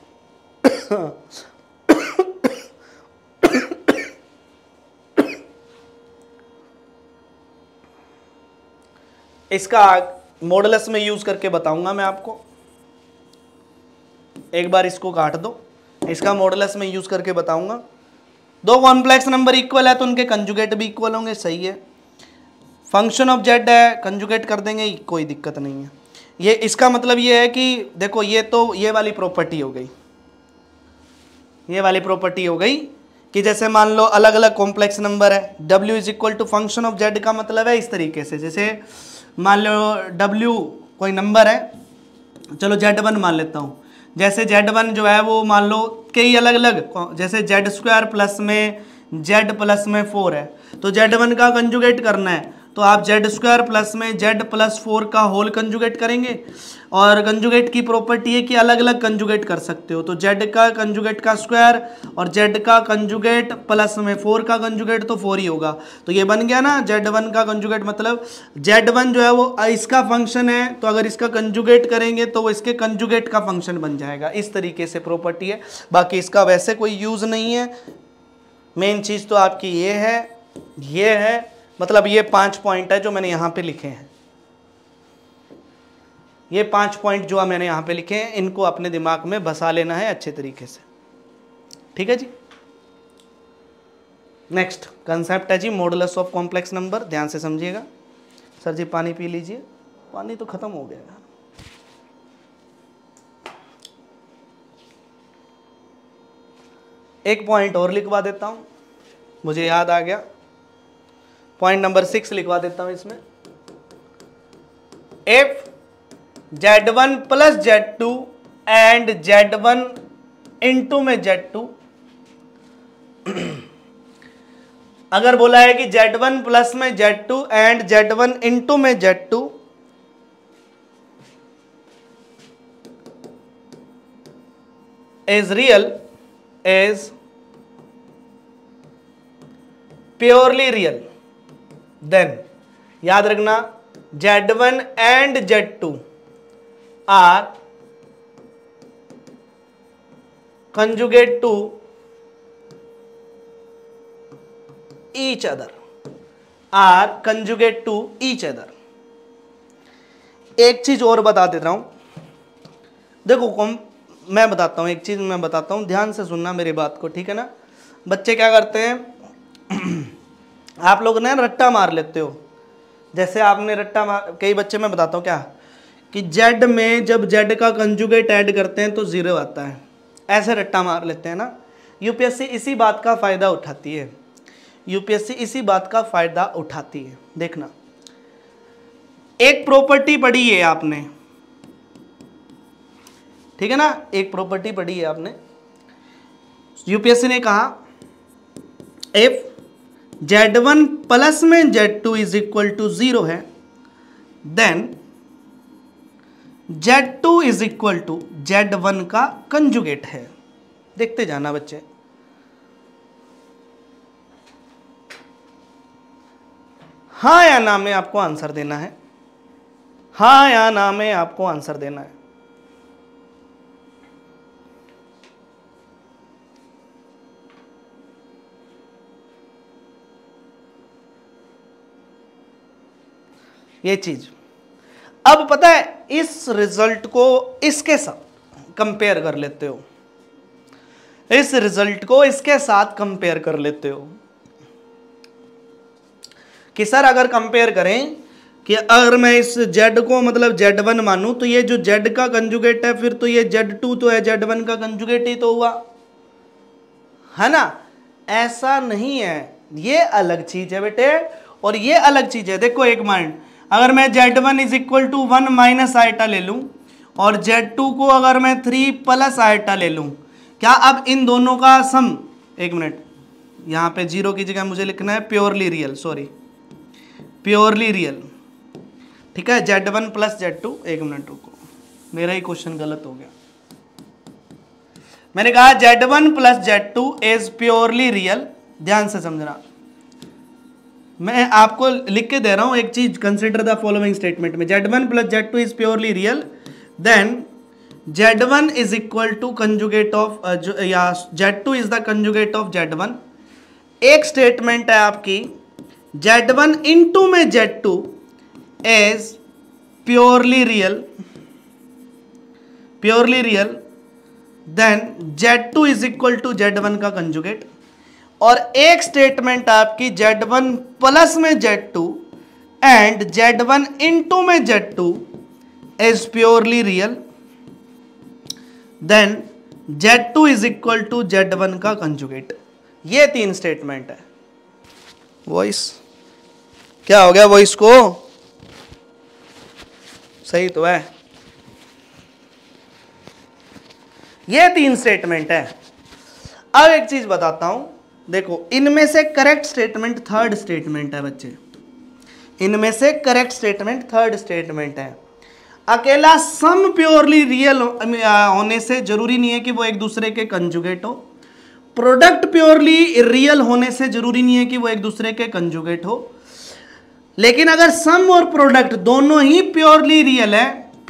इसका मॉडुलस में यूज करके बताऊंगा मैं आपको, एक बार इसको काट दो, इसका मॉडुलस में यूज करके बताऊंगा। दो कॉम्प्लेक्स नंबर इक्वल है तो उनके कंजुगेट भी इक्वल होंगे, सही है। फंक्शन ऑफ जेड है, कंजुगेट कर देंगे, कोई दिक्कत नहीं है। ये इसका मतलब ये है कि देखो ये तो ये वाली प्रॉपर्टी हो गई, ये वाली प्रॉपर्टी हो गई कि जैसे मान लो अलग अलग कॉम्प्लेक्स नंबर है, W is equal to function of Z का मतलब है इस तरीके से, जैसे मान लो W कोई नंबर है, चलो Z1 मान लेता हूँ, जैसे z1 जो है वो मान लो कई अलग अलग, जैसे z² प्लस में z प्लस में 4 है तो z1 का कंजुगेट करना है, तो आप z² प्लस में z प्लस 4 का होल कंजुगेट करेंगे। और कंजुगेट की प्रॉपर्टी है कि अलग अलग कंजुगेट कर सकते हो, तो z का कंजुगेट का स्क्वायर और z का कंजुगेट प्लस में 4 का कंजुगेट तो 4 ही होगा। तो ये बन गया ना z1 का कंजुगेट, मतलब z1 जो है वो इसका फंक्शन है, तो अगर इसका कंजुगेट करेंगे तो इसके कंजुगेट का फंक्शन बन जाएगा। इस तरीके से प्रॉपर्टी है, बाकी इसका वैसे कोई यूज़ नहीं है। मेन चीज़ तो आपकी ये है, ये है, मतलब ये 5 पॉइंट है जो मैंने यहाँ पे लिखे हैं, ये 5 पॉइंट जो मैंने यहाँ पे लिखे हैं इनको अपने दिमाग में बसा लेना है अच्छे तरीके से, ठीक है जी। नेक्स्ट कंसेप्ट है जी मॉडुलस ऑफ कॉम्प्लेक्स नंबर, ध्यान से समझिएगा। सर जी पानी पी लीजिए, पानी तो खत्म हो गया। एक पॉइंट और लिखवा देता हूँ, मुझे याद आ गया, पॉइंट नंबर 6 लिखवा देता हूँ इसमें। F z1 plus z2 and z1 into में z2, अगर बोला है कि z1 प्लस में z2 एंड z1 इंटू में z2, is real, is purely real, then याद रखना z1 and z2 are conjugate to each other, are conjugate to each other. एक चीज और बता देता हूं, देखो मैं बताता हूं, एक चीज मैं बताता हूं, ध्यान से सुनना मेरी बात को, ठीक है ना। बच्चे क्या करते हैं, आप लोग ना रट्टा मार लेते हो, जैसे आपने रट्टा मार, कई बच्चे, मैं बताता हूँ क्या, कि z में जब z का कंजुगेट ऐड करते हैं तो 0 आता है, ऐसे रट्टा मार लेते हैं ना। यूपीएससी इसी बात का फ़ायदा उठाती है, यूपीएससी इसी बात का फ़ायदा उठाती है। देखना, एक प्रॉपर्टी पढ़ी है आपने, ठीक है ना, एक प्रॉपर्टी पढ़ी है आपने, यूपीएससी ने कहा एफ z1 प्लस में z2 इज इक्वल टू 0 है, then z2 is equal to z1 का कंजुगेट है। देखते जाना बच्चे, हाँ या ना में आपको आंसर देना है, हाँ या ना में आपको आंसर देना है। ये चीज अब पता है, इस रिजल्ट को इसके साथ कंपेयर कर लेते हो, इस रिजल्ट को इसके साथ कंपेयर कर लेते हो कि सर अगर कंपेयर करें कि अगर मैं इस z को मतलब z1 मानूं तो ये जो z का कंजुगेट है फिर तो ये z2 तो है z1 का कंजुगेट ही तो हुआ, है ना। ऐसा नहीं है, ये अलग चीज है बेटे और ये अलग चीज है। देखो एक माइंड, अगर मैं z1 is equal to 1 minus iota ले लूँ और z2 को अगर मैं 3 प्लस आइटा ले लूँ, क्या अब इन दोनों का सम, एक मिनट, यहाँ पे 0 की जगह मुझे लिखना है purely real, sorry purely real, ठीक है, z1 प्लस z2, एक मिनट रुको, मेरा ही क्वेश्चन गलत हो गया। मैंने कहा z1 plus z2 is purely real, ध्यान से समझना, मैं आपको लिख के दे रहा हूँ एक चीज, कंसिडर द फॉलोइंग स्टेटमेंट में z1 plus z2 is purely real, then z1 is equal to conjugate of या z2 is the conjugate of z1। एक स्टेटमेंट है आपकी z1 इंटू में z2 is purely real, purely real, then z2 is equal to z1 का conjugate. और एक statement आपकी z1 plus में z2 एंड z1 इंटू में z2 is purely real, then z2 is equal to z1 का conjugate. ये 3 statement है। Voice क्या हो गया, वॉइस को सही तो है, ये तीन स्टेटमेंट है। अब एक चीज बताता हूं, देखो इनमें से करेक्ट स्टेटमेंट थर्ड स्टेटमेंट है बच्चे, इनमें से करेक्ट स्टेटमेंट थर्ड स्टेटमेंट है। अकेला सम प्योरली रियल होने से जरूरी नहीं है कि वो एक दूसरे के कंजुगेट हो, प्रोडक्ट प्योरली रियल होने से जरूरी नहीं है कि वो एक दूसरे के कंजुगेट हो, लेकिन अगर सम और प्रोडक्ट दोनों ही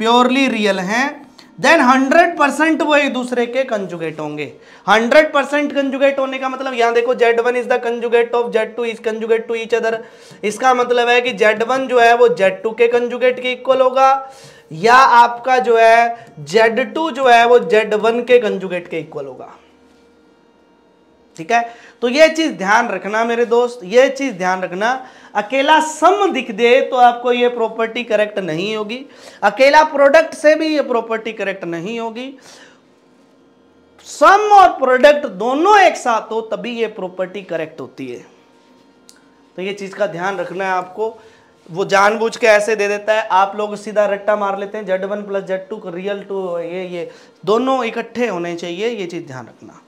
प्योरली रियल हैं देन 100% वो एक दूसरे के कंजुगेट होंगे। 100% कंजुगेट होने का मतलब यहाँ देखो Z1 is the conjugate of Z2 is conjugate to each other, इसका मतलब है कि Z1 जो है वो Z2 के कंजुगेट के इक्वल होगा, या आपका जो है Z2 जो है वो Z1 के कंजुगेट के इक्वल होगा। ठीक है, तो ये चीज ध्यान रखना मेरे दोस्त, ये चीज ध्यान रखना। अकेला सम दिख दे तो आपको ये प्रॉपर्टी करेक्ट नहीं होगी, अकेला प्रोडक्ट से भी ये प्रॉपर्टी करेक्ट नहीं होगी, सम और प्रोडक्ट दोनों एक साथ हो तभी ये प्रॉपर्टी करेक्ट होती है। तो ये चीज का ध्यान रखना है आपको। वो जानबूझ के ऐसे दे देता है, आप लोग सीधा रट्टा मार लेते हैं Z1 plus Z2 real too ये दोनों इकट्ठे होने चाहिए, ये चीज ध्यान रखना।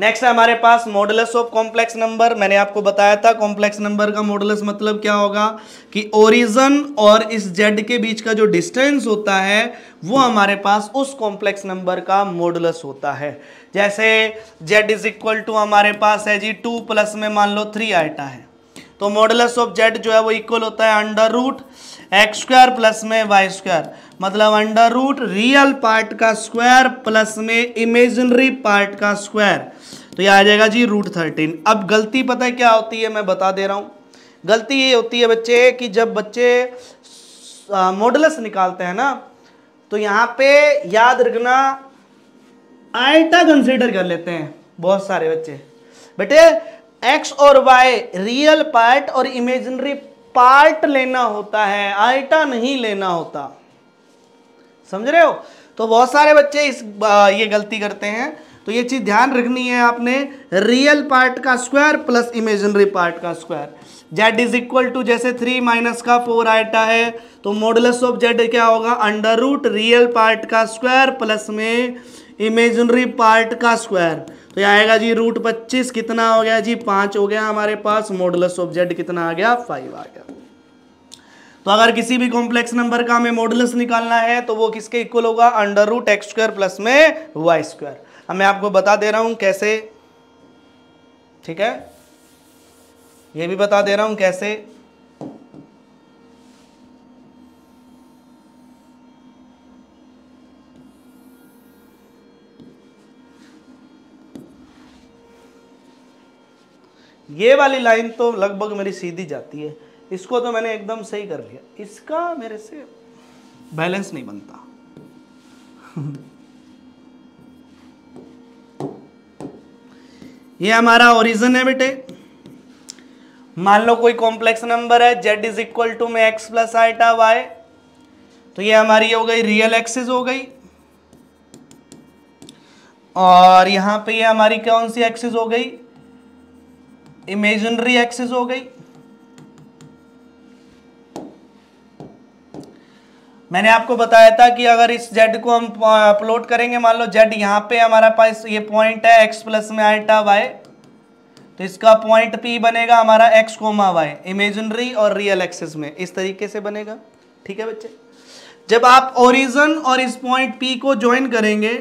नेक्स्ट है हमारे पास मॉडुलस ऑफ कॉम्प्लेक्स नंबर। मैंने आपको बताया था कॉम्प्लेक्स नंबर का मॉडुलस मतलब क्या होगा कि ओरिजिन और इस जेड के बीच का जो डिस्टेंस होता है वो हमारे पास उस कॉम्प्लेक्स नंबर का मॉडुलस होता है। जैसे जेड इज इक्वल टू हमारे पास है जी 2 प्लस में मान लो 3 आटा है, तो मॉडुलस ऑफ जेड जो है वो इक्वल होता है under root x square plus में वाई स्क्वायर, मतलब अंडर रूट रियल पार्ट का स्क्वायर प्लस में इमेजिनरी पार्ट का स्क्वायर, तो ये आ जाएगा जी √13। अब गलती पता है क्या होती है, मैं बता दे रहा हूँ। गलती ये होती है बच्चे कि जब बच्चे मॉडुलस निकालते हैं ना, तो यहाँ पे याद रखना आइटा कंसीडर कर लेते हैं बहुत सारे बच्चे। बेटे x और y रियल पार्ट और इमेजिनरी पार्ट लेना होता है, आइटा नहीं लेना होता, समझ रहे हो। तो बहुत सारे बच्चे ये गलती करते हैं, तो ये चीज़ ध्यान रखनी है आपने, रियल पार्ट का स्क्वायर प्लस इमेजिनरी पार्ट का square. Z is equal to जैसे 3 माइनस का 4 आइटा है, तो मॉडुलस ऑफ जेड क्या होगा अंडर रूट रियल पार्ट का स्क्वायर प्लस में इमेजिनरी पार्ट का स्क्वायर, तो यह आएगा जी √25। कितना हो गया जी 5 हो गया हमारे पास, मॉडुलस ऑफ जेड कितना आ गया 5 आ गया। तो अगर किसी भी कॉम्प्लेक्स नंबर का हमें मॉडुलस निकालना है तो वो किसके इक्वल होगा under root x square plus में वाई स्क्वायर। अब मैं आपको बता दे रहा हूं कैसे, ठीक है, ये भी बता दे रहा हूं कैसे। ये वाली लाइन तो लगभग मेरी सीधी जाती है, इसको तो मैंने एकदम सही कर लिया, इसका मेरे से बैलेंस नहीं बनता। ये हमारा ओरिजिन है बेटे, मान लो कोई कॉम्प्लेक्स नंबर है z इज इक्वल टू में एक्स प्लस आइटा वाई, तो ये हमारी हो गई रियल एक्सेस हो गई, और यहां पे ये हमारी कौन सी एक्सेस हो गई इमेजिनरी एक्सेस हो गई। मैंने आपको बताया था कि अगर इस z को हम प्लॉट करेंगे, मान लो z यहाँ पे हमारा पास ये पॉइंट है x प्लस में आइटा y, तो इसका पॉइंट P बनेगा हमारा x कोमा y इमेजिनरी और रियल एक्सेस में, इस तरीके से बनेगा। ठीक है बच्चे, जब आप ओरिजिन और इस पॉइंट P को ज्वाइन करेंगे,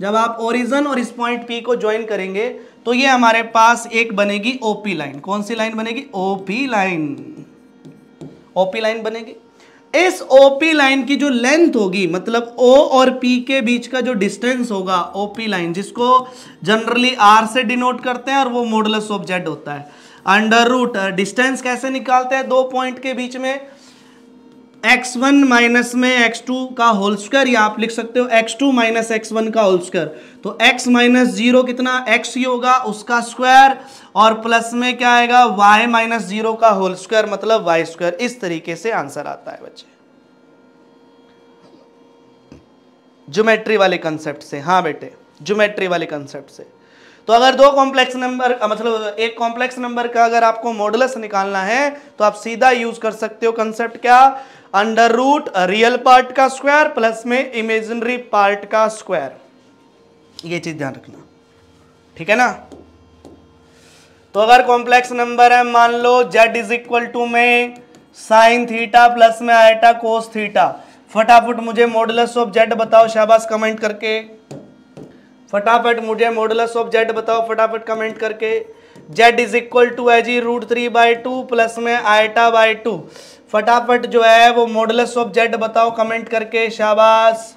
जब आप ओरिजिन और इस पॉइंट P को ज्वाइन करेंगे तो ये हमारे पास एक बनेगी OP लाइन। कौन सी लाइन बनेगी OP लाइन बनेगी। इस OP लाइन की जो लेंथ होगी, मतलब O और P के बीच का जो डिस्टेंस होगा OP लाइन, जिसको जनरली R से डिनोट करते हैं और वो मॉडुलस ऑफ Z होता है, अंडर रूट डिस्टेंस कैसे निकालते हैं दो पॉइंट के बीच में, x1 माइनस में x2 का होल स्क्वायर, या आप लिख सकते हो x2 माइनस x1 का होल स्क्वायर, तो x माइनस 0 कितना x ही होगा उसका स्क्वायर, और प्लस में क्या आएगा y माइनस 0 का होल स्क्वायर मतलब y स्क्वायर। इस तरीके से आंसर आता है बच्चे ज्योमेट्री वाले कंसेप्ट से। हाँ बेटे, ज्योमेट्री वाले कंसेप्ट से। तो अगर दो कॉम्प्लेक्स नंबर, मतलब एक कॉम्प्लेक्स नंबर का अगर आपको मॉडुलस निकालना है तो आप सीधा यूज कर सकते हो कंसेप्ट क्या, अंडर रूट रियल पार्ट का स्क्वायर प्लस में इमेजिनरी पार्ट का स्क्वायर, ये चीज ध्यान रखना, ठीक है ना। तो अगर कॉम्प्लेक्स नंबर है, मान लो जेड इज इक्वल टू में साइन थीटा प्लस में आयटा कोस थीटा, फटाफट मुझे मॉडुलस ऑफ जेड बताओ, शाबाश कमेंट करके, फटाफट मुझे मॉडुलस ऑफ जेड बताओ, फटाफट कमेंट करके। जेड इज इक्वल टू है जी √3/2 प्लस में आयटा /2, फटाफट जो है वो मॉडुलस ऑफ जेड बताओ कमेंट करके, शाबाश।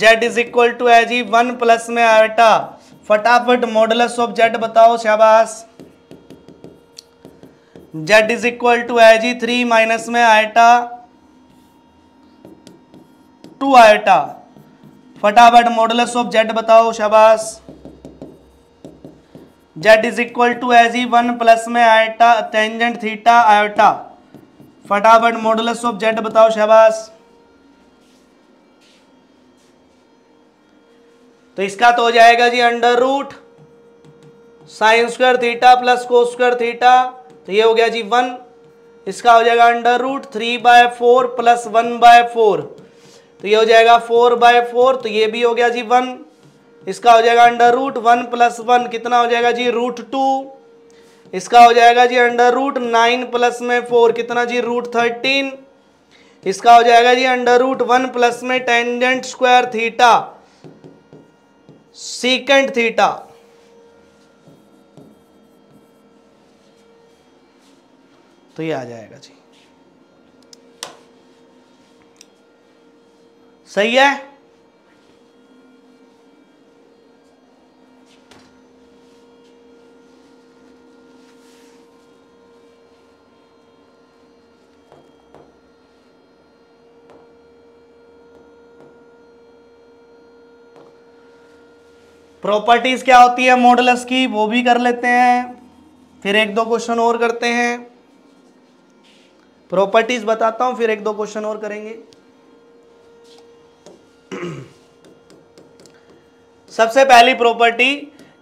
जेड इज इक्वल टू है जी 1 प्लस में आयटा, फटाफट मॉडुलस ऑफ जेड बताओ, शाबाश। जेड इज इक्वल टू है जी 3 माइनस में आयटा 2 आयटा, फटाफट मॉडुलस ऑफ जेड बताओ, शाबाश। जेड इज इक्वल टू है जी 1 प्लस में आयटा टेंजेंट थीटा आयटा, फटाफट मॉडुलस ऑफ जेड बताओ, शाबाश। तो इसका तो हो जाएगा जी under root sine square theta plus cos square theta, तो ये हो गया जी 1, इसका हो जाएगा अंडर रूट 3/4 प्लस 1/4, तो ये हो जाएगा 4/4, तो ये भी हो गया जी 1, इसका हो जाएगा अंडर रूट 1 प्लस 1 कितना हो जाएगा जी √2, इसका हो जाएगा जी अंडर रूट 9 प्लस में 4 कितना जी √13, इसका हो जाएगा जी अंडर रूट 1 प्लस में tangent square theta secant theta, तो ये आ जाएगा जी, सही है। प्रॉपर्टीज क्या होती है मॉडुलस की, वो भी कर लेते हैं, फिर 1-2 क्वेश्चन और करते हैं, प्रॉपर्टीज बताता हूं, फिर 1-2 क्वेश्चन और करेंगे। सबसे पहली प्रॉपर्टी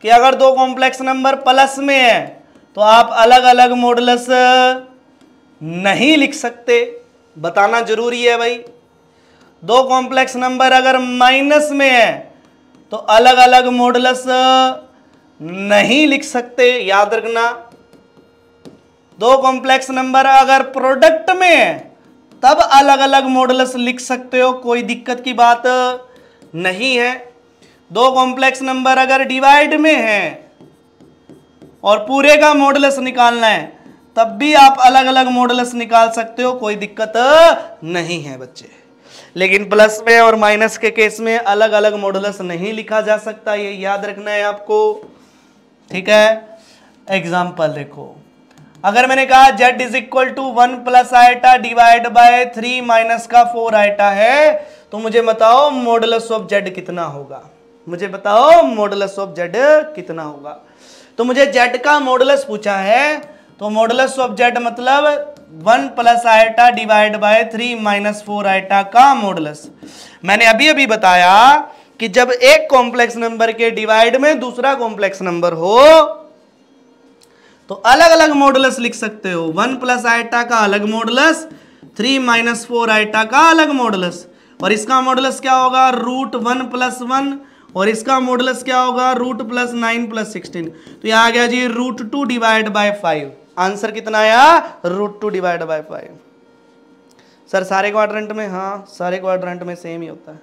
कि अगर 2 कॉम्प्लेक्स नंबर प्लस में है तो आप अलग अलग मॉडुलस नहीं लिख सकते, बताना जरूरी है भाई। 2 कॉम्प्लेक्स नंबर अगर माइनस में है तो अलग अलग मॉडुलस नहीं लिख सकते, याद रखना। 2 कॉम्प्लेक्स नंबर अगर प्रोडक्ट में है तब अलग अलग मॉडुलस लिख सकते हो, कोई दिक्कत की बात नहीं है। 2 कॉम्प्लेक्स नंबर अगर डिवाइड में है और पूरे का मॉडुलस निकालना है तब भी आप अलग अलग मॉडुलस निकाल सकते हो, कोई दिक्कत नहीं है बच्चे। लेकिन प्लस में और माइनस के केस में अलग अलग मॉडुलस नहीं लिखा जा सकता, ये याद रखना है आपको, ठीक है। एग्जाम्पल देखो, अगर मैंने कहा Z is equal to 1 plus iota /3 minus का 4 आयटा है, तो मुझे बताओ मॉडुलस ऑफ जेड कितना होगा, मुझे बताओ मॉडुलस ऑफ जेड कितना होगा। तो मुझे जेड का मॉडुलस पूछा है, तो मॉडुलस ऑफ जेड मतलब 1 प्लस आयटा /3 माइनस 4 आयटा का मॉडुलस। मैंने अभी अभी बताया कि जब एक कॉम्प्लेक्स नंबर के डिवाइड में दूसरा कॉम्प्लेक्स नंबर हो तो अलग अलग मॉडुलस लिख सकते हो, 1 प्लस आयटा का अलग मॉडुलस, 3 माइनस 4 आयटा का अलग मॉडुलस, और इसका मॉडुलस क्या होगा √1 प्लस 1, और इसका मॉडुलस क्या होगा √+9 प्लस 16, तो यहाँ आ गया जी √2/5। आंसर कितना आया √2/5। सर सारे क्वाड्रेंट में, हाँ सारे क्वाड्रेंट में सेम ही होता है,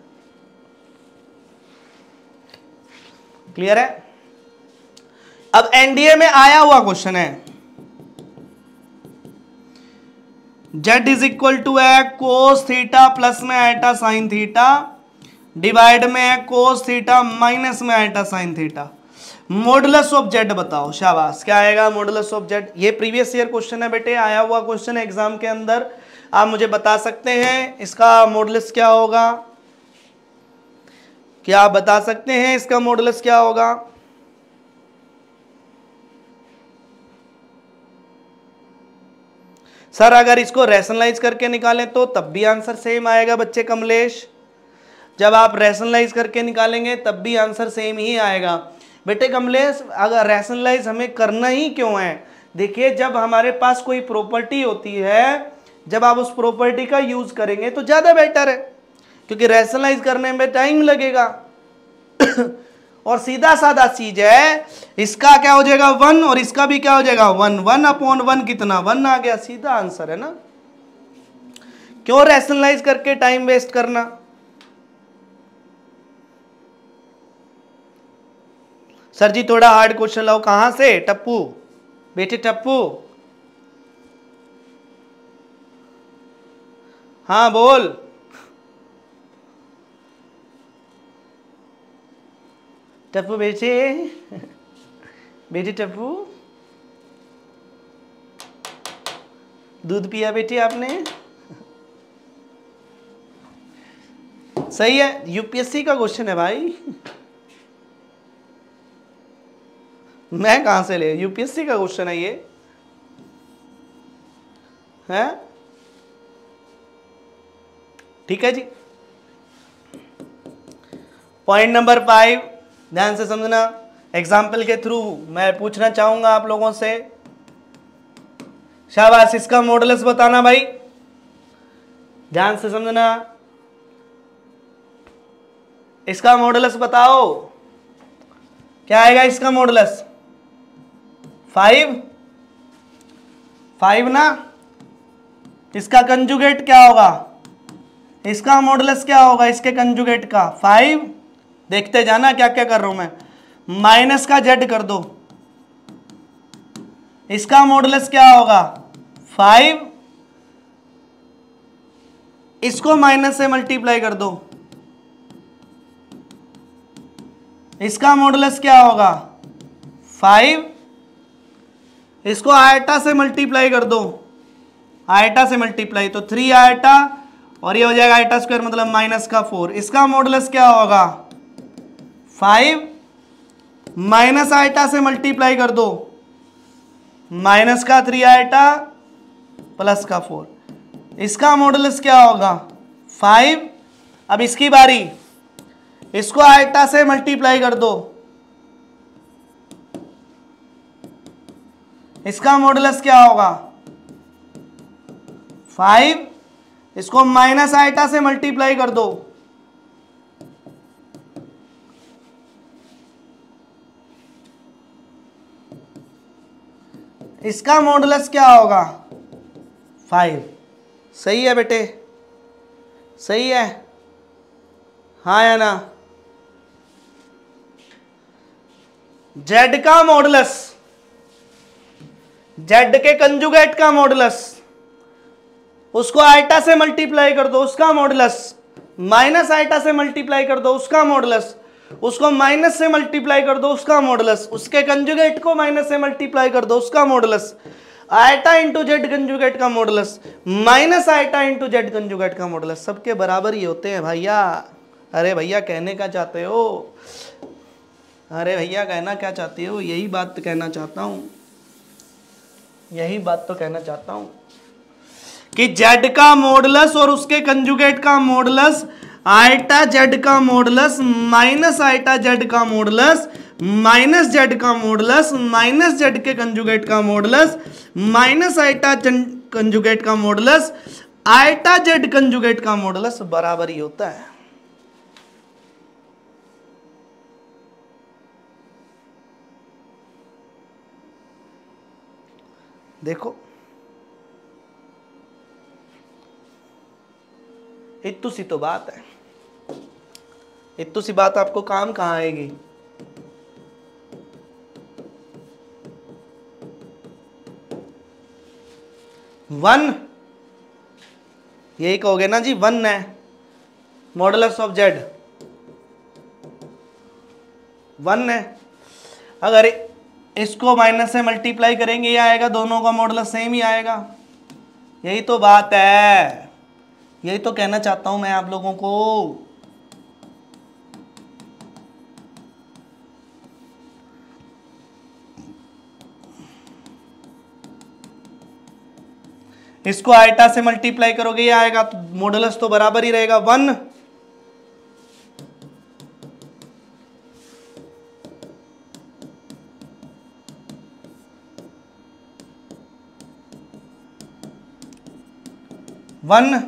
क्लियर है। अब एनडीए में आया हुआ क्वेश्चन है, जेड इज इक्वल टू है कोस थीटा प्लस में आयटा साइन थीटा, डिवाइड में है कोस थीटा माइनस में iota sine theta, modulus of Z बताओ, शाबाश। क्या आएगा मॉडुलस ऑफ जेड, ये प्रीवियस ईयर क्वेश्चन है बेटे, आया हुआ क्वेश्चन है एग्जाम के अंदर, आप मुझे बता सकते हैं इसका मॉडुलस क्या होगा, क्या आप बता सकते हैं इसका मॉडुलस क्या होगा। सर अगर इसको रैशनलाइज करके निकालें तो तब भी आंसर सेम आएगा बच्चे कमलेश, जब आप रैशनलाइज करके निकालेंगे तब भी आंसर सेम ही आएगा बेटे कमलेश। अगर रैशनलाइज हमें करना ही क्यों है, देखिए जब हमारे पास कोई प्रॉपर्टी होती है, जब आप उस प्रॉपर्टी का यूज करेंगे तो ज़्यादा बेटर है, क्योंकि रैशनलाइज करने में टाइम लगेगा। और सीधा साधा चीज है, इसका क्या हो जाएगा 1 और इसका भी क्या हो जाएगा 1। 1/1 कितना 1 आ गया, सीधा आंसर है ना। क्यों रैशनलाइज करके टाइम वेस्ट करना, सर जी थोड़ा हार्ड क्वेश्चन लाओ। कहां से टप्पू, बेटे टप्पू, हाँ बोल। टप्पू बेटे, बेटे टप्पू दूध पिया बेटे आपने, सही है, यूपीएससी का क्वेश्चन है भाई, मैं कहां से ले, यूपीएससी का क्वेश्चन है ये, हैं ठीक है जी। पॉइंट नंबर 5 ध्यान से समझना, एग्जाम्पल के थ्रू मैं पूछना चाहूंगा आप लोगों से। शाबाश, इसका मॉडुलस बताना भाई, ध्यान से समझना, इसका मॉडुलस बताओ, क्या आएगा इसका मॉडुलस 5 ना। इसका कंजुगेट क्या होगा, इसका मॉडुलस क्या होगा इसके कंजुगेट का 5। देखते जाना क्या क्या कर रहा हूं मैं, माइनस का जेड कर दो, इसका मॉडुलस क्या होगा 5, इसको माइनस से मल्टीप्लाई कर दो, इसका मॉडुलस क्या होगा 5, इसको आयटा से मल्टीप्लाई कर दो, आयटा से मल्टीप्लाई तो 3 आयटा और ये हो जाएगा आयटा स्क्वायर मतलब माइनस का 4। इसका मॉडुलस क्या होगा 5, माइनस आयटा से मल्टीप्लाई कर दो, माइनस का 3 आयटा प्लस का 4। इसका मॉडुलस क्या होगा 5। अब इसकी बारी, इसको आयटा से मल्टीप्लाई कर दो, इसका मॉडुलस क्या होगा 5, इसको माइनस आयटा से मल्टीप्लाई कर दो, इसका मॉडुलस क्या होगा 5। सही है बेटे, सही है, हाँ या ना। जेड का मॉडुलस, जेड के कंजुगेट का मॉडुलस, उसको आयटा से मल्टीप्लाई कर दो उसका मॉडुलस, माइनस आयटा से मल्टीप्लाई कर दो उसका मॉडुलस, उसको माइनस से मल्टीप्लाई कर दो उसका मॉडुलस, उसके कंजुगेट को माइनस से मल्टीप्लाई कर दो उसका modulus, iota into Z conjugate का modulus minus iota into Z conjugate का मॉडुलस, सबके बराबर ही होते हैं भैया। अरे भैया कहने का चाहते हो, अरे भैया कहना क्या चाहते हो, यही बात तो कहना चाहता हूं, यही बात तो कहना चाहता हूं कि जेड का मॉडुलस और उसके कंजुगेट का मॉडुलस, आयटा जेड का मॉडुलस माइनस आयटा जेड का मॉडुलस माइनस जेड का मॉडुलस माइनस जेड के कंजुगेट का मॉडुलस माइनस आयटा कंजुगेट का मॉडुलस आयटा जेड कंजुगेट का मॉडुलस बराबर ही होता है। देखो इतनी सी तो बात है, इतनी सी बात आपको काम कहाँ आएगी। वन, यही कहोगे ना जी, वन है मॉडुलस ऑफ जेड, वन है। अगर इसको माइनस से मल्टीप्लाई करेंगे ये आएगा, दोनों का मॉडुलस सेम ही आएगा, यही तो बात है, यही तो कहना चाहता हूं मैं आप लोगों को। इसको आयटा से मल्टीप्लाई करोगे ये आएगा, तो मॉडुलस तो बराबर ही रहेगा 1। वन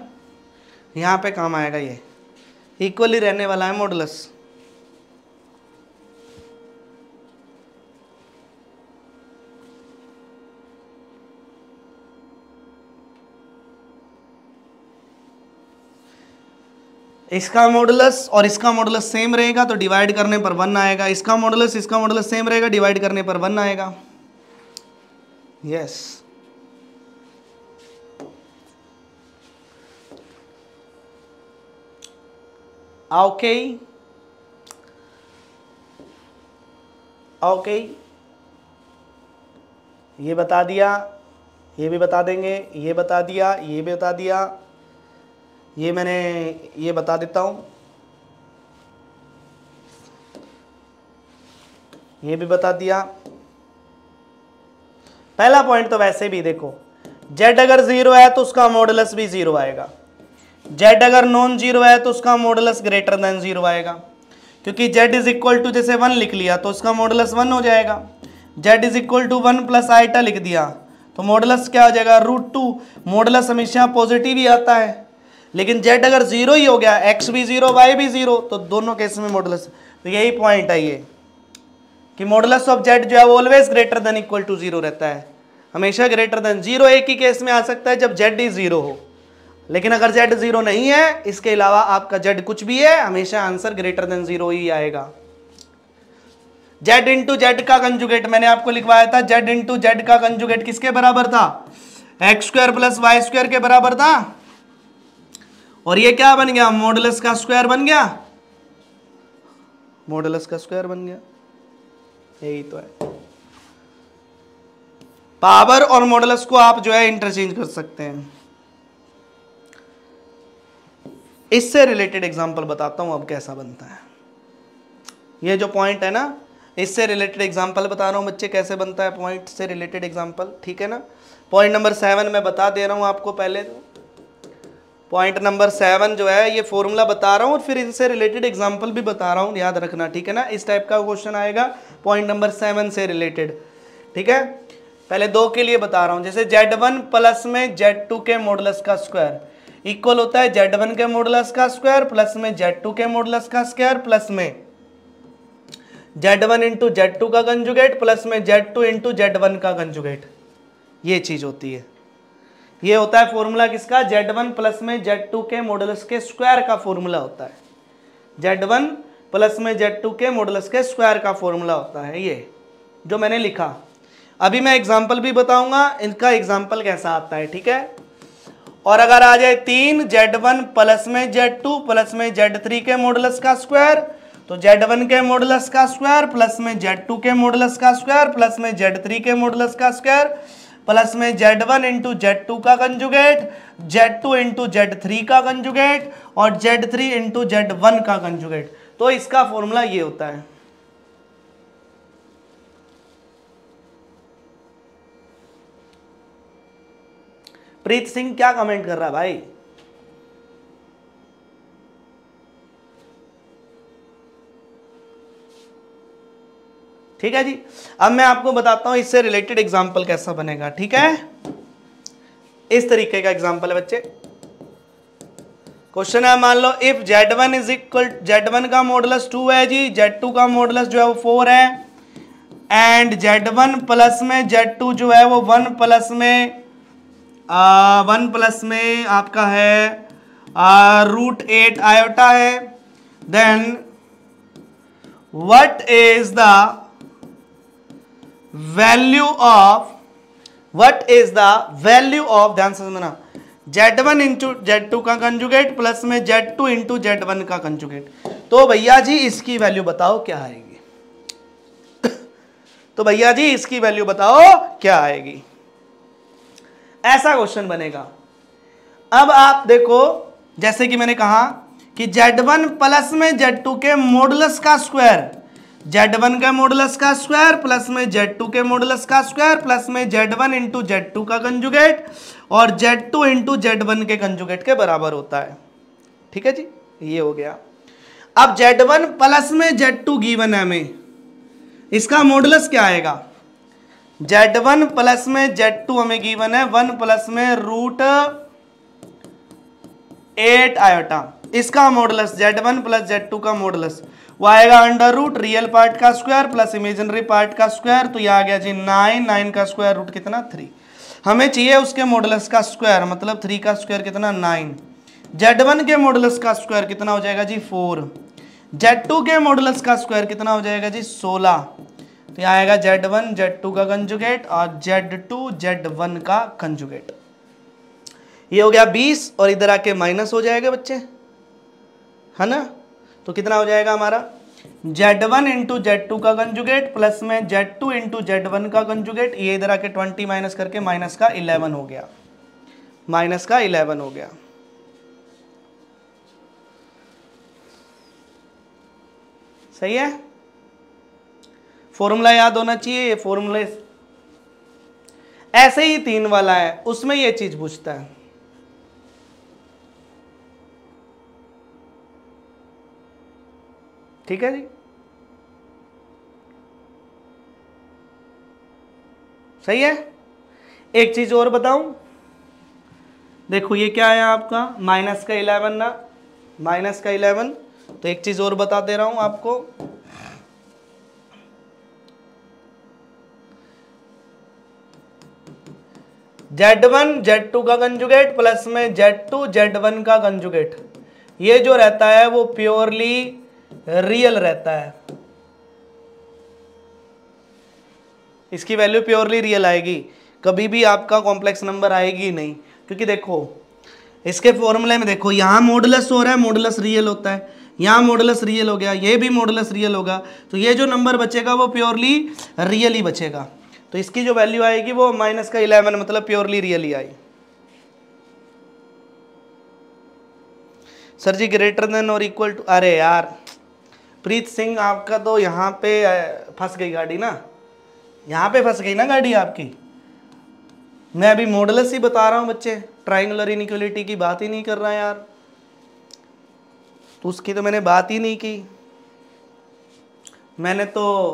यहाँ पे काम आएगा, ये इक्वली रहने वाला है मॉडुलस। इसका मॉडुलस और इसका मॉडुलस सेम रहेगा तो डिवाइड करने पर वन आएगा। इसका मॉडुलस सेम रहेगा, डिवाइड करने पर वन आएगा। यस, ओके ओके, ये बता दिया, ये भी बता देंगे, ये बता दिया, ये भी बता दिया, ये मैंने ये बता देता हूँ, ये भी बता दिया। पहला पॉइंट तो वैसे भी देखो, z अगर जीरो है तो उसका मॉडुलस भी जीरो आएगा, z अगर नॉन जीरो है तो उसका मॉडुलस ग्रेटर देन जीरो आएगा, क्योंकि z इज इक्वल टू जैसे वन लिख लिया तो उसका मॉडुलस वन हो जाएगा, z is equal to one plus iota लिख दिया तो मॉडुलस क्या हो जाएगा, रूट टू। मॉडुलस हमेशा पॉजिटिव ही आता है, लेकिन z अगर जीरो ही हो गया, x भी जीरो y भी जीरो, तो दोनों केस में मॉडुलस। तो यही पॉइंट है ये कि मॉडुलस ऑफ z जो है वो always greater than equal to zero रहता है, हमेशा ग्रेटर देन जीरो। एक ही केस में आ सकता है जब z ही जीरो हो, लेकिन अगर z जीरो नहीं है, इसके अलावा आपका z कुछ भी है, हमेशा आंसर ग्रेटर देन जीरो ही आएगा। z इंटू जेड का कंजुगेट मैंने आपको लिखवाया था, z इंटू जेड का कंजुगेट किसके बराबर था, X square plus Y square के बराबर था, और ये क्या बन गया, मॉडुलस का स्क्वायर बन गया, मॉडुलस का स्क्वायर बन गया। यही तो है, पावर और मॉडुलस को आप जो है इंटरचेंज कर सकते हैं। इससे रिलेटेड एग्जांपल बताता हूं अब कैसा बनता है। ये जो पॉइंट है ना, इससे रिलेटेड एग्जांपल बता रहा हूं बच्चे, कैसे बनता है पॉइंट से रिलेटेड एग्जांपल, ठीक है ना। पॉइंट नंबर 7 मैं बता दे रहा हूं आपको पहले, पॉइंट नंबर 7 जो है ये फॉर्मूला बता रहा हूँ, और फिर इनसे रिलेटेड एग्जांपल भी बता रहा हूँ, याद रखना, ठीक है ना। इस टाइप का क्वेश्चन आएगा पॉइंट नंबर 7 से रिलेटेड, ठीक है। पहले दो के लिए बता रहा हूँ, जैसे z1 प्लस में z2 के मॉडुलस का स्क्वायर इक्वल होता है z1 के मॉडुलस का स्क्वायर प्लस में z2 के मॉडुलस का स्क्वायर प्लस में z1 इंटू z2 का कंजुगेट प्लस में z2 इंटू z1 का कंजुगेट, ये चीज़ होती है। ये होता है फॉर्मूला किसका, z1 प्लस में z2 के मॉडुलस के स्क्वायर का फॉर्मूला होता है, z1 प्लस में z2 के मॉडुलस के स्क्वायर का फॉर्मूला होता है, ये जो मैंने लिखा। अभी मैं एग्जांपल भी बताऊंगा, इनका एग्जांपल कैसा आता है, ठीक है। और अगर आ जाए 3 z1 प्लस में z2 प्लस में z3 के मॉडुलस का स्क्वायर, तो z1 के मॉडुलस का स्क्वायर प्लस में z2 के मॉडुलस का स्क्वायर प्लस में z3 के मॉडुलस का स्क्वायर प्लस में z1 इंटू z2 का कंजुगेट, z2 इंटू z3 का कंजुगेट और z3 इंटू z1 का कंजुगेट। तो इसका फॉर्मूला ये होता है। प्रीत सिंह क्या कमेंट कर रहा है भाई, ठीक है जी। अब मैं आपको बताता हूं इससे रिलेटेड एग्जांपल कैसा बनेगा, ठीक है। इस तरीके का एग्जांपल है बच्चे। क्वेश्चन है, मान लो if z1 is equal, z1 का मॉडुलस 2 है जी, z2 का मॉडुलस जो है वो 4 है, एंड z1 प्लस में z2 जो है वो 1 प्लस में आपका है रूट 8 आयोटा है, then what is the value of, what is the value of, ध्यान से समझना, z1 इंटू z2 का कंजुगेट प्लस में z2 इंटू z1 का कंजुगेट। तो भैया जी इसकी वैल्यू बताओ क्या आएगी, तो भैया जी इसकी वैल्यू बताओ क्या आएगी, ऐसा क्वेश्चन बनेगा। अब आप देखो, जैसे कि मैंने कहा कि z1 प्लस में z2 के मॉडुलस का स्क्वायर, z1 के मॉडुलस का स्क्वायर प्लस में z2 के मॉडुलस का स्क्वायर प्लस में z1 इंटू z2 का कंजुगेट और z2 इंटू z1 के कंजुगेट के बराबर होता है, ठीक है जी। ये हो गया। अब z1 प्लस में z2 गिवन है हमें, इसका मॉडुलस क्या आएगा, z1 प्लस में z2 हमें गिवन है 1 प्लस में रूट 8 आयोटा। इसका मॉडुलस z1 प्लस z2 का मॉडुलस वो आएगा अंडर रूट रियल पार्ट का स्क्वायर प्लस इमेजिनरी पार्ट का स्क्वायर, तो ये आ गया जी 9, 9 का स्क्वायर रूट कितना 3। हमें चाहिए उसके मॉडुलस का स्क्वायर, मतलब 3 का स्क्वायर कितना 9, z1 के मॉडुलस का स्क्वायर कितना हो जाएगा जी 4, z2 के मॉडुलस का स्क्वायर कितना हो जाएगा जी 16, तो यहाँ आएगा z1 z2 का कंजुगेट और z2 z1 का कंजुगेट। ये हो गया 20 और इधर आके माइनस हो जाएगा बच्चे, है ना, तो कितना हो जाएगा हमारा z1 इंटू z2 का कंजुगेट प्लस में z2 इंटू z1 का कंजुगेट, ये इधर आके 20 माइनस करके माइनस का 11 हो गया, माइनस का 11 हो गया। सही है, फॉर्मूला याद होना चाहिए, ये फॉर्मूले ऐसे ही 3 वाला है उसमें ये चीज पूछता है। ठीक है जी, सही है। एक चीज और बताऊं, देखो ये क्या है आपका माइनस का 11 ना, माइनस का 11, तो एक चीज और बता दे रहा हूं आपको, z1 z2 का कंजुगेट प्लस में z2 z1 का कंजुगेट, ये जो रहता है वो प्योरली रियल रहता है, इसकी वैल्यू प्योरली रियल आएगी, कभी भी आपका कॉम्प्लेक्स नंबर आएगी नहीं, क्योंकि देखो इसके फॉर्मूले में देखो यहाँ मॉडुलस हो रहा है, मॉडुलस रियल होता है, यहाँ मॉडुलस रियल हो गया, ये भी मॉडुलस रियल होगा, तो ये जो नंबर बचेगा वो प्योरली रियल ही बचेगा, तो इसकी जो वैल्यू आएगी वो माइनस का 11, मतलब प्योरली रियल ही आई। सर जी ग्रेटर देन और इक्वल टू, अरे यार प्रीत सिंह आपका तो यहाँ पे फंस गई गाड़ी ना, यहाँ पे फंस गई ना गाड़ी आपकी। मैं अभी मॉडुलस ही बता रहा हूँ बच्चे, ट्राइंगुलर इनइक्वालिटी की बात ही नहीं कर रहा यार, तो उसकी तो मैंने बात ही नहीं की, मैंने तो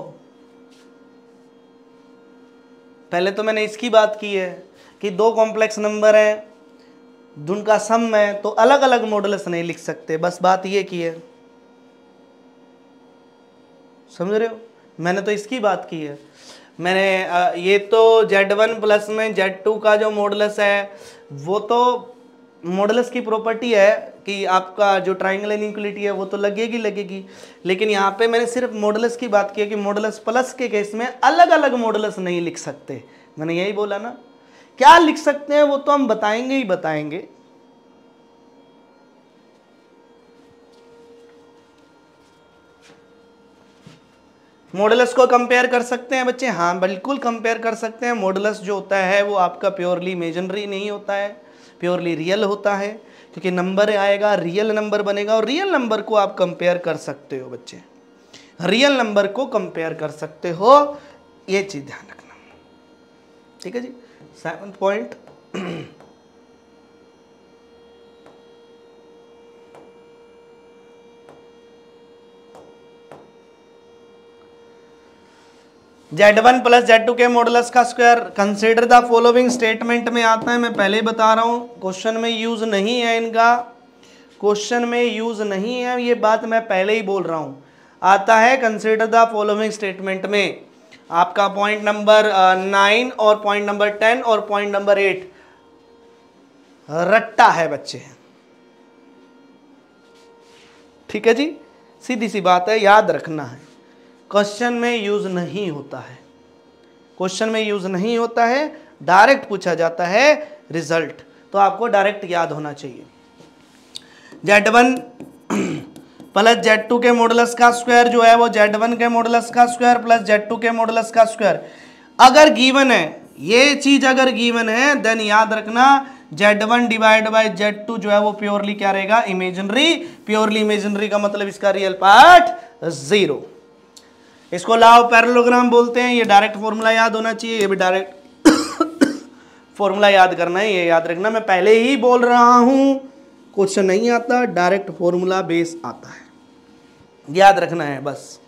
पहले तो मैंने इसकी बात की है कि दो कॉम्प्लेक्स नंबर हैं जिनका सम है तो अलग अलग मॉडुलस नहीं लिख सकते, बस बात ये की है, समझ रहे हो, मैंने तो इसकी बात की है। मैंने ये तो z1 प्लस में z2 का जो मॉडुलस है वो तो मॉडुलस की प्रॉपर्टी है कि आपका जो ट्राइंगल इनइक्वालिटी है वो तो लगेगी लगेगी, लेकिन यहाँ पे मैंने सिर्फ मॉडुलस की बात की है कि मॉडुलस प्लस के केस में अलग अलग मॉडुलस नहीं लिख सकते, मैंने यही बोला ना। क्या लिख सकते हैं वो तो हम बताएंगे ही बताएंगे, मॉडुलस को कंपेयर कर सकते हैं बच्चे, हाँ बिल्कुल कंपेयर कर सकते हैं। मॉडुलस जो होता है वो आपका प्योरली इमेजिनरी नहीं होता है, प्योरली रियल होता है, क्योंकि नंबर आएगा रियल नंबर बनेगा और रियल नंबर को आप कंपेयर कर सकते हो बच्चे, रियल नंबर को कंपेयर कर सकते हो, ये चीज़ ध्यान रखना। ठीक है जी, 7 पॉइंट z1 प्लस z2 के मॉडुलस का square. Consider the following statement में आता है, मैं पहले ही बता रहा हूँ क्वेश्चन में यूज नहीं है इनका, क्वेश्चन में यूज नहीं है, ये बात मैं पहले ही बोल रहा हूँ। आता है कंसीडर द फॉलोइंग स्टेटमेंट में आपका पॉइंट नंबर 9 और पॉइंट नंबर 10 और पॉइंट नंबर 8 रट्टा है बच्चे, ठीक है जी, सीधी सी बात है, याद रखना है। क्वेश्चन में यूज नहीं होता है, क्वेश्चन में यूज नहीं होता है, डायरेक्ट पूछा जाता है रिजल्ट, तो आपको डायरेक्ट याद होना चाहिए। z1 प्लस z2 के मॉडुलस का स्क्वायर जो है वो z1 के मॉडुलस का स्क्वायर प्लस z2 के मॉडुलस का स्क्वायर अगर गिवन है, ये चीज अगर गिवन है देन याद रखना z1 डिवाइड बाय z2 जो है वो प्योरली क्या रहेगा, इमेजिनरी, प्योरली इमेजिनरी का मतलब इसका रियल पार्ट 0। इसको लाओ पैरेललोग्राम बोलते हैं, ये डायरेक्ट फॉर्मूला याद होना चाहिए, ये भी डायरेक्ट फॉर्मूला याद करना है, ये याद रखना, मैं पहले ही बोल रहा हूं क्वेश्चन नहीं आता, डायरेक्ट फॉर्मूला बेस आता है, याद रखना है बस।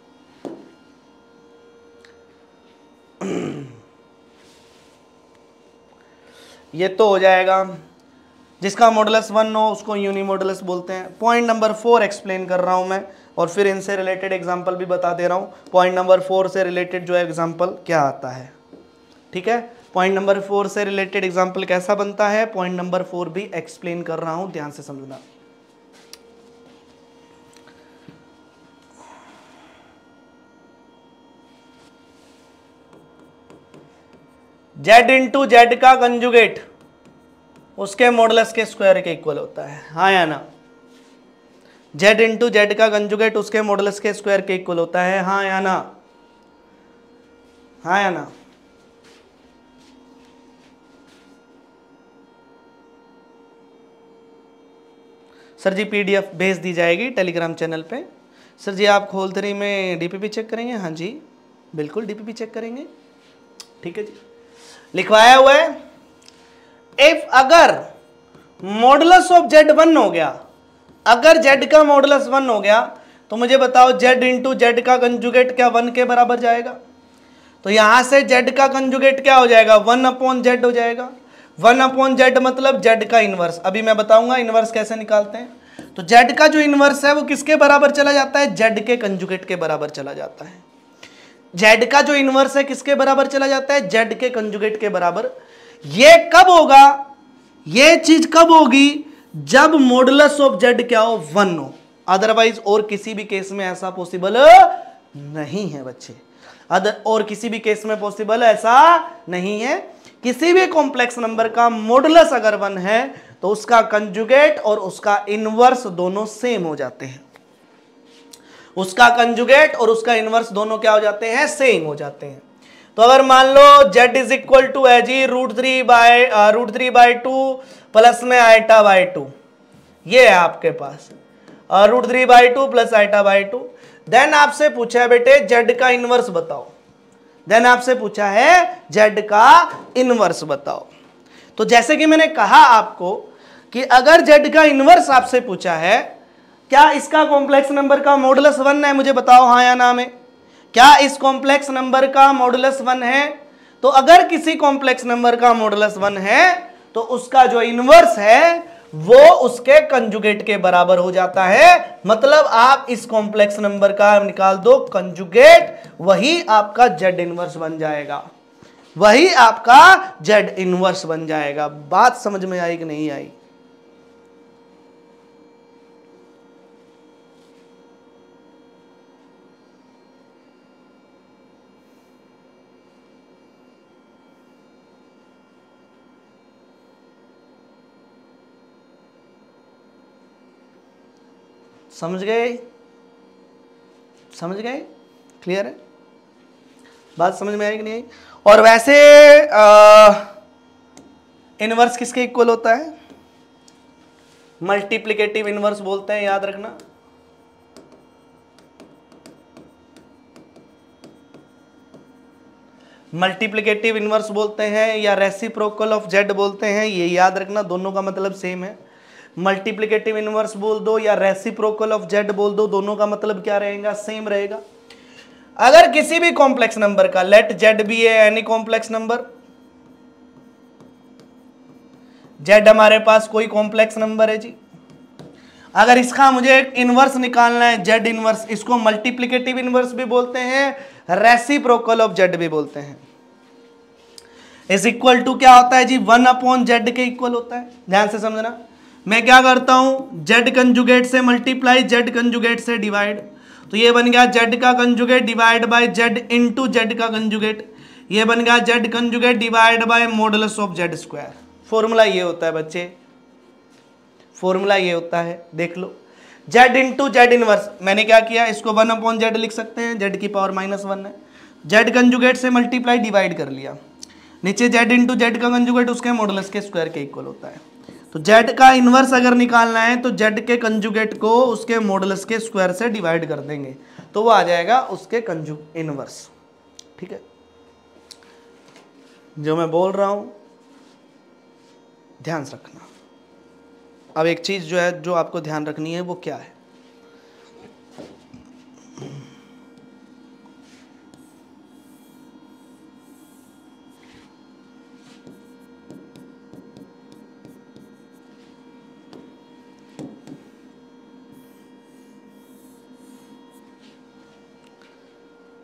ये तो हो जाएगा जिसका मॉडुलस 1 हो उसको यूनिमॉडुलस बोलते हैं। पॉइंट नंबर 4 एक्सप्लेन कर रहा हूं मैं और फिर इनसे रिलेटेड एग्जांपल भी बता दे रहा हूं। पॉइंट नंबर 4 से रिलेटेड जो है एग्जांपल क्या आता है, ठीक है। पॉइंट नंबर 4 से रिलेटेड एग्जांपल कैसा बनता है, पॉइंट नंबर 4 भी एक्सप्लेन कर रहा हूं, ध्यान से समझना। z इंटू जेड का कंजुगेट उसके मॉडुलस के स्क्वायर के इक्वल होता है, हाँ या ना। z इंटू जेड का कंजुगेट उसके मॉडुलस के स्क्वायर के इक्वल होता है, हाँ या ना, हाँ या ना। सर जी पीडीएफ भेज दी जाएगी टेलीग्राम चैनल पे। सर जी आप खोल 3 में डीपीपी चेक करेंगे, हाँ जी बिल्कुल डीपीपी चेक करेंगे, ठीक है जी। लिखवाया हुआ है इफ अगर मॉडुलस ऑफ जेड 1 हो गया, अगर जेड का मॉडुलस 1 हो गया तो मुझे बताओ जेड इंटू जेड का कंजुगेट क्या 1 के बराबर जाएगा। तो यहां से जेड का कंजुगेट क्या हो जाएगा, 1/z हो जाएगा। 1/z मतलब जेड का इनवर्स, अभी मैं बताऊंगा इनवर्स कैसे निकालते हैं। तो जेड का जो इनवर्स है वो किसके बराबर चला जाता है, जेड के कंजुगेट के बराबर चला जाता है। जेड का जो इनवर्स है किसके बराबर चला जाता है, जेड के कंजुगेट के बराबर। ये कब होगा, ये चीज कब होगी, जब मॉडुलस ऑफ जेड क्या हो, 1 हो। अदरवाइज और किसी भी केस में ऐसा पॉसिबल नहीं है बच्चे, और किसी भी केस में पॉसिबल ऐसा नहीं है। किसी भी कॉम्प्लेक्स नंबर का मॉडुलस अगर 1 है तो उसका कंजुगेट और उसका इनवर्स दोनों सेम हो जाते हैं। उसका कंजुगेट और उसका इनवर्स दोनों क्या हो जाते हैं, सेम हो जाते हैं। तो अगर मान लो z इज इक्वल टू है जी √3/2 प्लस में α/2, ये है आपके पास √3/2 प्लस α/2। देन आपसे पूछा है बेटे z का इनवर्स बताओ, देन आपसे पूछा है z का इनवर्स बताओ। तो जैसे कि मैंने कहा आपको कि अगर z का इनवर्स आपसे पूछा है, क्या इसका कॉम्प्लेक्स नंबर का मॉडुलस 1 है, मुझे बताओ हाँ या ना में। क्या इस कॉम्प्लेक्स नंबर का मॉडुलस 1 है, तो अगर किसी कॉम्प्लेक्स नंबर का मॉडुलस 1 है तो उसका जो इनवर्स है वो उसके कंजुगेट के बराबर हो जाता है। मतलब आप इस कॉम्प्लेक्स नंबर का निकाल दो कंजुगेट, वही आपका जेड इनवर्स बन जाएगा, वही आपका जेड इनवर्स बन जाएगा। बात समझ में आई कि नहीं आई। समझ गए, समझ गए, क्लियर है, बात समझ में आई कि नहीं आई। और वैसे इनवर्स किसके इक्वल होता है, मल्टीप्लिकेटिव इनवर्स बोलते हैं, याद रखना। मल्टीप्लिकेटिव इनवर्स बोलते हैं या रेसिप्रोकल ऑफ जेड बोलते हैं, ये याद रखना, दोनों का मतलब सेम है। मल्टीप्लिकेटिव इनवर्स बोल दो या रेसिप्रोकल ऑफ जेड बोल दो, दोनों का मतलब क्या रहेगा, सेम रहेगा। अगर किसी भी कॉम्प्लेक्स नंबर का, let Z be any कॉम्प्लेक्स नंबर, Z हमारे पास कोई कॉम्प्लेक्स नंबर है जी, अगर इसका मुझे इनवर्स निकालना है जेड इनवर्स, इसको मल्टीप्लिकेटिव इनवर्स भी बोलते हैं, रेसिप्रोकल ऑफ जेड भी बोलते हैं। इज इक्वल टू क्या होता है जी, 1/z के इक्वल होता है। ध्यान से समझना, मैं क्या करता हूं, जेड कंजुगेट से मल्टीप्लाई, जेड कंजुगेट से डिवाइड, तो ये बन गया जेड का conjugate divide by Z into Z का कंजुगेट, ये बन गया Z conjugate divide by modulus of Z square. Formula ये होता है बच्चे, फॉर्मूला ये होता है, देख लो। जेड इंटू जेड इनवर्स, मैंने क्या किया, इसको 1/z लिख सकते हैं, जेड की पावर -1 है। जेड कंजुगेट से मल्टीप्लाई डिवाइड कर लिया, नीचे जेड इंटू जेड का कंजुगेट उसके मॉडुलस के स्क्वायर के इक्वल होता है। तो z का इनवर्स अगर निकालना है तो z के कंजुगेट को उसके मॉडुलस के स्क्वायर से डिवाइड कर देंगे, तो वो आ जाएगा उसके इनवर्स, ठीक है। जो मैं बोल रहा हूं ध्यान रखना। अब एक चीज जो है, जो आपको ध्यान रखनी है वो क्या है,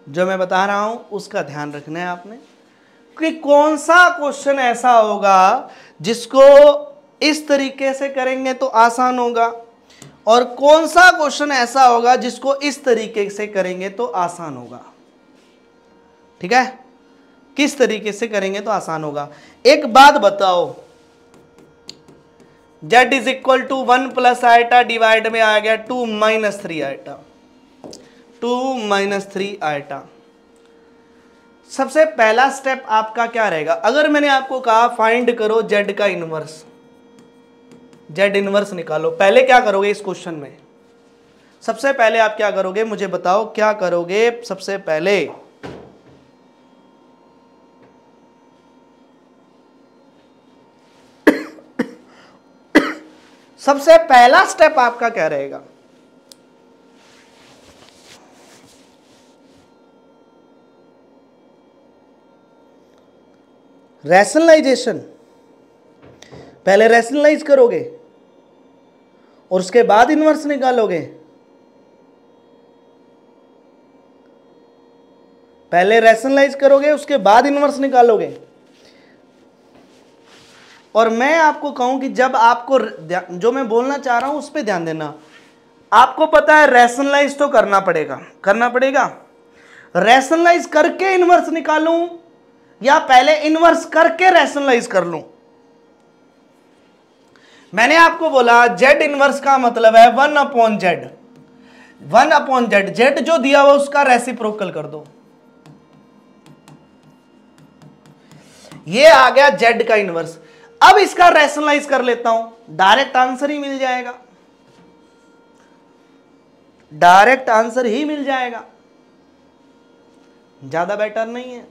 जो मैं बता रहा हूँ उसका ध्यान रखना है आपने कि कौन सा क्वेश्चन ऐसा होगा जिसको इस तरीके से करेंगे तो आसान होगा और कौन सा क्वेश्चन ऐसा होगा जिसको इस तरीके से करेंगे तो आसान होगा। ठीक है, किस तरीके से करेंगे तो आसान होगा। एक बात बताओ, z is equal to 1 plus iota divide में आ गया 2 माइनस 3 आयटा, 2 माइनस 3 आयटा। सबसे पहला स्टेप आपका क्या रहेगा? अगर मैंने आपको कहा फाइंड करो z का इनवर्स, z इनवर्स निकालो, पहले क्या करोगे इस क्वेश्चन में? सबसे पहले आप क्या करोगे मुझे बताओ, क्या करोगे सबसे पहले? सबसे पहला स्टेप आपका क्या रहेगा? रैशनलाइजेशन। पहले रैशनलाइज करोगे और उसके बाद इन्वर्स निकालोगे। पहले रैशनलाइज करोगे उसके बाद इन्वर्स निकालोगे। और मैं आपको कहूं कि जब आपको जो मैं बोलना चाह रहा हूं उस पे ध्यान देना। आपको पता है रैशनलाइज तो करना पड़ेगा। रैशनलाइज करके इन्वर्स निकालूं या पहले इन्वर्स करके रैशनलाइज कर लूं? मैंने आपको बोला z इन्वर्स का मतलब है 1 upon z, 1 upon z, z जो दिया हुआ उसका रेसिप्रोकल कर दो। ये आ गया z का इन्वर्स। अब इसका रैशनलाइज कर लेता हूं, डायरेक्ट आंसर ही मिल जाएगा, डायरेक्ट आंसर ही मिल जाएगा, ज्यादा बेटर नहीं है।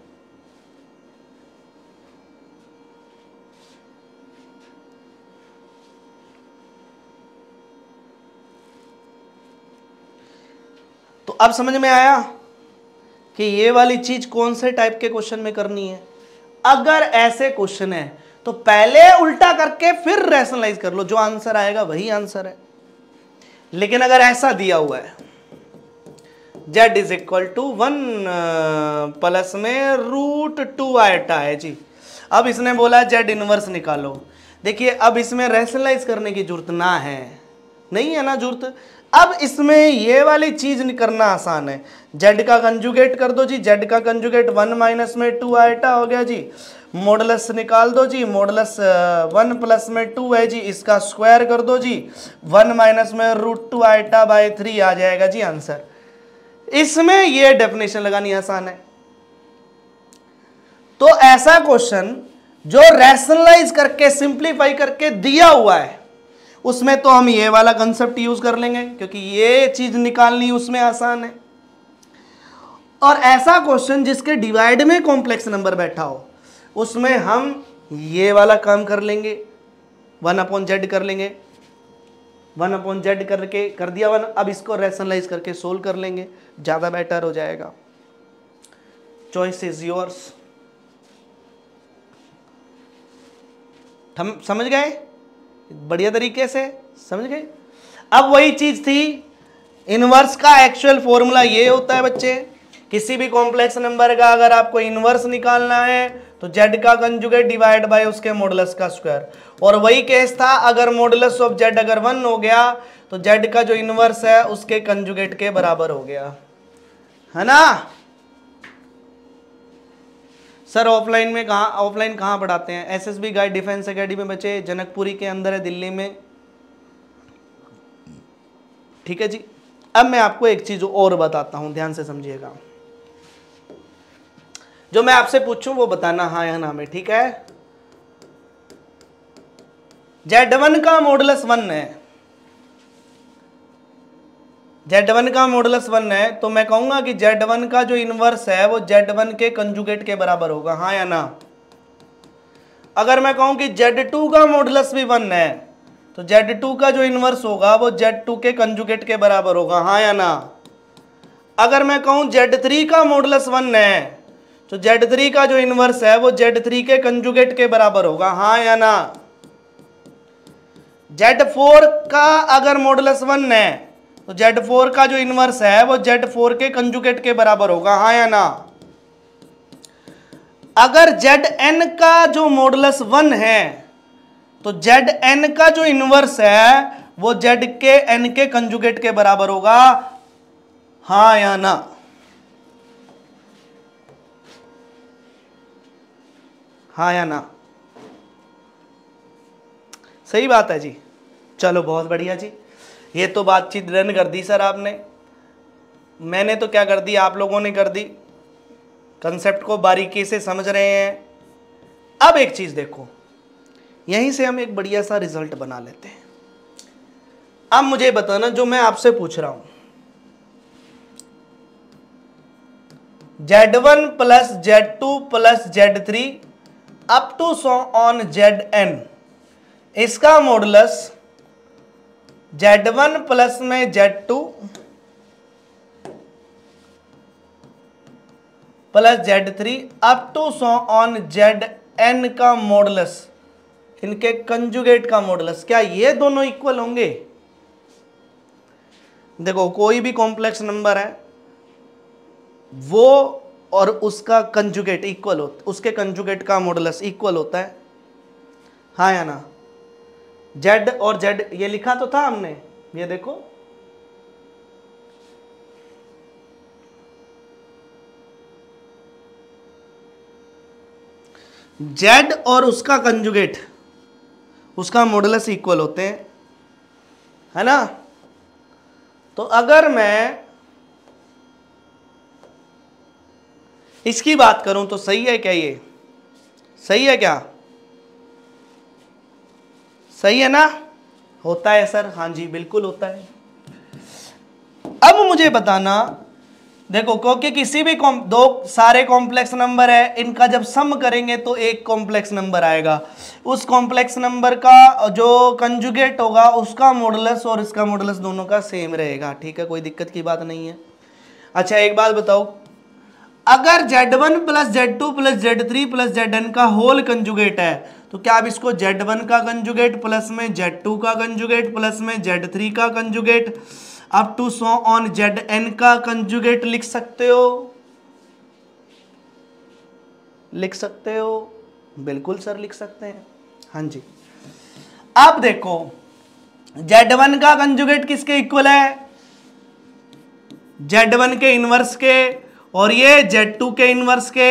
तो अब समझ में आया कि ये वाली चीज कौन से टाइप के क्वेश्चन में करनी है। अगर ऐसे क्वेश्चन है तो पहले उल्टा करके फिर रैशनलाइज कर लो, जो आंसर आएगा वही आंसर है। लेकिन अगर ऐसा दिया हुआ है z is equal to 1 plus में √2 आयटा है जी, अब इसने बोला z इनवर्स निकालो। देखिए अब इसमें रैशनलाइज करने की जरूरत ना है, नहीं है ना जरूरत। अब इसमें ये वाली चीज करना आसान है, z का कंजुगेट कर दो जी, z का कंजुगेट 1 माइनस में 2 आयटा हो गया जी, मॉडुलस निकाल दो जी, मॉडुलस 1 प्लस में 2 है जी, इसका स्क्वायर कर दो जी, 1 माइनस में √2 आयटा/3 आ जाएगा जी आंसर। इसमें ये डेफिनेशन लगानी आसान है। तो ऐसा क्वेश्चन जो रैशनलाइज करके सिंप्लीफाई करके दिया हुआ है उसमें तो हम ये वाला कंसेप्ट यूज कर लेंगे क्योंकि ये चीज निकालनी उसमें आसान है। और ऐसा क्वेश्चन जिसके डिवाइड में कॉम्प्लेक्स नंबर बैठा हो उसमें हम ये वाला काम कर लेंगे, 1 अपॉन z कर लेंगे, 1 अपॉन z करके कर दिया 1, अब इसको रैशनलाइज करके सोल्व कर लेंगे, ज़्यादा बेटर हो जाएगा। Choice is yours. हम समझ गए बढ़िया तरीके से, समझ गए? अब वही चीज़ थी, इनवर्स का एक्चुअल फॉर्मूला ये होता है बच्चे, किसी भी कॉम्प्लेक्स नंबर का अगर आपको इनवर्स निकालना है तो z का कंजुगेट डिवाइड बाय उसके मॉडुलस का स्क्वायर। और वही केस था, अगर मॉडुलस ऑफ z अगर 1 हो गया तो z का जो इनवर्स है उसके कंजुगेट के बराबर हो गया, है ना? सर ऑफलाइन में कहाँ, ऑफलाइन कहाँ पढ़ाते हैं? SSBGUIDE डिफेंस एकेडमी बच्चे, जनकपुरी के अंदर है, दिल्ली में। ठीक है जी। अब मैं आपको एक चीज और बताता हूँ, ध्यान से समझिएगा। जो मैं आपसे पूछूं वो बताना हाँ या ना में, ठीक है? z1 का मॉडुलस 1 है, z1 का मॉडुलस 1 है, तो मैं कहूंगा कि z1 का जो इनवर्स है वो z1 के कंजुगेट के बराबर होगा, हाँ या ना? अगर मैं कहूं कि z2 का मॉडुलस भी 1 है तो z2 का जो इनवर्स होगा वो z2 के कंजुगेट के बराबर होगा, हाँ या ना? अगर मैं कहूं z3 का मॉडुलस 1 है तो z3 का जो इनवर्स है वो z3 के कंजुगेट के बराबर होगा, हाँ या ना? z4 का अगर मॉडुलस 1 है तो Z4 का जो इन्वर्स है वो Z4 के कंजुगेट के बराबर होगा, हाँ या ना। अगर Zn का जो मॉडुलस 1 है तो Zn का जो इन्वर्स है वो Z के n के कंजुगेट के बराबर होगा, हाँ या ना। हाँ या ना, सही बात है जी। चलो बहुत बढ़िया जी, ये तो बातचीत रन कर दी सर आपने, मैंने तो क्या कर दी, आप लोगों ने कर दी। कंसेप्ट को बारीकी से समझ रहे हैं। अब एक चीज़ देखो, यहीं से हम एक बढ़िया सा रिजल्ट बना लेते हैं। अब मुझे बताना जो मैं आपसे पूछ रहा हूँ, Z1 plus Z2 plus Z3 up to so on Zn, इसका मॉडुलस Z1 प्लस में Z2 plus Z3 up to so on Zn का मॉडुलस, इनके कंजुगेट का मॉडुलस, क्या ये दोनों इक्वल होंगे? देखो कोई भी कॉम्प्लेक्स नंबर है वो और उसका कंजुगेट इक्वल हो, उसके कंजुगेट का मॉडुलस इक्वल होता है, हाँ या ना। जेड और जेड ये लिखा तो था हमने, ये देखो जेड और उसका कंजुगेट, उसका मॉडुलस इक्वल होते हैं, है ना। तो अगर मैं इसकी बात करूं तो सही है क्या, ये सही है क्या, सही है ना, होता है सर, हाँ जी बिल्कुल होता है। अब मुझे बताना देखो, क्योंकि किसी भी दो सारे कॉम्प्लेक्स नंबर है, इनका जब सम करेंगे तो एक कॉम्प्लेक्स नंबर आएगा, उस कॉम्प्लेक्स नंबर का जो कंजुगेट होगा उसका मॉडुलस और इसका मॉडुलस दोनों का सेम रहेगा, ठीक है, कोई दिक्कत की बात नहीं है। अच्छा एक बात बताओ, अगर Z1 plus Z2 plus Z3 plus Zn का होल कंजुगेट है तो क्या आप इसको Z1 का कंजुगेट प्लस में Z2 का कंजुगेट प्लस में Z3 का conjugate up to so on Zn का कंजुगेट लिख सकते हो? लिख सकते हो, बिल्कुल सर लिख सकते हैं, हाँ जी। अब देखो Z1 का कंजुगेट किसके इक्वल है? Z1 के इनवर्स के, और ये Z2 के इनवर्स के,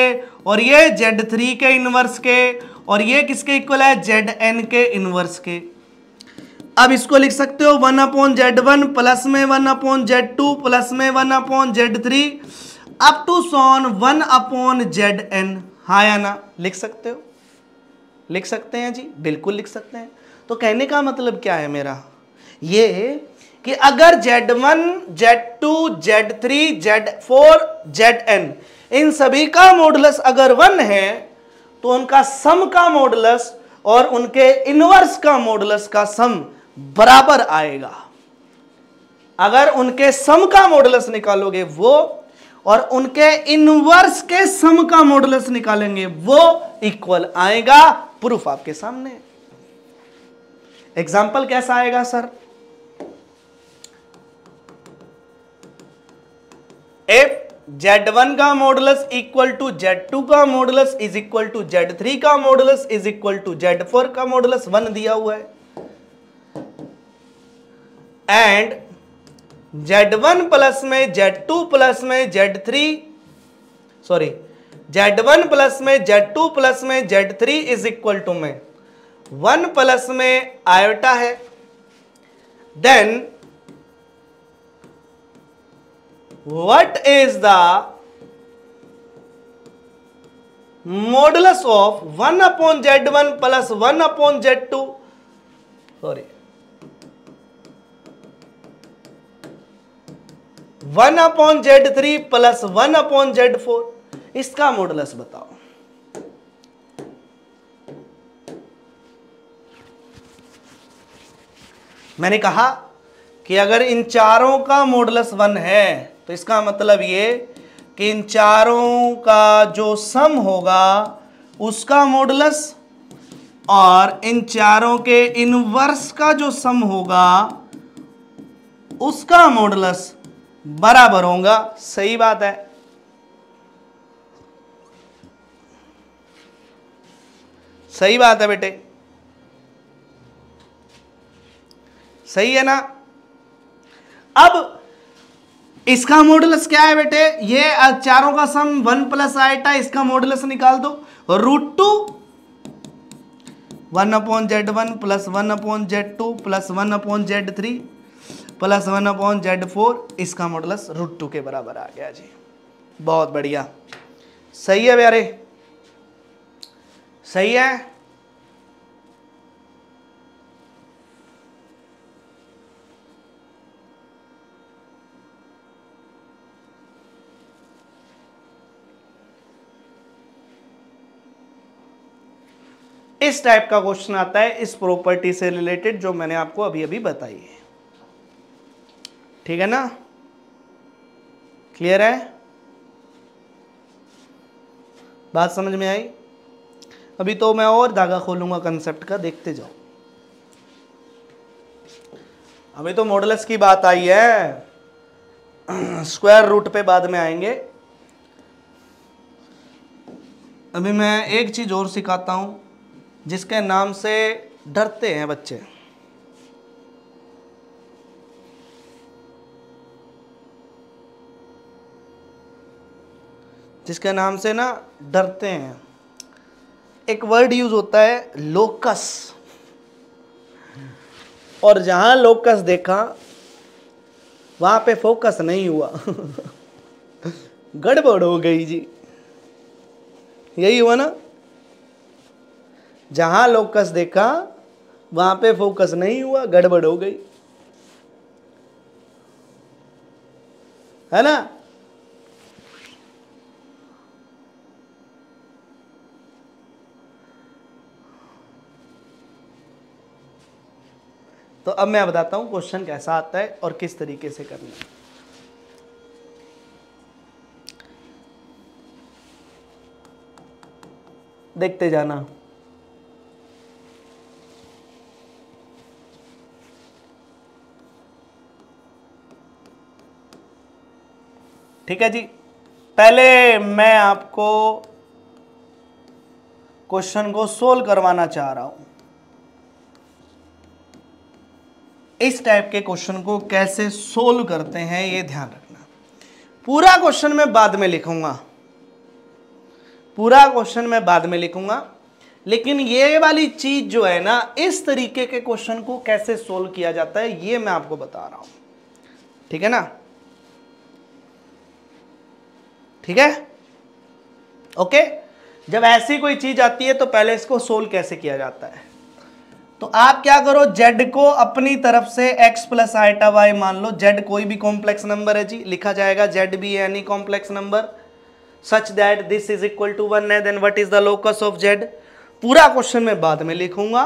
और ये Z3 के इनवर्स के, और ये किसके इक्वल है? Zn के इनवर्स के। अब इसको लिख सकते हो 1/Z1 प्लस में 1/Z2 प्लस में 1/Z3 up to Son 1/Zn, हाँ या ना, लिख सकते हो, लिख सकते हैं जी, बिल्कुल लिख सकते हैं। तो कहने का मतलब क्या है मेरा, ये कि अगर Z1, Z2, Z3, Z4, Zn इन सभी का मॉडुलस अगर 1 है तो उनका सम का मॉडुलस और उनके इनवर्स का मॉडुलस का सम बराबर आएगा। अगर उनके सम का मॉडुलस निकालोगे वो और उनके इनवर्स के सम का मॉडुलस निकालेंगे वो इक्वल आएगा। प्रूफ आपके सामने। एग्जाम्पल कैसा आएगा सर? Z1 का मॉडुलस इक्वल टू Z2 का modulus is equal to Z3 का modulus is equal to Z4 का मॉडुलस 1 दिया हुआ है, एंड Z1 प्लस में Z2 प्लस में Z3 सॉरी Z1 प्लस में Z2 प्लस में Z3 इज इक्वल टू में 1 प्लस में आयोटा है, then What is the modulus of 1/Z1 plus 1/Z2? Sorry, 1/Z3 plus 1/Z4. इसका modulus बताओ। मैंने कहा कि अगर इन चारों का modulus 1 है तो इसका मतलब ये कि इन चारों का जो सम होगा उसका मॉडुलस और इन चारों के इनवर्स का जो सम होगा उसका मॉडुलस बराबर होगा, सही बात है। सही बात है बेटे, सही है ना। अब इसका मॉडुलस क्या है बेटे, ये चारों का सम 1 प्लस आईटा, इसका मॉडुलस निकाल दो √2 1/Z1 plus 1/Z2 plus 1/Z3 plus 1/Z4, इसका मॉडुलस √2 के बराबर आ गया जी। बहुत बढ़िया, सही है प्यारे, सही है। इस टाइप का क्वेश्चन आता है इस प्रॉपर्टी से रिलेटेड जो मैंने आपको अभी अभी बताई है, ठीक है ना। क्लियर है, बात समझ में आई। अभी तो मैं और धागा खोलूंगा कंसेप्ट का, देखते जाओ। अभी तो मॉडुलस की बात आई है, स्क्वायर रूट पे बाद में आएंगे। अभी मैं एक चीज और सिखाता हूं जिसके नाम से डरते हैं बच्चे, जिसके नाम से ना डरते हैं। एक वर्ड यूज होता है लोकस, और जहां लोकस देखा वहां पे फोकस नहीं हुआ गड़बड़ हो गई जी। यही हुआ ना, जहां लोकस देखा वहां पे फोकस नहीं हुआ, गड़बड़ हो गई, है ना। तो अब मैं बताता हूं क्वेश्चन कैसा आता है और किस तरीके से करना है। देखते जाना। ठीक है जी, पहले मैं आपको क्वेश्चन को सोल्व करवाना चाह रहा हूं। इस टाइप के क्वेश्चन को कैसे सोल्व करते हैं ये ध्यान रखना। पूरा क्वेश्चन मैं बाद में लिखूंगा, पूरा क्वेश्चन मैं बाद में लिखूंगा, लेकिन ये वाली चीज जो है ना, इस तरीके के क्वेश्चन को कैसे सोल्व किया जाता है ये मैं आपको बता रहा हूं, ठीक है ना। ठीक है, ओके। जब ऐसी कोई चीज आती है तो पहले इसको सोल्व कैसे किया जाता है, तो आप क्या करो, z को अपनी तरफ से x प्लस आईटा y मान लो। z कोई भी कॉम्प्लेक्स नंबर है जी, लिखा जाएगा z be any कॉम्प्लेक्स नंबर such that this is equal to 1 है, then what is the locus of z। पूरा क्वेश्चन मैं बाद में लिखूंगा,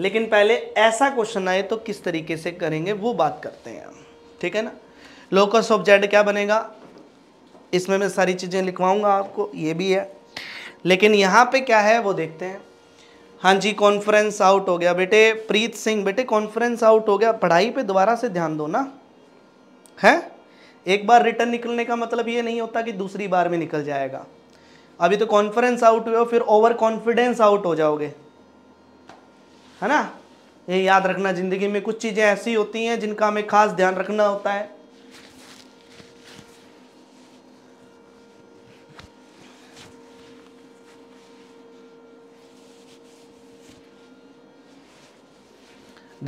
लेकिन पहले ऐसा क्वेश्चन आए तो किस तरीके से करेंगे वो बात करते हैं हम, ठीक है ना। लोकस ऑफ z क्या बनेगा, इसमें मैं सारी चीज़ें लिखवाऊंगा आपको, ये भी है, लेकिन यहाँ पे क्या है वो देखते हैं। हाँ जी, कॉन्फ्रेंस आउट हो गया बेटे, प्रीत सिंह बेटे कॉन्फ्रेंस आउट हो गया। पढ़ाई पे दोबारा से ध्यान दो ना, है। एक बार रिटर्न निकलने का मतलब ये नहीं होता कि दूसरी बार में निकल जाएगा। अभी तो कॉन्फ्रेंस आउट हुए हो, फिर ओवर कॉन्फिडेंस आउट हो जाओगे, है ना। ये याद रखना, ज़िंदगी में कुछ चीज़ें ऐसी होती हैं जिनका हमें खास ध्यान रखना होता है।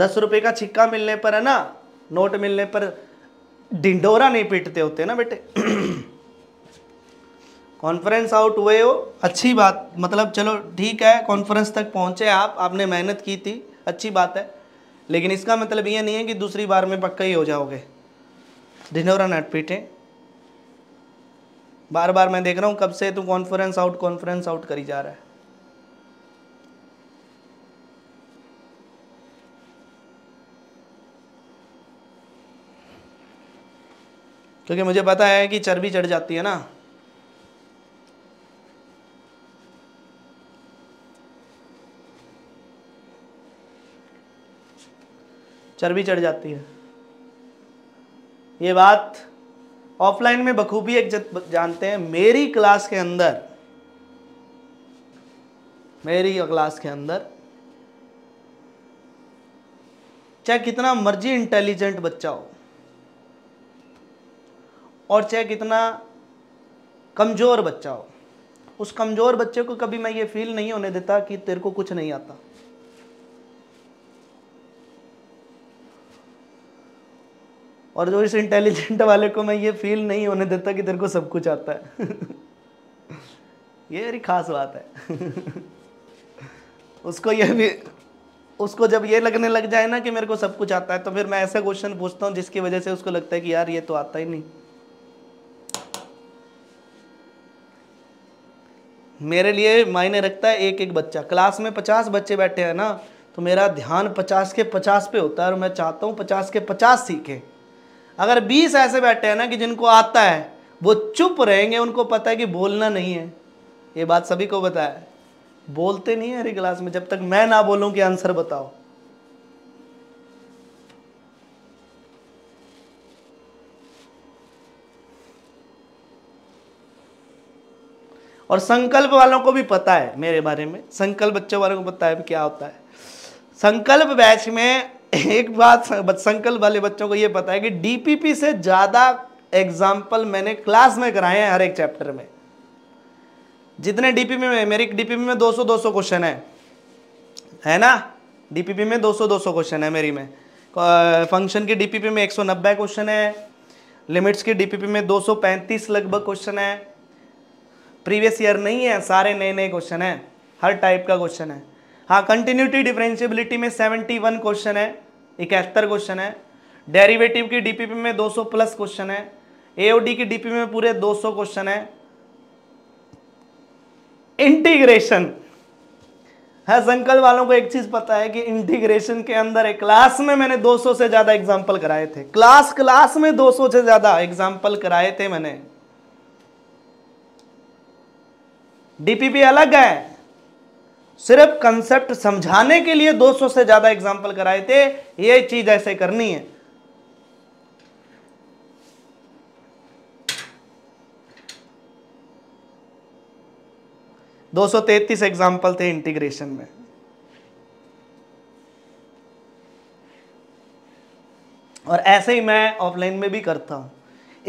₹10 का छिक्का मिलने पर, है ना, नोट मिलने पर ढिंडोरा नहीं पीटते होते ना बेटे। कॉन्फ्रेंस आउट हुए हो, अच्छी बात, मतलब चलो ठीक है, कॉन्फ्रेंस तक पहुंचे आप, आपने मेहनत की थी, अच्छी बात है, लेकिन इसका मतलब ये नहीं है कि दूसरी बार में पक्का ही हो जाओगे। ढिंडोरा ना पीटें, बार बार मैं देख रहा हूँ कब से तू कॉन्फ्रेंस आउट करी जा रहा है। क्योंकि मुझे पता है कि चर्बी चढ़ जाती है ना। चर्बी चढ़ जाती है, ये बात ऑफलाइन में बखूबी एक जानते हैं। मेरी क्लास के अंदर चाहे कितना मर्जी इंटेलिजेंट बच्चा हो और चाहे कितना कमज़ोर बच्चा हो, उस कमज़ोर बच्चे को कभी मैं ये फील नहीं होने देता कि तेरे को कुछ नहीं आता। और जो इस इंटेलिजेंट वाले को मैं ये फील नहीं होने देता कि तेरे को सब कुछ आता है। ये मेरी खास बात है। उसको जब ये लगने लग जाए ना कि मेरे को सब कुछ आता है, तो फिर मैं ऐसा क्वेश्चन पूछता हूँ जिसकी वजह से उसको लगता है कि यार ये तो आता ही नहीं। मेरे लिए मायने रखता है एक एक बच्चा। क्लास में 50 बच्चे बैठे हैं ना, तो मेरा ध्यान 50 के 50 पे होता है और मैं चाहता हूँ 50 के 50 सीखें। अगर 20 ऐसे बैठे हैं ना कि जिनको आता है, वो चुप रहेंगे, उनको पता है कि बोलना नहीं है। ये बात सभी को पता है, बोलते नहीं है हरी क्लास में। जब तक मैं ना बोलूं कि आंसर बताओ, और संकल्प वालों को भी पता है मेरे बारे में, संकल्प बच्चों वालों को पता है क्या होता है। संकल्प बैच में एक बात संकल्प वाले बच्चों को ये पता है कि डीपीपी से ज्यादा एग्जाम्पल मैंने क्लास में कराए हैं हर एक चैप्टर में। जितने डीपीपी में, मेरी डीपीपी में 200-200 क्वेश्चन है ना, डीपीपी में 200-200 क्वेश्चन है मेरी में। फंक्शन की डीपीपी में 190 क्वेश्चन है, लिमिट्स की डीपीपी में 235 लगभग क्वेश्चन है। प्रीवियस ईयर नहीं है, सारे नए नए क्वेश्चन हैं, हर टाइप का क्वेश्चन है। हाँ, कंटिन्यूटी डिफरेंशिएबिलिटी में 71 क्वेश्चन है, 71 क्वेश्चन है। डेरिवेटिव की डीपीपी में 200 प्लस क्वेश्चन है। एओडी की डीपीपी में पूरे 200 क्वेश्चन है। इंटीग्रेशन, हाँ संकल्प वालों को एक चीज पता है कि इंटीग्रेशन के अंदर एक क्लास में मैंने 200 से ज्यादा एग्जाम्पल कराए थे। क्लास में 200 से ज्यादा एग्जाम्पल कराए थे मैंने। डीपीपी अलग है, सिर्फ कंसेप्ट समझाने के लिए 200 से ज्यादा एग्जाम्पल कराए थे। ये चीज ऐसे करनी है। दो 233 एग्जाम्पल थे इंटीग्रेशन में। और ऐसे ही मैं ऑफलाइन में भी करता हूं।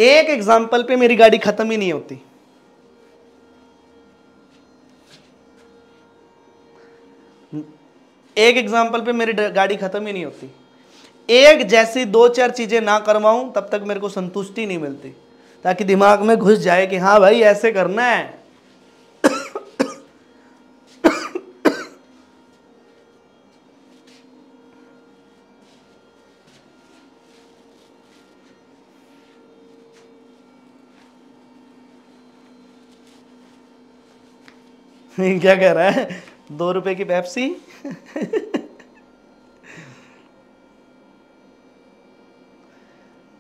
एक एग्जाम्पल पे मेरी गाड़ी खत्म ही नहीं होती। एक एग्जाम्पल पे मेरी गाड़ी खत्म ही नहीं होती। एक जैसी 2-4 चीजें ना करवाऊं तब तक मेरे को संतुष्टि नहीं मिलती, ताकि दिमाग में घुस जाए कि हाँ भाई ऐसे करना है। क्या कह रहा है, 2 रुपए की पेप्सी।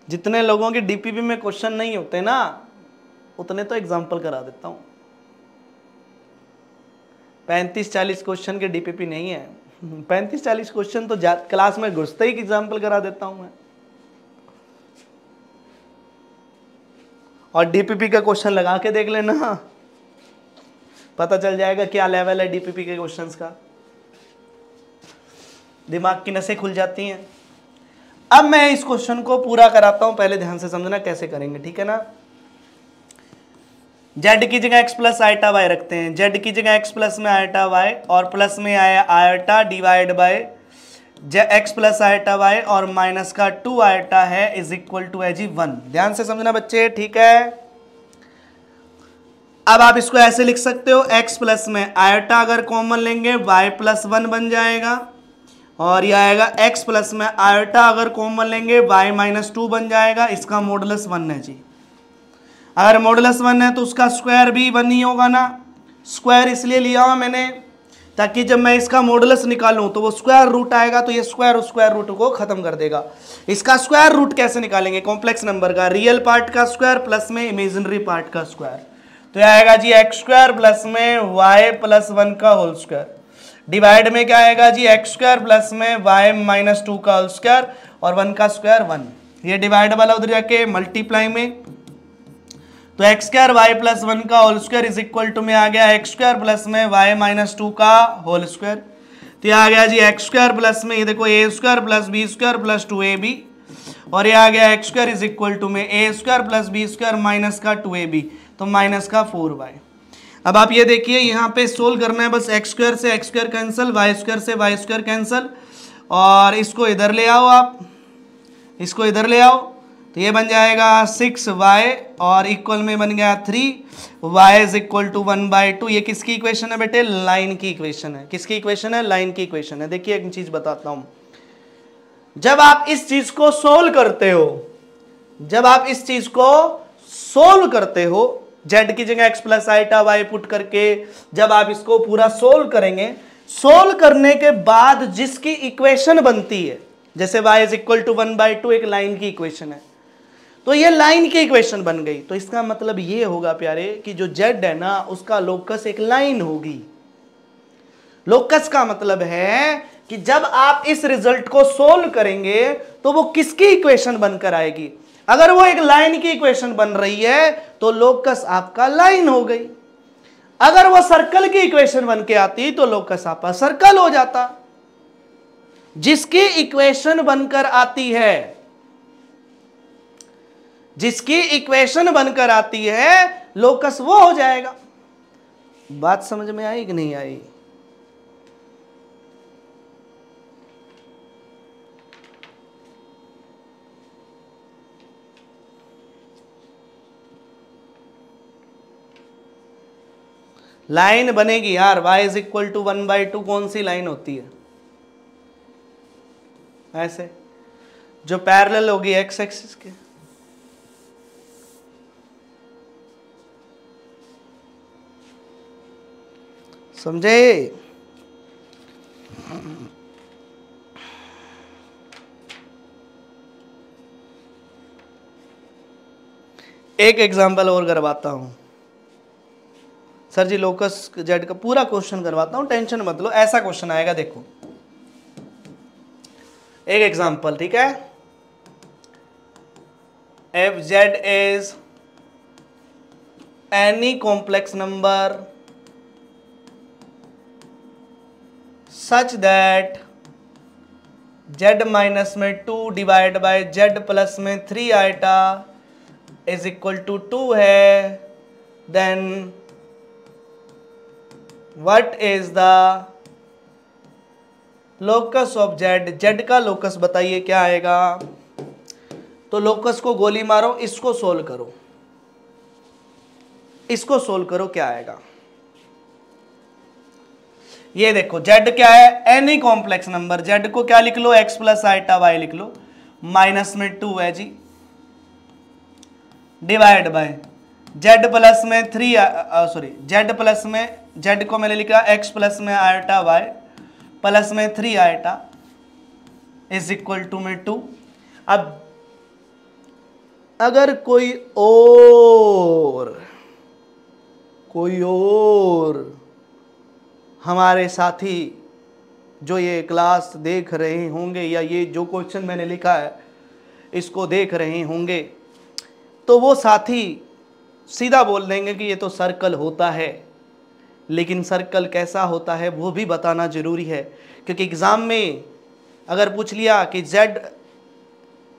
जितने लोगों के डीपीपी में क्वेश्चन नहीं होते ना, उतने तो एग्जाम्पल करा देता हूं। 35-40 क्वेश्चन के डीपीपी नहीं है। 35-40 क्वेश्चन तो क्लास में घुसते ही एग्जाम्पल करा देता हूं मैं। और डीपीपी का क्वेश्चन लगा के देख लेना, पता चल जाएगा क्या लेवल है डीपीपी के क्वेश्चंस का। दिमाग की नसें खुल जाती हैं। अब मैं इस क्वेश्चन को पूरा कराता हूं, पहले ध्यान से समझना कैसे करेंगे, ठीक है ना। जेड की जगह एक्स प्लस आयटा वाई रखते हैं। जेड की जगह एक्स प्लस में आयटा वाई और प्लस में आया iota divide by X plus iota Y और माइनस का 2 आयटा है इज इक्वल टू है जी 1। ध्यान से समझना बच्चे, ठीक है। अब आप इसको ऐसे लिख सकते हो, x प्लस में आयटा अगर कॉमन लेंगे y प्लस 1 बन जाएगा, और यह आएगा x प्लस में आयटा अगर कॉमन लेंगे y माइनस 2 बन जाएगा। इसका मॉडुलस 1 है जी। अगर मॉडुलस 1 है तो उसका स्क्वायर भी 1 ही होगा ना। स्क्वायर इसलिए लिया हुआ मैंने ताकि जब मैं इसका मॉडुलस निकालूं तो वो स्क्वायर रूट आएगा, तो ये स्क्वायर रूट को खत्म कर देगा। इसका स्क्वायर रूट कैसे निकालेंगे, कॉम्प्लेक्स नंबर का रियल पार्ट का स्क्वायर प्लस में इमेजिनरी पार्ट का स्क्वायर। तो आएगा जी एक्स स्क्वायर प्लस में वाई प्लस 1 का होल स्क्वायर डिवाइड में क्या आएगा जी एक्स स्क्वायर प्लस में वाई माइनस 2 का होल स्क्वायर और 1 का स्क्वायर 1। ये डिवाइड वाला उधर जाके मल्टीप्लाई में, तो x square Y plus one का whole square is equal to में आ गया एक्स स्क्वायर प्लस में वाई माइनस टू का होल स्क्वायर। तो ये आ गया जी एक्स स्क्वायर प्लस में, ये देखो A square plus B square plus two A B, और ये आ गया X square is equal to में A square plus B square minus का टू ए बी, तो माइनस का फोर वाई। अब आप ये देखिए यहाँ पे सोल्व करना है बस, एक्स स्क्वायर से x square cancel, Y square से वाई स्क्वायर कैंसिल, और इसको इधर ले आओ, आप इसको इधर ले आओ, तो ये बन जाएगा सिक्स वाई और इक्वल में बन गया three Y is equal to one by two. ये किसकी इक्वेशन है बेटे? लाइन की इक्वेशन है। किसकी इक्वेशन है? लाइन की इक्वेशन है। देखिए एक चीज़ बताता हूँ, जब आप इस चीज़ को सोल्व करते हो, जब आप इस चीज़ को सोल्व करते हो, जेड की जगह X plus iota Y put करके जब आप इसको पूरा सोल्व करेंगे, सोल्व करने के बाद जिसकी इक्वेशन बनती है, जैसे y is equal to one by two एक लाइन की इक्वेशन है, तो ये लाइन की इक्वेशन बन गई। तो इसका मतलब ये होगा प्यारे कि जो जेड है ना उसका लोकस एक लाइन होगी। लोकस का मतलब है कि जब आप इस रिजल्ट को सोल्व करेंगे तो वो किसकी इक्वेशन बनकर आएगी? अगर वो एक लाइन की इक्वेशन बन रही है तो लोकस आपका लाइन हो गई, अगर वो सर्कल की इक्वेशन बन के आती तो लोकस आपका सर्कल हो जाता। जिसकी इक्वेशन बनकर आती है, जिसकी इक्वेशन बनकर आती है लोकस वो हो जाएगा। बात समझ में आई कि नहीं आई? लाइन बनेगी यार। y is equal to one by two कौन सी लाइन होती है? ऐसे जो पैरेलल होगी x एक्सिस के। समझे? एक एग्जांपल और करवाता हूं सर जी, लोकस जेड का पूरा क्वेश्चन करवाता हूँ, टेंशन मत लो। ऐसा क्वेश्चन आएगा, देखो एक एग्जांपल, ठीक है। F Z is any कॉम्प्लेक्स नंबर such that Z minus में two divide by Z plus में three iota is equal to two है, then What is the locus of Z? Z का locus बताइए क्या आएगा? तो locus को गोली मारो, इसको सोल्व करो, इसको सोल्व करो, क्या आएगा? ये देखो Z क्या है? Any complex number। Z को क्या लिख लो? X प्लस आइटा वाई लिख लो, माइनस में टू है जी, डिवाइड बाय जेड प्लस में थ्री, सॉरी जेड प्लस में, जेड को मैंने लिखा एक्स प्लस में आयटा वाई प्लस में three iota is equal to में टू। अब अगर कोई और हमारे साथी जो ये क्लास देख रहे होंगे या ये जो क्वेश्चन मैंने लिखा है इसको देख रहे होंगे, तो वो साथी सीधा बोल देंगे कि ये तो सर्कल होता है। लेकिन सर्कल कैसा होता है वो भी बताना ज़रूरी है, क्योंकि एग्ज़ाम में अगर पूछ लिया कि जेड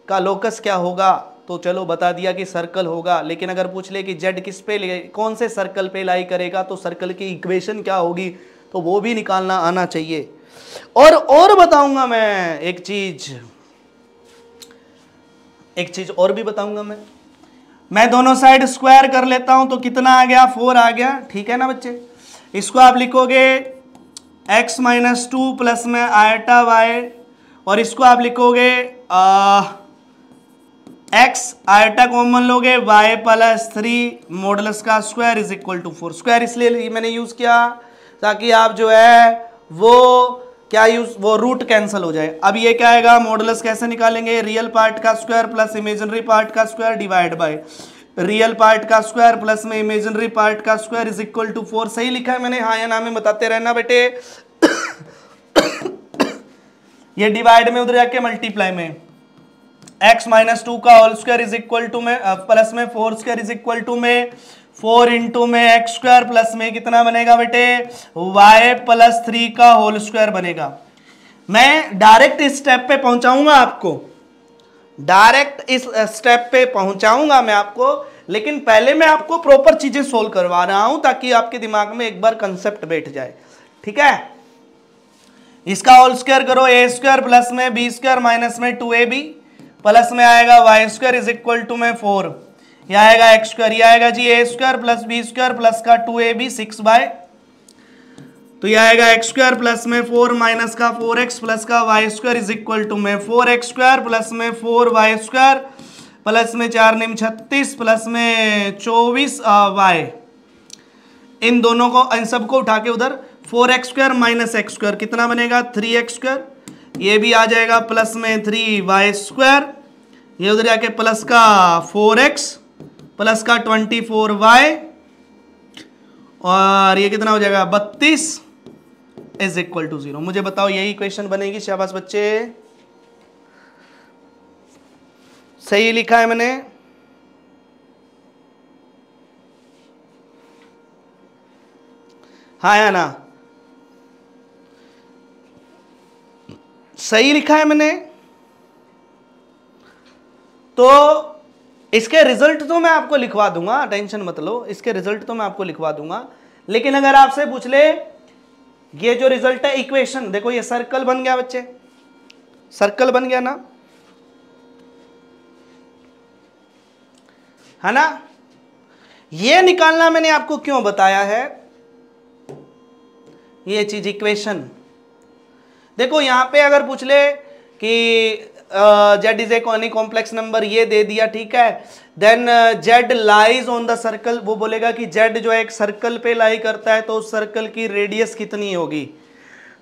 का लोकस क्या होगा तो चलो बता दिया कि सर्कल होगा, लेकिन अगर पूछ ले कि जेड किस पे, कौन से सर्कल पे लाई करेगा, तो सर्कल की इक्वेशन क्या होगी, तो वो भी निकालना आना चाहिए। और बताऊंगा मैं एक चीज़ और भी बताऊँगा मैं दोनों साइड स्क्वायर कर लेता हूँ, तो कितना आ गया? फोर आ गया, ठीक है ना बच्चे। इसको आप लिखोगे x माइनस टू प्लस में आयटा वाई, और इसको आप लिखोगे x आयटा कॉमन लोगे, y प्लस थ्री मॉडल्स का square is equal to four. Square इसलिए मैंने यूज़ किया ताकि आप जो है वो रूट कैंसिल हो जाए। अब ये क्या आएगा? मॉडल्स कैसे निकालेंगे? रियल पार्ट का स्क्वायर प्लस इमेजिनरी पार्ट का square divide by real part का स्क्वायर प्लस में इमेजिनरी पार्ट का square is equal to four. सही लिखा है मैंने? हाँ या ना में बताते रहना बेटे। ये डिवाइड में उधर जाके मल्टीप्लाई में x माइनस टू का whole square is equal to में प्लस में four square is equal to में फोर इंटू में एक्स स्क्वायर प्लस में कितना बनेगा बेटे y प्लस थ्री का होल स्क्वायर बनेगा। मैं डायरेक्ट इस स्टेप पे पहुंचाऊंगा आपको, डायरेक्ट इस स्टेप पे पहुंचाऊंगा मैं आपको, लेकिन पहले मैं आपको प्रॉपर चीजें सोल्व करवा रहा हूं ताकि आपके दिमाग में एक बार कंसेप्ट बैठ जाए। ठीक है, इसका होल स्क्वायर करो ए स्क्वायर प्लस में बी स्क्वायर माइनस में टू ए बी प्लस में आएगा Y square is equal to में फोर, यह आएगा एक्स स्क्वायर, यह आएगा जी ए square plus B square plus का two A B six by, तो यह आएगा एक्स स्क्वायर प्लस में फोर माइनस का फोर एक्स प्लस का Y square is equal to में फोर एक्स स्क्वायर प्लस में फोर वाई स्क्वायर प्लस में चार निम छत्तीस प्लस में चौबीस वाई। इन दोनों को, इन सबको उठा के उधर four X square minus X square कितना बनेगा थ्री एक्स स्क्वायर, ये भी आ जाएगा प्लस में थ्री वाई स्क्वायर, ये उधर जाके प्लस का फोर एक्स प्लस का ट्वेंटी फोर वाई और ये कितना हो जाएगा बत्तीस इज इक्वल टू जीरो। मुझे बताओ यही इक्वेशन बनेगी। शाबाश बच्चे, सही लिखा है मैंने। हाँ या ना, सही लिखा है मैंने। तो इसके रिजल्ट तो मैं आपको लिखवा दूंगा, टेंशन मत लो, इसके रिजल्ट तो मैं आपको लिखवा दूंगा। लेकिन अगर आपसे पूछ ले ये जो रिजल्ट है इक्वेशन, देखो ये सर्कल बन गया बच्चे, सर्कल बन गया ना, है ना। ये निकालना मैंने आपको क्यों बताया है ये चीज इक्वेशन। देखो यहाँ पे अगर पूछ ले कि Z is a conic कॉम्प्लेक्स नंबर, ये दे दिया, ठीक है, then Z lies on the circle, वो बोलेगा कि जेड जो है एक सर्कल पे लाई करता है, तो उस सर्कल की रेडियस कितनी होगी।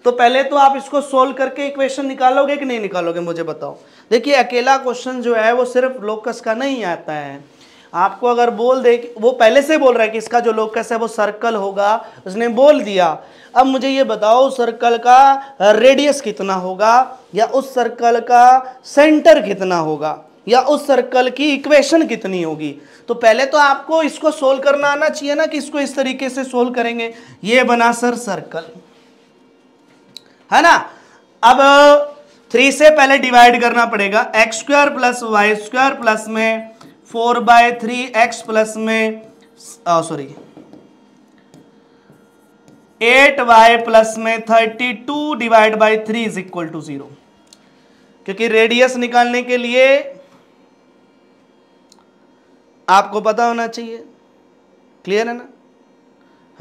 तो पहले तो आप इसको सोल्व करके इक्वेशन निकालोगे कि नहीं निकालोगे, मुझे बताओ। देखिए अकेला क्वेश्चन जो है वो सिर्फ लोकस का नहीं आता है। आपको अगर बोल दे, वो पहले से बोल रहा है कि इसका जो लोकस है वो सर्कल होगा, उसने बोल दिया। अब मुझे ये बताओ सर्कल का रेडियस कितना होगा, या उस सर्कल का सेंटर कितना होगा, या उस सर्कल की इक्वेशन कितनी होगी। तो पहले तो आपको इसको सोल्व करना आना चाहिए ना, कि इसको इस तरीके से सोल्व करेंगे, ये बना सर सर्कल, है ना। अब थ्री से पहले डिवाइड करना पड़ेगा, X square plus Y square plus में four by three X plus में सॉरी एट वाई प्लस में thirty two divide by three is equal to zero, क्योंकि रेडियस निकालने के लिए आपको पता होना चाहिए। क्लियर है ना,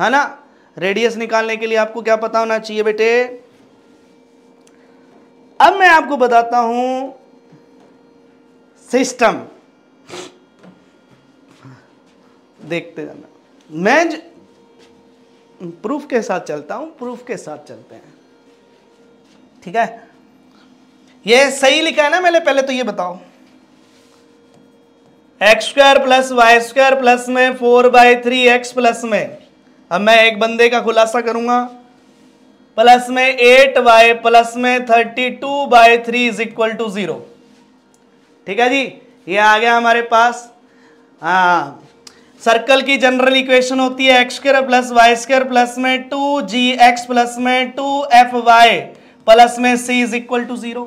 है ना। रेडियस निकालने के लिए आपको क्या पता होना चाहिए बेटे। अब मैं आपको बताता हूं सिस्टम, देखते जाना, मैं प्रूफ के साथ चलता हूं, प्रूफ के साथ चलते हैं। ठीक है, ये सही लिखा है ना मैंने। पहले तो ये बताओ X square plus Y square plus में four by three X plus में, अब मैं एक बंदे का खुलासा करूंगा, प्लस में एट वाई प्लस में thirty two by three is equal to zero. ठीक है जी, ये आ गया हमारे पास। हाँ, सर्कल की जनरल इक्वेशन होती है x square plus Y square plus में टू जी एक्स प्लस में टू एफ वाई प्लस में C is equal to zero.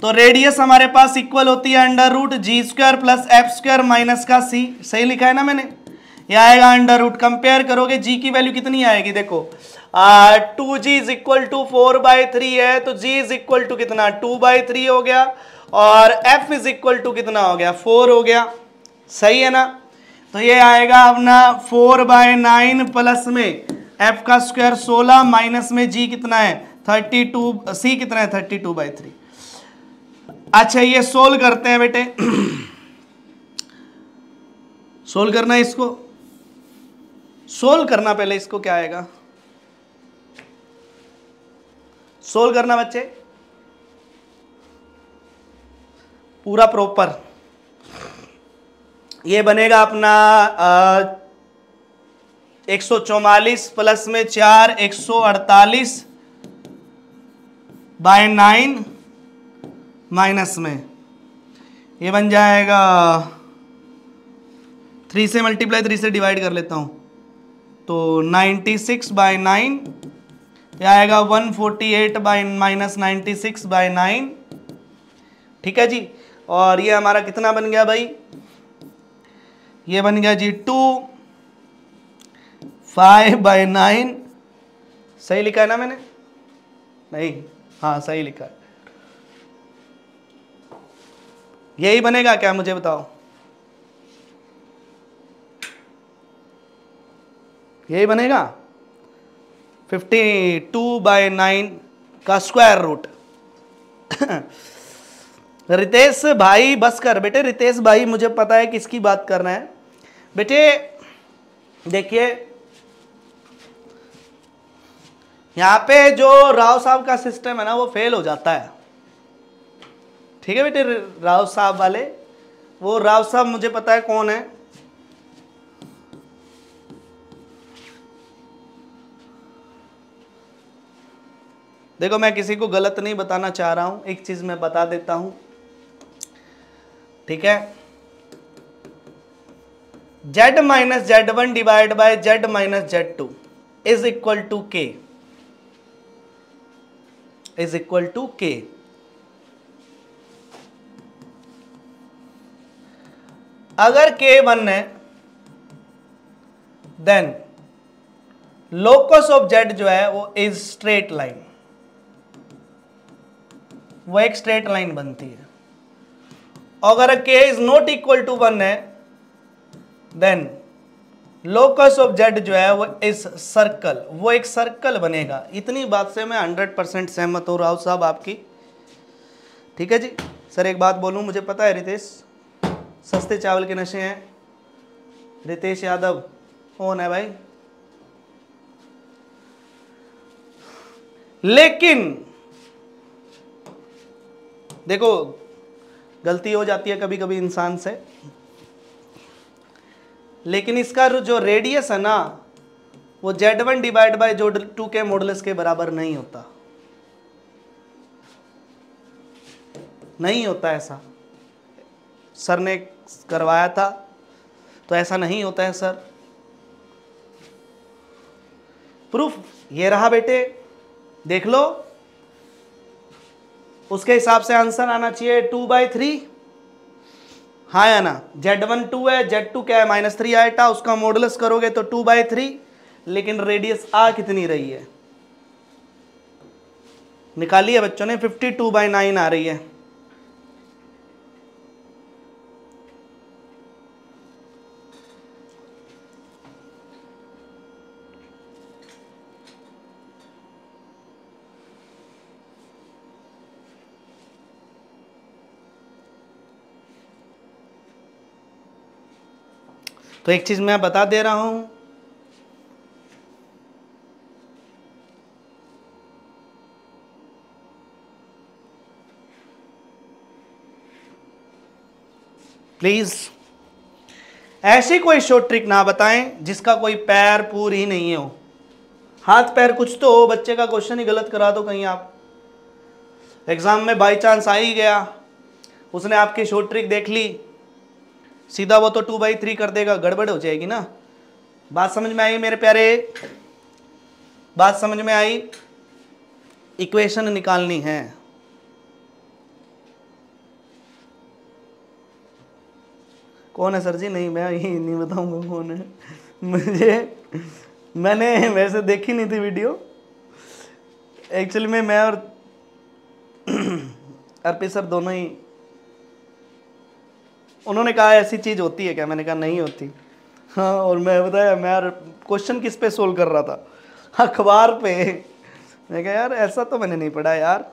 तो रेडियस हमारे पास इक्वल होती है under root G square plus F square minus का सी। सही लिखा है ना मैंने, ये आएगा अंडर रूट। कंपेयर करोगे जी की वैल्यू कितनी आएगी, देखो two G is equal to four by three है, तो जी इज इक्वल टू कितना टू बाई थ्री हो गया, और एफ इज इक्वल टू कितना हो गया फोर हो गया। सही है ना, तो ये आएगा अपना फोर बाय नाइन प्लस में एफ का स्क्वायर सोलह माइनस में जी कितना है थर्टी टू, सी कितना है थर्टी टू बाई थ्री। अच्छा ये सोल्व करते हैं बेटे, सोल्व करना है इसको, सोल्व करना पहले इसको, क्या आएगा सोल्व करना बच्चे पूरा प्रॉपर। ये बनेगा अपना 144 प्लस में चार 148 बाय नाइन माइनस में ये बन जाएगा 3 से मल्टीप्लाई 3 से डिवाइड कर लेता हूँ तो 96/9 ये आएगा 148 - -96/9 ठीक है जी। और ये हमारा कितना बन गया भाई, ये बन गया जी 2 5/9 सही लिखा है ना मैंने, नहीं हाँ सही लिखा है, यही बनेगा क्या मुझे बताओ, यही बनेगा 52/9 का स्क्वायर रूट। रितेश भाई बस कर बेटे, रितेश भाई मुझे पता है किसकी बात कर रहे हैं बेटे। देखिए यहाँ पे जो राव साहब का सिस्टम है ना वो फेल हो जाता है, ठीक है बेटे। राव साहब वाले, वो राव साहब मुझे पता है कौन है, देखो मैं किसी को गलत नहीं बताना चाह रहा हूं, एक चीज मैं बता देता हूं ठीक है। z - z1 / z - z2 is equal to k। अगर k1 है देन लोकस ऑफ z जो है वो इज स्ट्रेट लाइन, वो एक स्ट्रेट लाइन बनती है। अगर k ≠ 1 है देन लोकस ऑफ z जो है वो इस सर्कल, वो एक सर्कल बनेगा। इतनी बात से मैं 100% सहमत हो रहा हूँ साहब आपकी, ठीक है जी। सर एक बात बोलूँ, मुझे पता है रितेश सस्ते चावल के नशे हैं। रितेश यादव कौन है भाई, लेकिन देखो गलती हो जाती है कभी कभी इंसान से, लेकिन इसका जो रेडियस है ना वो z1 / 2 के मॉडुलस के बराबर नहीं होता, नहीं होता। ऐसा सर ने करवाया था तो ऐसा नहीं होता है सर। प्रूफ ये रहा बेटे, देख लो उसके हिसाब से आंसर आना चाहिए 2/3 हाँ या ना। z1 2 है, z2 क्या है -3 आएगा, उसका मॉडुलस करोगे तो 2/3, लेकिन रेडियस आ कितनी रही है निकाली है बच्चों ने, 52/9 आ रही है। तो एक चीज मैं बता दे रहा हूं, प्लीज ऐसी कोई शॉर्ट ट्रिक ना बताएं जिसका कोई पैर पूर ही नहीं हो, हाथ पैर कुछ तो हो। बच्चे का क्वेश्चन ही गलत करा दो कहीं, आप एग्जाम में बाय चांस आ ही गया, उसने आपकी शॉर्ट ट्रिक देख ली, सीधा वो तो 2/3 कर देगा, गड़बड़ हो जाएगी ना। बात समझ में आई मेरे प्यारे, बात समझ में आई। इक्वेशन निकालनी है, कौन है सर जी, नहीं मैं यही नहीं बताऊंगा कौन है, मुझे मैंने वैसे देखी नहीं थी वीडियो एक्चुअली में, मैं और अर्पित सर दोनों ही, उन्होंने कहा ऐसी चीज़ होती है क्या, मैंने कहा नहीं होती। हाँ और मैं बताया मैं क्वेश्चन किस पे सोल्व कर रहा था, अखबार पे। मैं कहा यार ऐसा तो मैंने नहीं पढ़ा यार।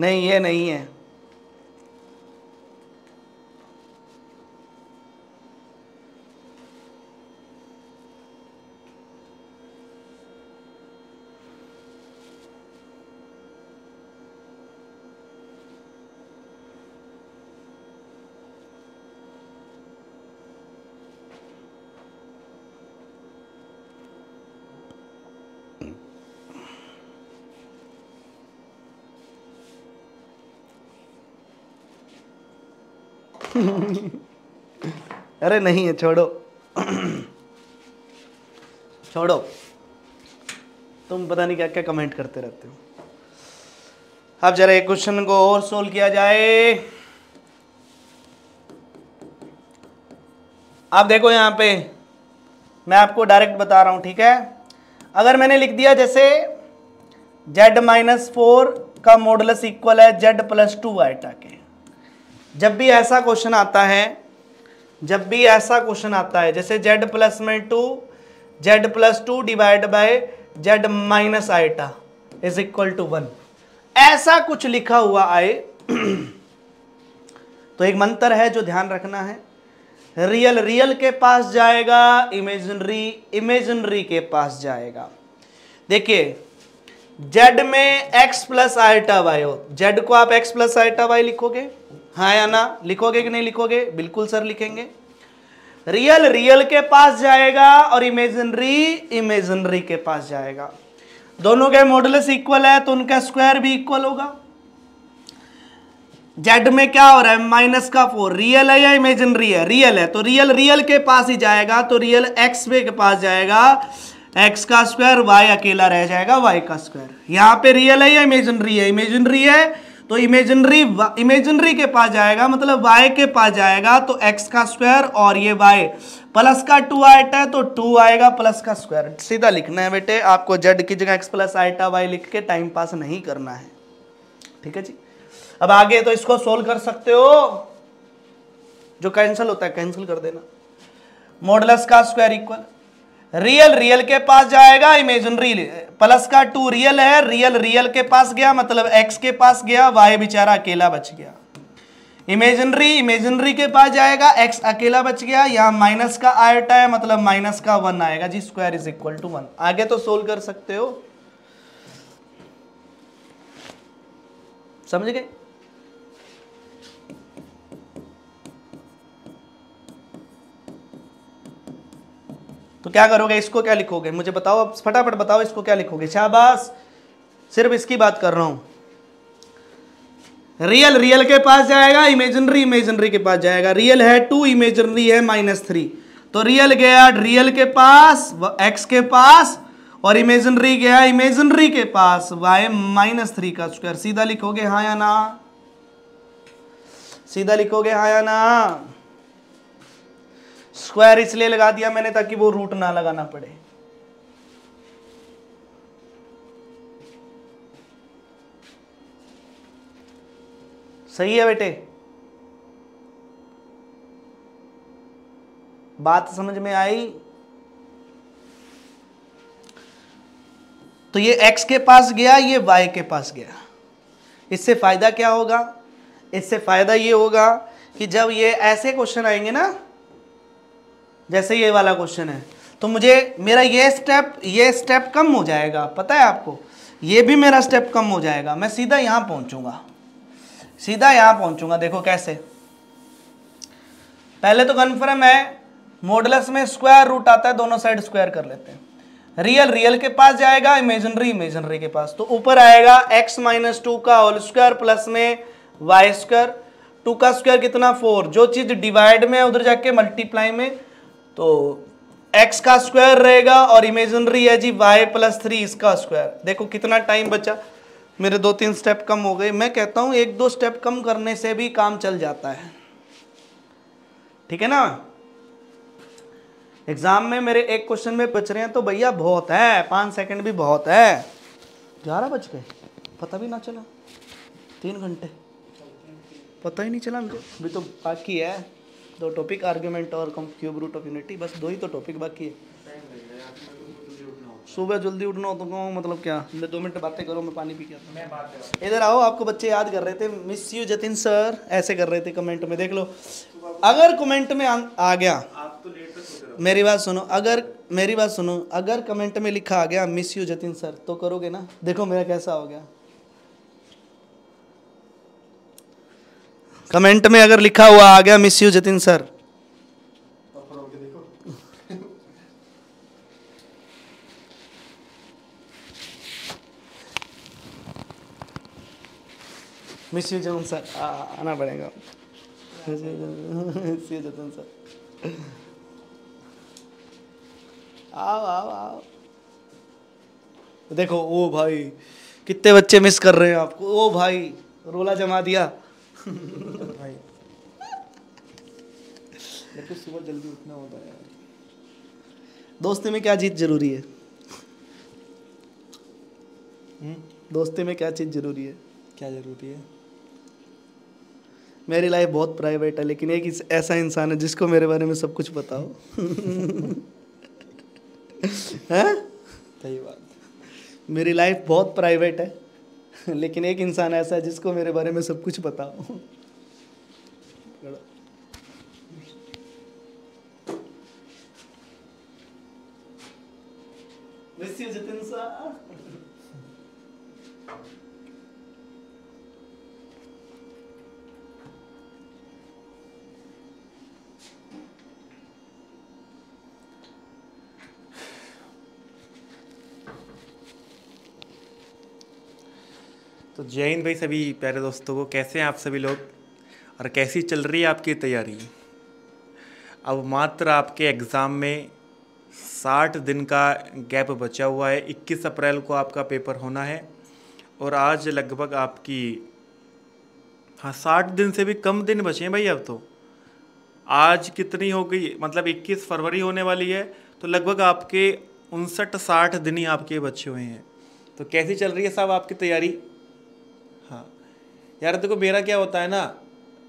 नहीं ये नहीं है, अरे नहीं है, छोड़ो छोड़ो, तुम पता नहीं क्या क्या कमेंट करते रहते हो। अब जरा एक क्वेश्चन को और सोल्व किया जाए। आप देखो यहाँ पे मैं आपको डायरेक्ट बता रहा हूँ, ठीक है। अगर मैंने लिख दिया जैसे z-4 का मॉडुलस इक्वल है z+2 आइटा के, जब भी ऐसा क्वेश्चन आता है जैसे z + 2 z+2 डिवाइड बाय z-आइटा इज इक्वल टू 1, ऐसा कुछ लिखा हुआ आए तो एक मंत्र है जो ध्यान रखना है, रियल के पास जाएगा, इमेजिनरी के पास जाएगा। देखिए z में x+i-y हो, z को आप x+i-y लिखोगे, हाँ या ना लिखोगे कि नहीं लिखोगे? बिल्कुल सर लिखेंगे। रियल के पास जाएगा और इमेजिनरी के पास जाएगा। दोनों के मॉडुलस इक्वल है तो उनका स्क्वायर भी इक्वल होगा। z में क्या हो रहा है, -4, रियल है या इमेजिनरी है? रियल है, तो रियल के पास ही जाएगा, तो रियल x के पास जाएगा, x का स्क्वायर, y अकेला रह जाएगा, y का स्क्वायर। यहाँ पे रियल है या इमेजिनरी है? इमेजिनरी है, तो इमेजिनरी के पास जाएगा, मतलब y के पास जाएगा, तो x का स्क्वायर और ये y, प्लस का 2 आइटा है तो 2 आएगा, प्लस का स्क्वायर। सीधा लिखना है बेटे आपको, z की जगह x+i-y लिख के टाइम पास नहीं करना है, ठीक है जी। अब आगे तो इसको सोल्व कर सकते हो, जो कैंसिल होता है कैंसिल कर देना। मॉडुलस का स्क्वायर इक्वल, रियल के पास जाएगा, इमेजिनरी प्लस का 2 रियल है, रियल के पास गया मतलब एक्स के पास गया, वाई बेचारा अकेला बच गया। इमेजिनरी के पास जाएगा, एक्स अकेला बच गया, यहाँ माइनस का आइटा है मतलब माइनस का 1 आएगा जी, स्क्वायर इज इक्वल टू 1। आगे तो सोल्व कर सकते हो, समझ गए? तो क्या करोगे, इसको क्या लिखोगे मुझे बताओ, अब फटाफट बताओ इसको क्या लिखोगे। शाबाश, सिर्फ इसकी बात कर रहा हूं। रियल के पास जाएगा, इमेजिनरी के पास जाएगा, रियल है 2, इमेजिनरी है -3, तो रियल गया रियल के पास, एक्स के पास, और इमेजिनरी गया इमेजिनरी के पास, y -3 का स्क्वायर। सीधा लिखोगे हाँ या ना? स्क्वायर इसलिए लगा दिया मैंने ताकि वो रूट ना लगाना पड़े। सही है बेटे, बात समझ में आई? तो ये x के पास गया, ये y के पास गया। इससे फायदा क्या होगा? इससे फायदा ये होगा कि जब ये ऐसे क्वेश्चन आएंगे ना, जैसे ये वाला क्वेश्चन है, तो मुझे मेरा ये स्टेप कम हो जाएगा। पता है आपको, ये भी मेरा स्टेप कम हो जाएगा, मैं सीधा यहाँ पहुँचूंगा, देखो कैसे। पहले तो कन्फर्म है मॉडुलस में स्क्वायर रूट आता है, दोनों साइड स्क्वायर कर लेते हैं। रियल के पास जाएगा, इमेजिनरी के पास, तो ऊपर आएगा x-2 का होल स्क्वायर प्लस में वाई स्क्वायर, 2 का स्क्वायर कितना 4, जो चीज़ डिवाइड में है उधर जाके मल्टीप्लाई में, तो x का स्क्वायर रहेगा और इमेजिनरी है जी y+3 इसका स्क्वायर। देखो कितना टाइम बचा, मेरे 2-3 स्टेप कम हो गए। मैं कहता हूँ 1-2 स्टेप कम करने से भी काम चल जाता है, ठीक है ना। एग्जाम में मेरे एक क्वेश्चन में बच रहे हैं तो भैया बहुत है, 5 सेकंड भी बहुत है। 11 बज गए, पता भी ना चला, 3 घंटे पता ही नहीं चला मुझे। अभी तो बाकी है 2 टॉपिक, आर्ग्यूमेंट और क्यूब रूट ऑफ यूनिटी, बस 2 ही तो टॉपिक बाकी है। सुबह जल्दी उठना हो तो कहो, मतलब क्या, 2 मिनट बातें करो, मैं पानी पी के आता हूं। इधर आओ, आपको बच्चे याद कर रहे थे, मिस यू जतिन सर ऐसे कर रहे थे कमेंट में, देख लो। अगर कमेंट में आ गया, मेरी बात सुनो, अगर कमेंट में लिखा आ गया मिस यू जतिन सर तो करोगे ना? देखो मेरा कैसा हो गया। कमेंट में अगर लिखा हुआ आ गया miss you Jatin sir, miss you Jatin sir आना पड़ेगा। जतन सर आओ आओ आओ। देखो ओ भाई कितने बच्चे मिस कर रहे हैं आपको। ओ भाई रोला जमा दिया भाई। देखो सुबह जल्दी उठना होता है यार। दोस्ती में क्या चीज जरूरी है? दोस्ती में क्या चीज जरूरी है? क्या जरूरी है? मेरी लाइफ बहुत प्राइवेट है, लेकिन एक ऐसा इंसान है जिसको मेरे बारे में सब कुछ पता हो। सही बात। मेरी लाइफ बहुत प्राइवेट है, लेकिन एक इंसान ऐसा है जिसको मेरे बारे में सब कुछ पता हो। जितिन साहब तो जय हिंद भाई सभी प्यारे दोस्तों को। कैसे हैं आप सभी लोग और कैसी चल रही है आपकी तैयारी? अब मात्र आपके एग्ज़ाम में 60 दिन का गैप बचा हुआ है। 21 अप्रैल को आपका पेपर होना है और आज लगभग आपकी 60 दिन से भी कम दिन बचे हैं भाई। अब तो आज कितनी हो गई, मतलब 21 फरवरी होने वाली है, तो लगभग आपके 59-60 दिन ही आपके बचे हुए हैं। तो कैसी चल रही है साहब आपकी तैयारी? हाँ यार देखो मेरा क्या होता है ना,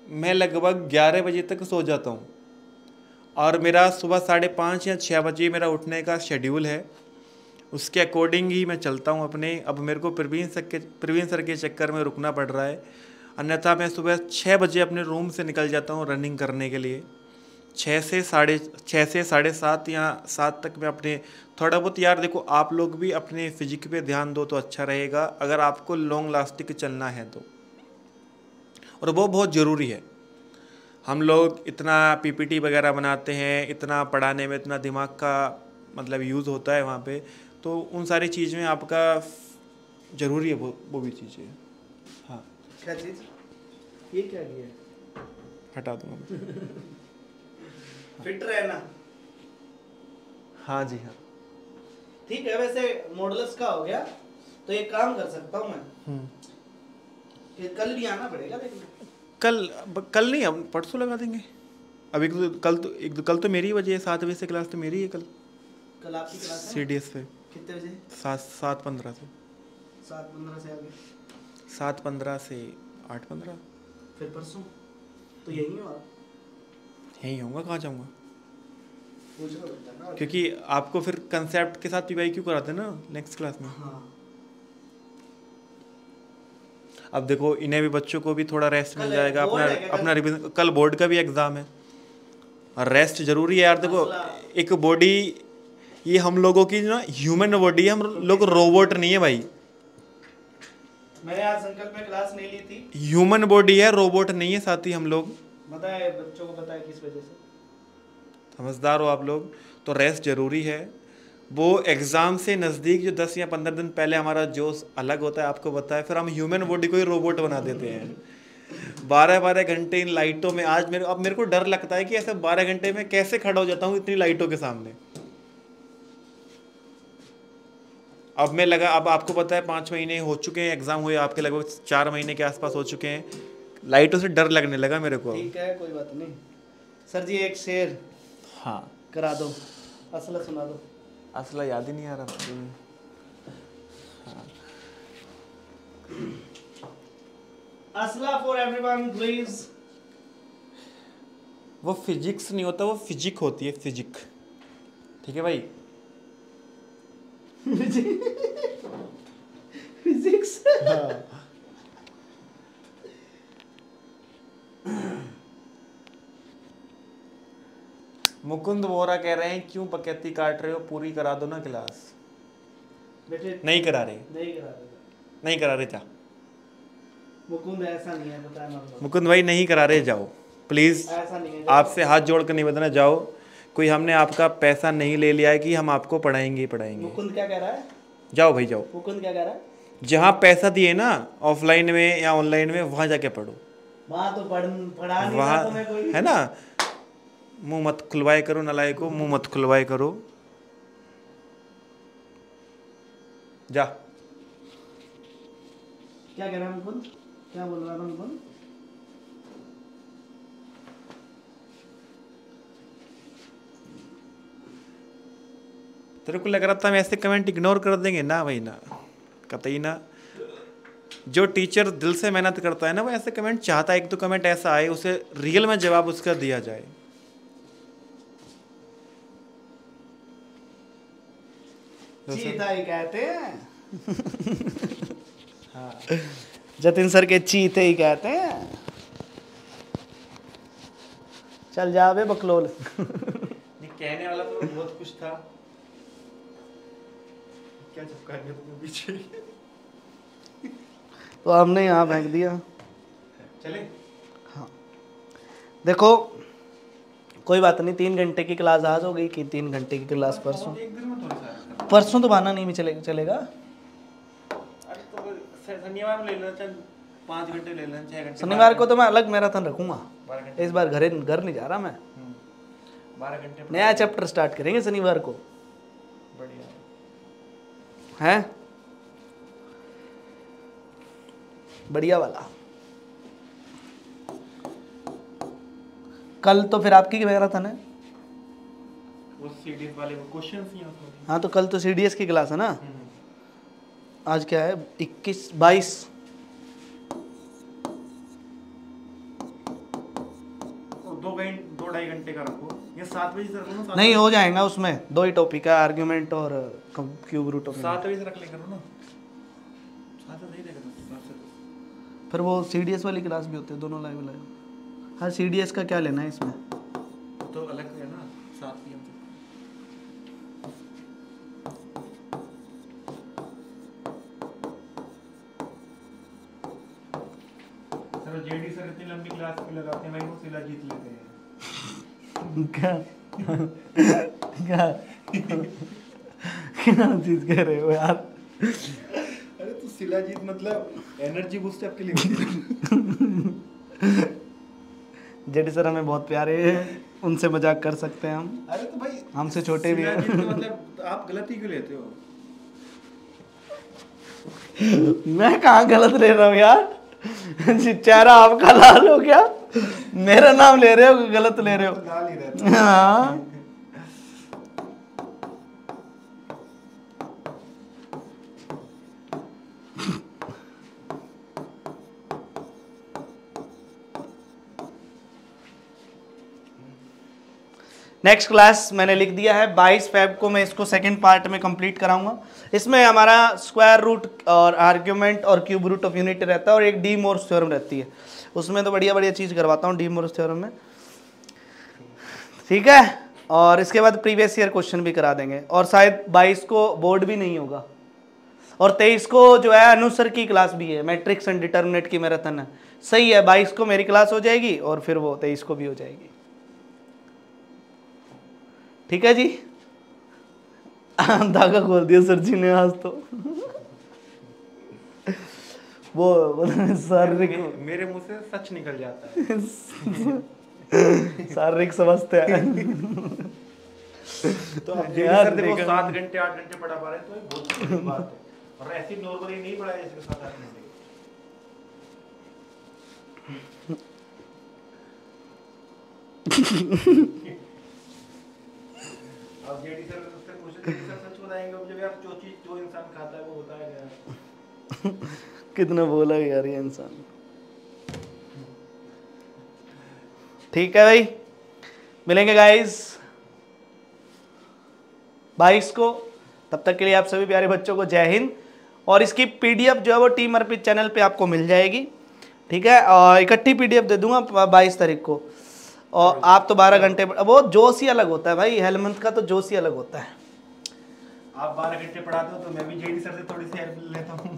मैं लगभग 11 बजे तक सो जाता हूँ और मेरा सुबह 5:30 या 6 बजे मेरा उठने का शेड्यूल है। उसके अकॉर्डिंग ही मैं चलता हूँ अपने। अब मेरे को प्रवीण सर के चक्कर में रुकना पड़ रहा है, अन्यथा मैं सुबह 6 बजे अपने रूम से निकल जाता हूँ रनिंग करने के लिए। 6 से 7:30 या 7 तक मैं अपने थोड़ा बहुत, यार देखो आप लोग भी अपने फिजिक पे ध्यान दो तो अच्छा रहेगा, अगर आपको लॉन्ग लास्टिंग चलना है तो। और वो बहुत ज़रूरी है। हम लोग इतना पीपीटी वगैरह बनाते हैं, इतना पढ़ाने में इतना दिमाग का मतलब यूज़ होता है वहाँ पे, तो उन सारी चीज़ में आपका ज़रूरी है वो भी चीज़ें। हाँ क्या चीज़? ये क्या है? हटा दूँगा। फिट रहना। हाँ जी हाँ ठीक है। वैसे मॉडल्स का हो गया तो एक काम कर सकता हूँ मैं, फिर कल भी आना पड़ेगा। लेकिन कल नहीं, हम परसों लगा देंगे। अब कल तो मेरी वजह है, 7 बजे से क्लास तो मेरी है। कल आपकी क्लास है CDS पे। कितने बजे? 7:15 से। 7:15 से आगे 7:15 से 8:15, फिर परसों तो यही हो। आप यहीं होगा? कहाँ जाऊँगा? क्योंकि आपको फिर कंसेप्ट के साथ PYQ कराते हैं ना नेक्स्ट क्लास में। हाँ। अब देखो इन्हें भी, बच्चों को भी थोड़ा रेस्ट मिल जाएगा। अपना रिविजन, कल बोर्ड का भी एग्ज़ाम है और रेस्ट ज़रूरी है यार। देखो एक बॉडी, ये हम लोगों की ना ह्यूमन बॉडी है, हम लोग रोबोट नहीं है भाई। मैंने आज संकल्प में क्लास नहीं ली थी। ह्यूमन बॉडी है, रोबोट नहीं है साथी। हम लोग बताए बच्चों को, बताए किस वजह से, समझदार हो आप लोग। तो रेस्ट ज़रूरी है। वो एग्ज़ाम से नज़दीक जो 10 या 15 दिन पहले हमारा जोश अलग होता है, आपको पता है। फिर हम ह्यूमन बॉडी को ही रोबोट बना देते हैं। 12-12 घंटे इन लाइटों में। आज अब मेरे को डर लगता है कि ऐसे 12 घंटे में कैसे खड़ा हो जाता हूँ इतनी लाइटों के सामने। अब मैं लगा, अब आपको पता है 5 महीने हो चुके हैं एग्ज़ाम हुए, आपके लगभग 4 महीने के आसपास हो चुके हैं। लाइटों से डर लगने लगा मेरे को। ठीक है कोई बात नहीं। सर जी एक शेर हाँ करा दो, असला सुना दो। असला याद ही नहीं आ रहा। असला फॉर एवरीवन प्लीज। वो फिजिक्स नहीं होता, वो फिजिक होती है, फिजिक। ठीक है भाई। फिजिक्स हाँ। मुकुंद वोरा कह रहे हैं क्यों पकैती काट रहे हो, पूरी करा दो ना क्लास। बेटे नहीं करा रहे, नहीं करा रहे जा मुकुंद। ऐसा नहीं है, बताया मतलब। मुकुंद भाई नहीं करा रहे, जाओ प्लीज़। आपसे हाथ जोड़ कर निवेदन है, जाओ। कोई हमने आपका पैसा नहीं ले लिया है कि हम आपको पढ़ाएंगे ही पढ़ाएंगे। मुकुंद क्या कह रहा है? जाओ भाई जाओ। मुकुंद क्या कह रहा है? जहाँ पैसा दिए ना ऑफलाइन में या ऑनलाइन में, वहाँ जाके पढ़ो। वहाँ तो पढ़ा नहीं रहा तो मैं कोई है ना, मुंह मत खुलवाए करो नालायको, मुंह मत खुलवाए करो, जा। क्या कह रहा है मुकुंद, क्या बोल रहा था मुकुंद? तेरे को लग रहा था हम ऐसे कमेंट इग्नोर कर देंगे ना, भाई ना, कतई ना। जो टीचर दिल से मेहनत करता है ना वो ऐसे कमेंट चाहता है, एक तो कमेंट ऐसा आए उसे रियल में जवाब उसका दिया जाए। कहते हैं हाँ। जतिन सर के चीते ही कहते हैं। चल जा बे बकलोल। कहने वाला तो बहुत कुछ था, क्या चिपका दिया तुमने पीछे? तो हमने यहाँ फेंक दिया। चले हाँ, देखो कोई बात नहीं, 3 घंटे की क्लास आज हो गई कि 3 घंटे की क्लास परसों, परसों तो बहाना नहीं चलेगा, चलेगा। अरे तो शनिवार ले लेना, 5 घंटे ले लेना, 6 घंटे। शनिवार को तो मैं अलग मैराथन रखूंगा, इस बार घर नहीं जा रहा मैं। 12 घंटे नया चैप्टर स्टार्ट करेंगे शनिवार को, बढ़िया है, बढ़िया वाला। कल तो फिर आपकी मैराथन है, वो सीडीएस वाले क्वेश्चंस ही हैं। हाँ तो कल तो सीडीएस की क्लास है ना। आज क्या है, 21-22 2-2.5 घंटे का रखो, ये 7 बजे रखो। नहीं हो जाएगा उसमें, 2 ही टॉपिक है, आर्ग्यूमेंट और क्यूब रूट। 7 बजे रख लेंगे ना, 7 नहीं, फिर वो सीडीएस वाली क्लास भी होती है, दोनों लाइव लाइव। हाँ सीडीएस का क्या लेना है इसमें, तो अलग है ना। 7 PM जेडी सर इतनी लंबी क्लास क्यों लगाते हैं भाई, वो सिला जीत लेते हैं। क्या क्या क्या चीज कह रहे हो यार? अरे तो सिला जीत मतलब एनर्जी बूस्ट आपके लिए। जेडी सर हमें बहुत प्यारे हैं, उनसे मजाक कर सकते हैं हम। अरे तो भाई हमसे छोटे भी हैं, मतलब आप गलती क्यों लेते हो? मैं कहाँ गलत ले रहा हूँ यार? चेहरा आपका लाल हो गया, मेरा नाम ले रहे हो, गलत ले रहे हो। लाल ही रहता। हाँ नेक्स्ट क्लास मैंने लिख दिया है 22 फेब को, मैं इसको सेकंड पार्ट में कंप्लीट कराऊंगा। इसमें हमारा स्क्वायर रूट और आर्ग्यूमेंट और क्यूब रूट ऑफ यूनिट रहता है, और एक डी मोर्स थ्योरम रहती है, उसमें तो बढ़िया बढ़िया चीज़ करवाता हूँ डी मोर्स थ्योरम में, ठीक है। और इसके बाद प्रीवियस ईयर क्वेश्चन भी करा देंगे, और शायद 22 को बोर्ड भी नहीं होगा, और 23 को जो है अनुसर की क्लास भी है, मैट्रिक्स एंड डिटर्मिनेट की मैराथन है, सही है। 22 को मेरी क्लास हो जाएगी और फिर वो 23 को भी हो जाएगी, ठीक है जी। धागा खोल दिया सर जी ने आज तो। वो शारीरिक, मेरे मुंह से सच निकल जाता है। शारीरिक समझते हैं। तो आप यार देखो 7 घंटे 8 घंटे पढ़ा पा रहे हैं, तो ये बहुत बड़ी बात है, और ऐसी नॉर्मली नहीं पढ़ाया जैसे 7-8 घंटे। अब जेडी सर उससे पूछेंगे सर सच बताएंगे, अब जब आप जो चीज जो इंसान खाता है वो होता है यार। कितना बोला यार ये इंसान। ठीक है भाई, मिलेंगे गाइस 22 को, तब तक के लिए आप सभी प्यारे बच्चों को जय हिंद। और इसकी पीडीएफ जो है वो टीम अर्पित चैनल पे आपको मिल जाएगी, ठीक है। और इकट्ठी पीडीएफ दे दूंगा 22 तारीख को, और आप तो 12 घंटे, वो जोश ही अलग होता है भाई, हेलमंत का तो जोश ही अलग होता है। आप 12 घंटे पढ़ाते हो तो मैं भी जेडी सर से थोड़ी सी हेल्प लेता हूँ।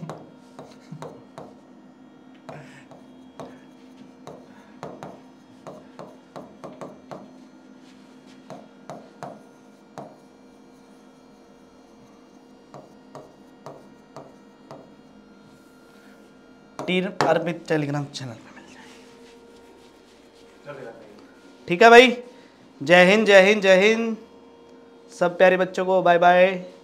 टीम अर्पित टेलीग्राम चैनल पे मिल जाएगी। कर देना चाहिए। ठीक है भाई, जय हिंद जय हिंद जय हिंद, सब प्यारे बच्चों को बाय बाय।